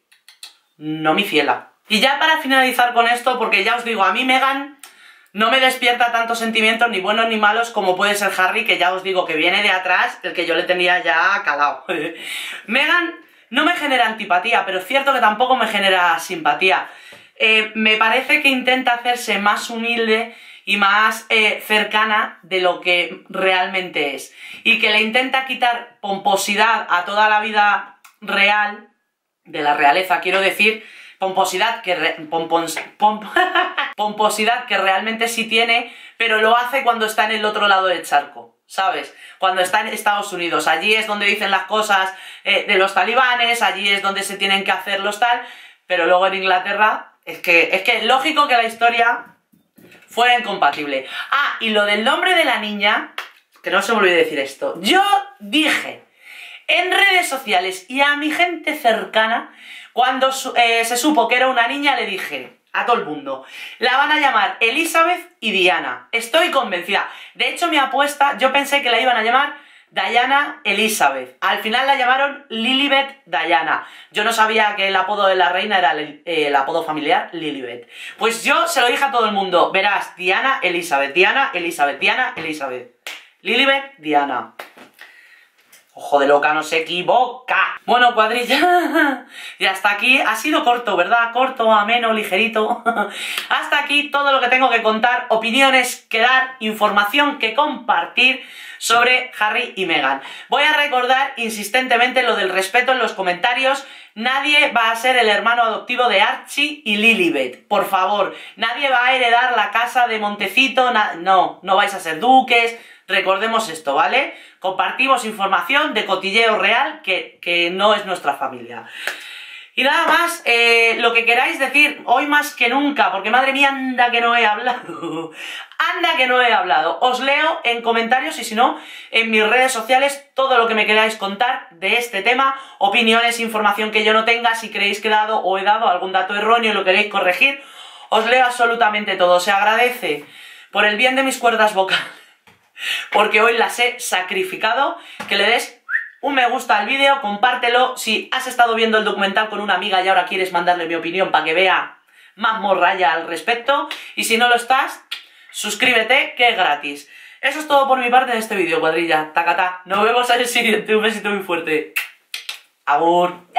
no mi ciela. Y ya para finalizar con esto, porque ya os digo, a mí Meghan no me despierta tantos sentimientos ni buenos ni malos como puede ser Harry, que ya os digo que viene de atrás, el que yo le tenía ya calado. Meghan no me genera antipatía, pero es cierto que tampoco me genera simpatía. Me parece que intenta hacerse más humilde y más cercana de lo que realmente es. Y que le intenta quitar pomposidad a toda la vida real, de la realeza, quiero decir... pomposidad que realmente sí tiene, pero lo hace cuando está en el otro lado del charco, ¿sabes? Cuando está en Estados Unidos, allí es donde dicen las cosas de los talibanes, allí es donde se tienen que hacer los tal, pero luego en Inglaterra es que es lógico que la historia fuera incompatible. Ah, y lo del nombre de la niña, que no se me olvide decir esto, yo dije en redes sociales y a mi gente cercana, cuando se supo que era una niña, le dije a todo el mundo, la van a llamar Elizabeth y Diana. Estoy convencida. De hecho, mi apuesta, yo pensé que la iban a llamar Diana Elizabeth. Al final la llamaron Lilibet Diana. Yo no sabía que el apodo de la reina era el apodo familiar Lilibet. Pues yo se lo dije a todo el mundo. Verás, Diana Elizabeth, Diana Elizabeth, Diana Elizabeth, Lilibet Diana. Ojo de loca, no se equivoca. Bueno, cuadrilla, y hasta aquí ha sido corto, ¿verdad? Corto, ameno, ligerito. Hasta aquí todo lo que tengo que contar, opiniones que dar, información que compartir sobre Harry y Meghan. Voy a recordar insistentemente lo del respeto en los comentarios. Nadie va a ser el hermano adoptivo de Archie y Lilibet, por favor. Nadie va a heredar la casa de Montecito, no vais a ser duques. Recordemos esto, ¿vale? Compartimos información de cotilleo real que no es nuestra familia. Y nada más, lo que queráis decir hoy más que nunca, porque madre mía, anda que no he hablado. Anda que no he hablado. Os leo en comentarios y si no, en mis redes sociales todo lo que me queráis contar de este tema, opiniones, información que yo no tenga, si creéis que he dado o he dado algún dato erróneo y lo queréis corregir, os leo absolutamente todo. Se agradece por el bien de mis cuerdas vocales, porque hoy las he sacrificado, que le des un me gusta al vídeo, compártelo, si has estado viendo el documental con una amiga y ahora quieres mandarle mi opinión para que vea más morralla al respecto, y si no lo estás, suscríbete que es gratis. Eso es todo por mi parte de este vídeo, cuadrilla, tacatá, nos vemos en el siguiente, un besito muy fuerte, abur.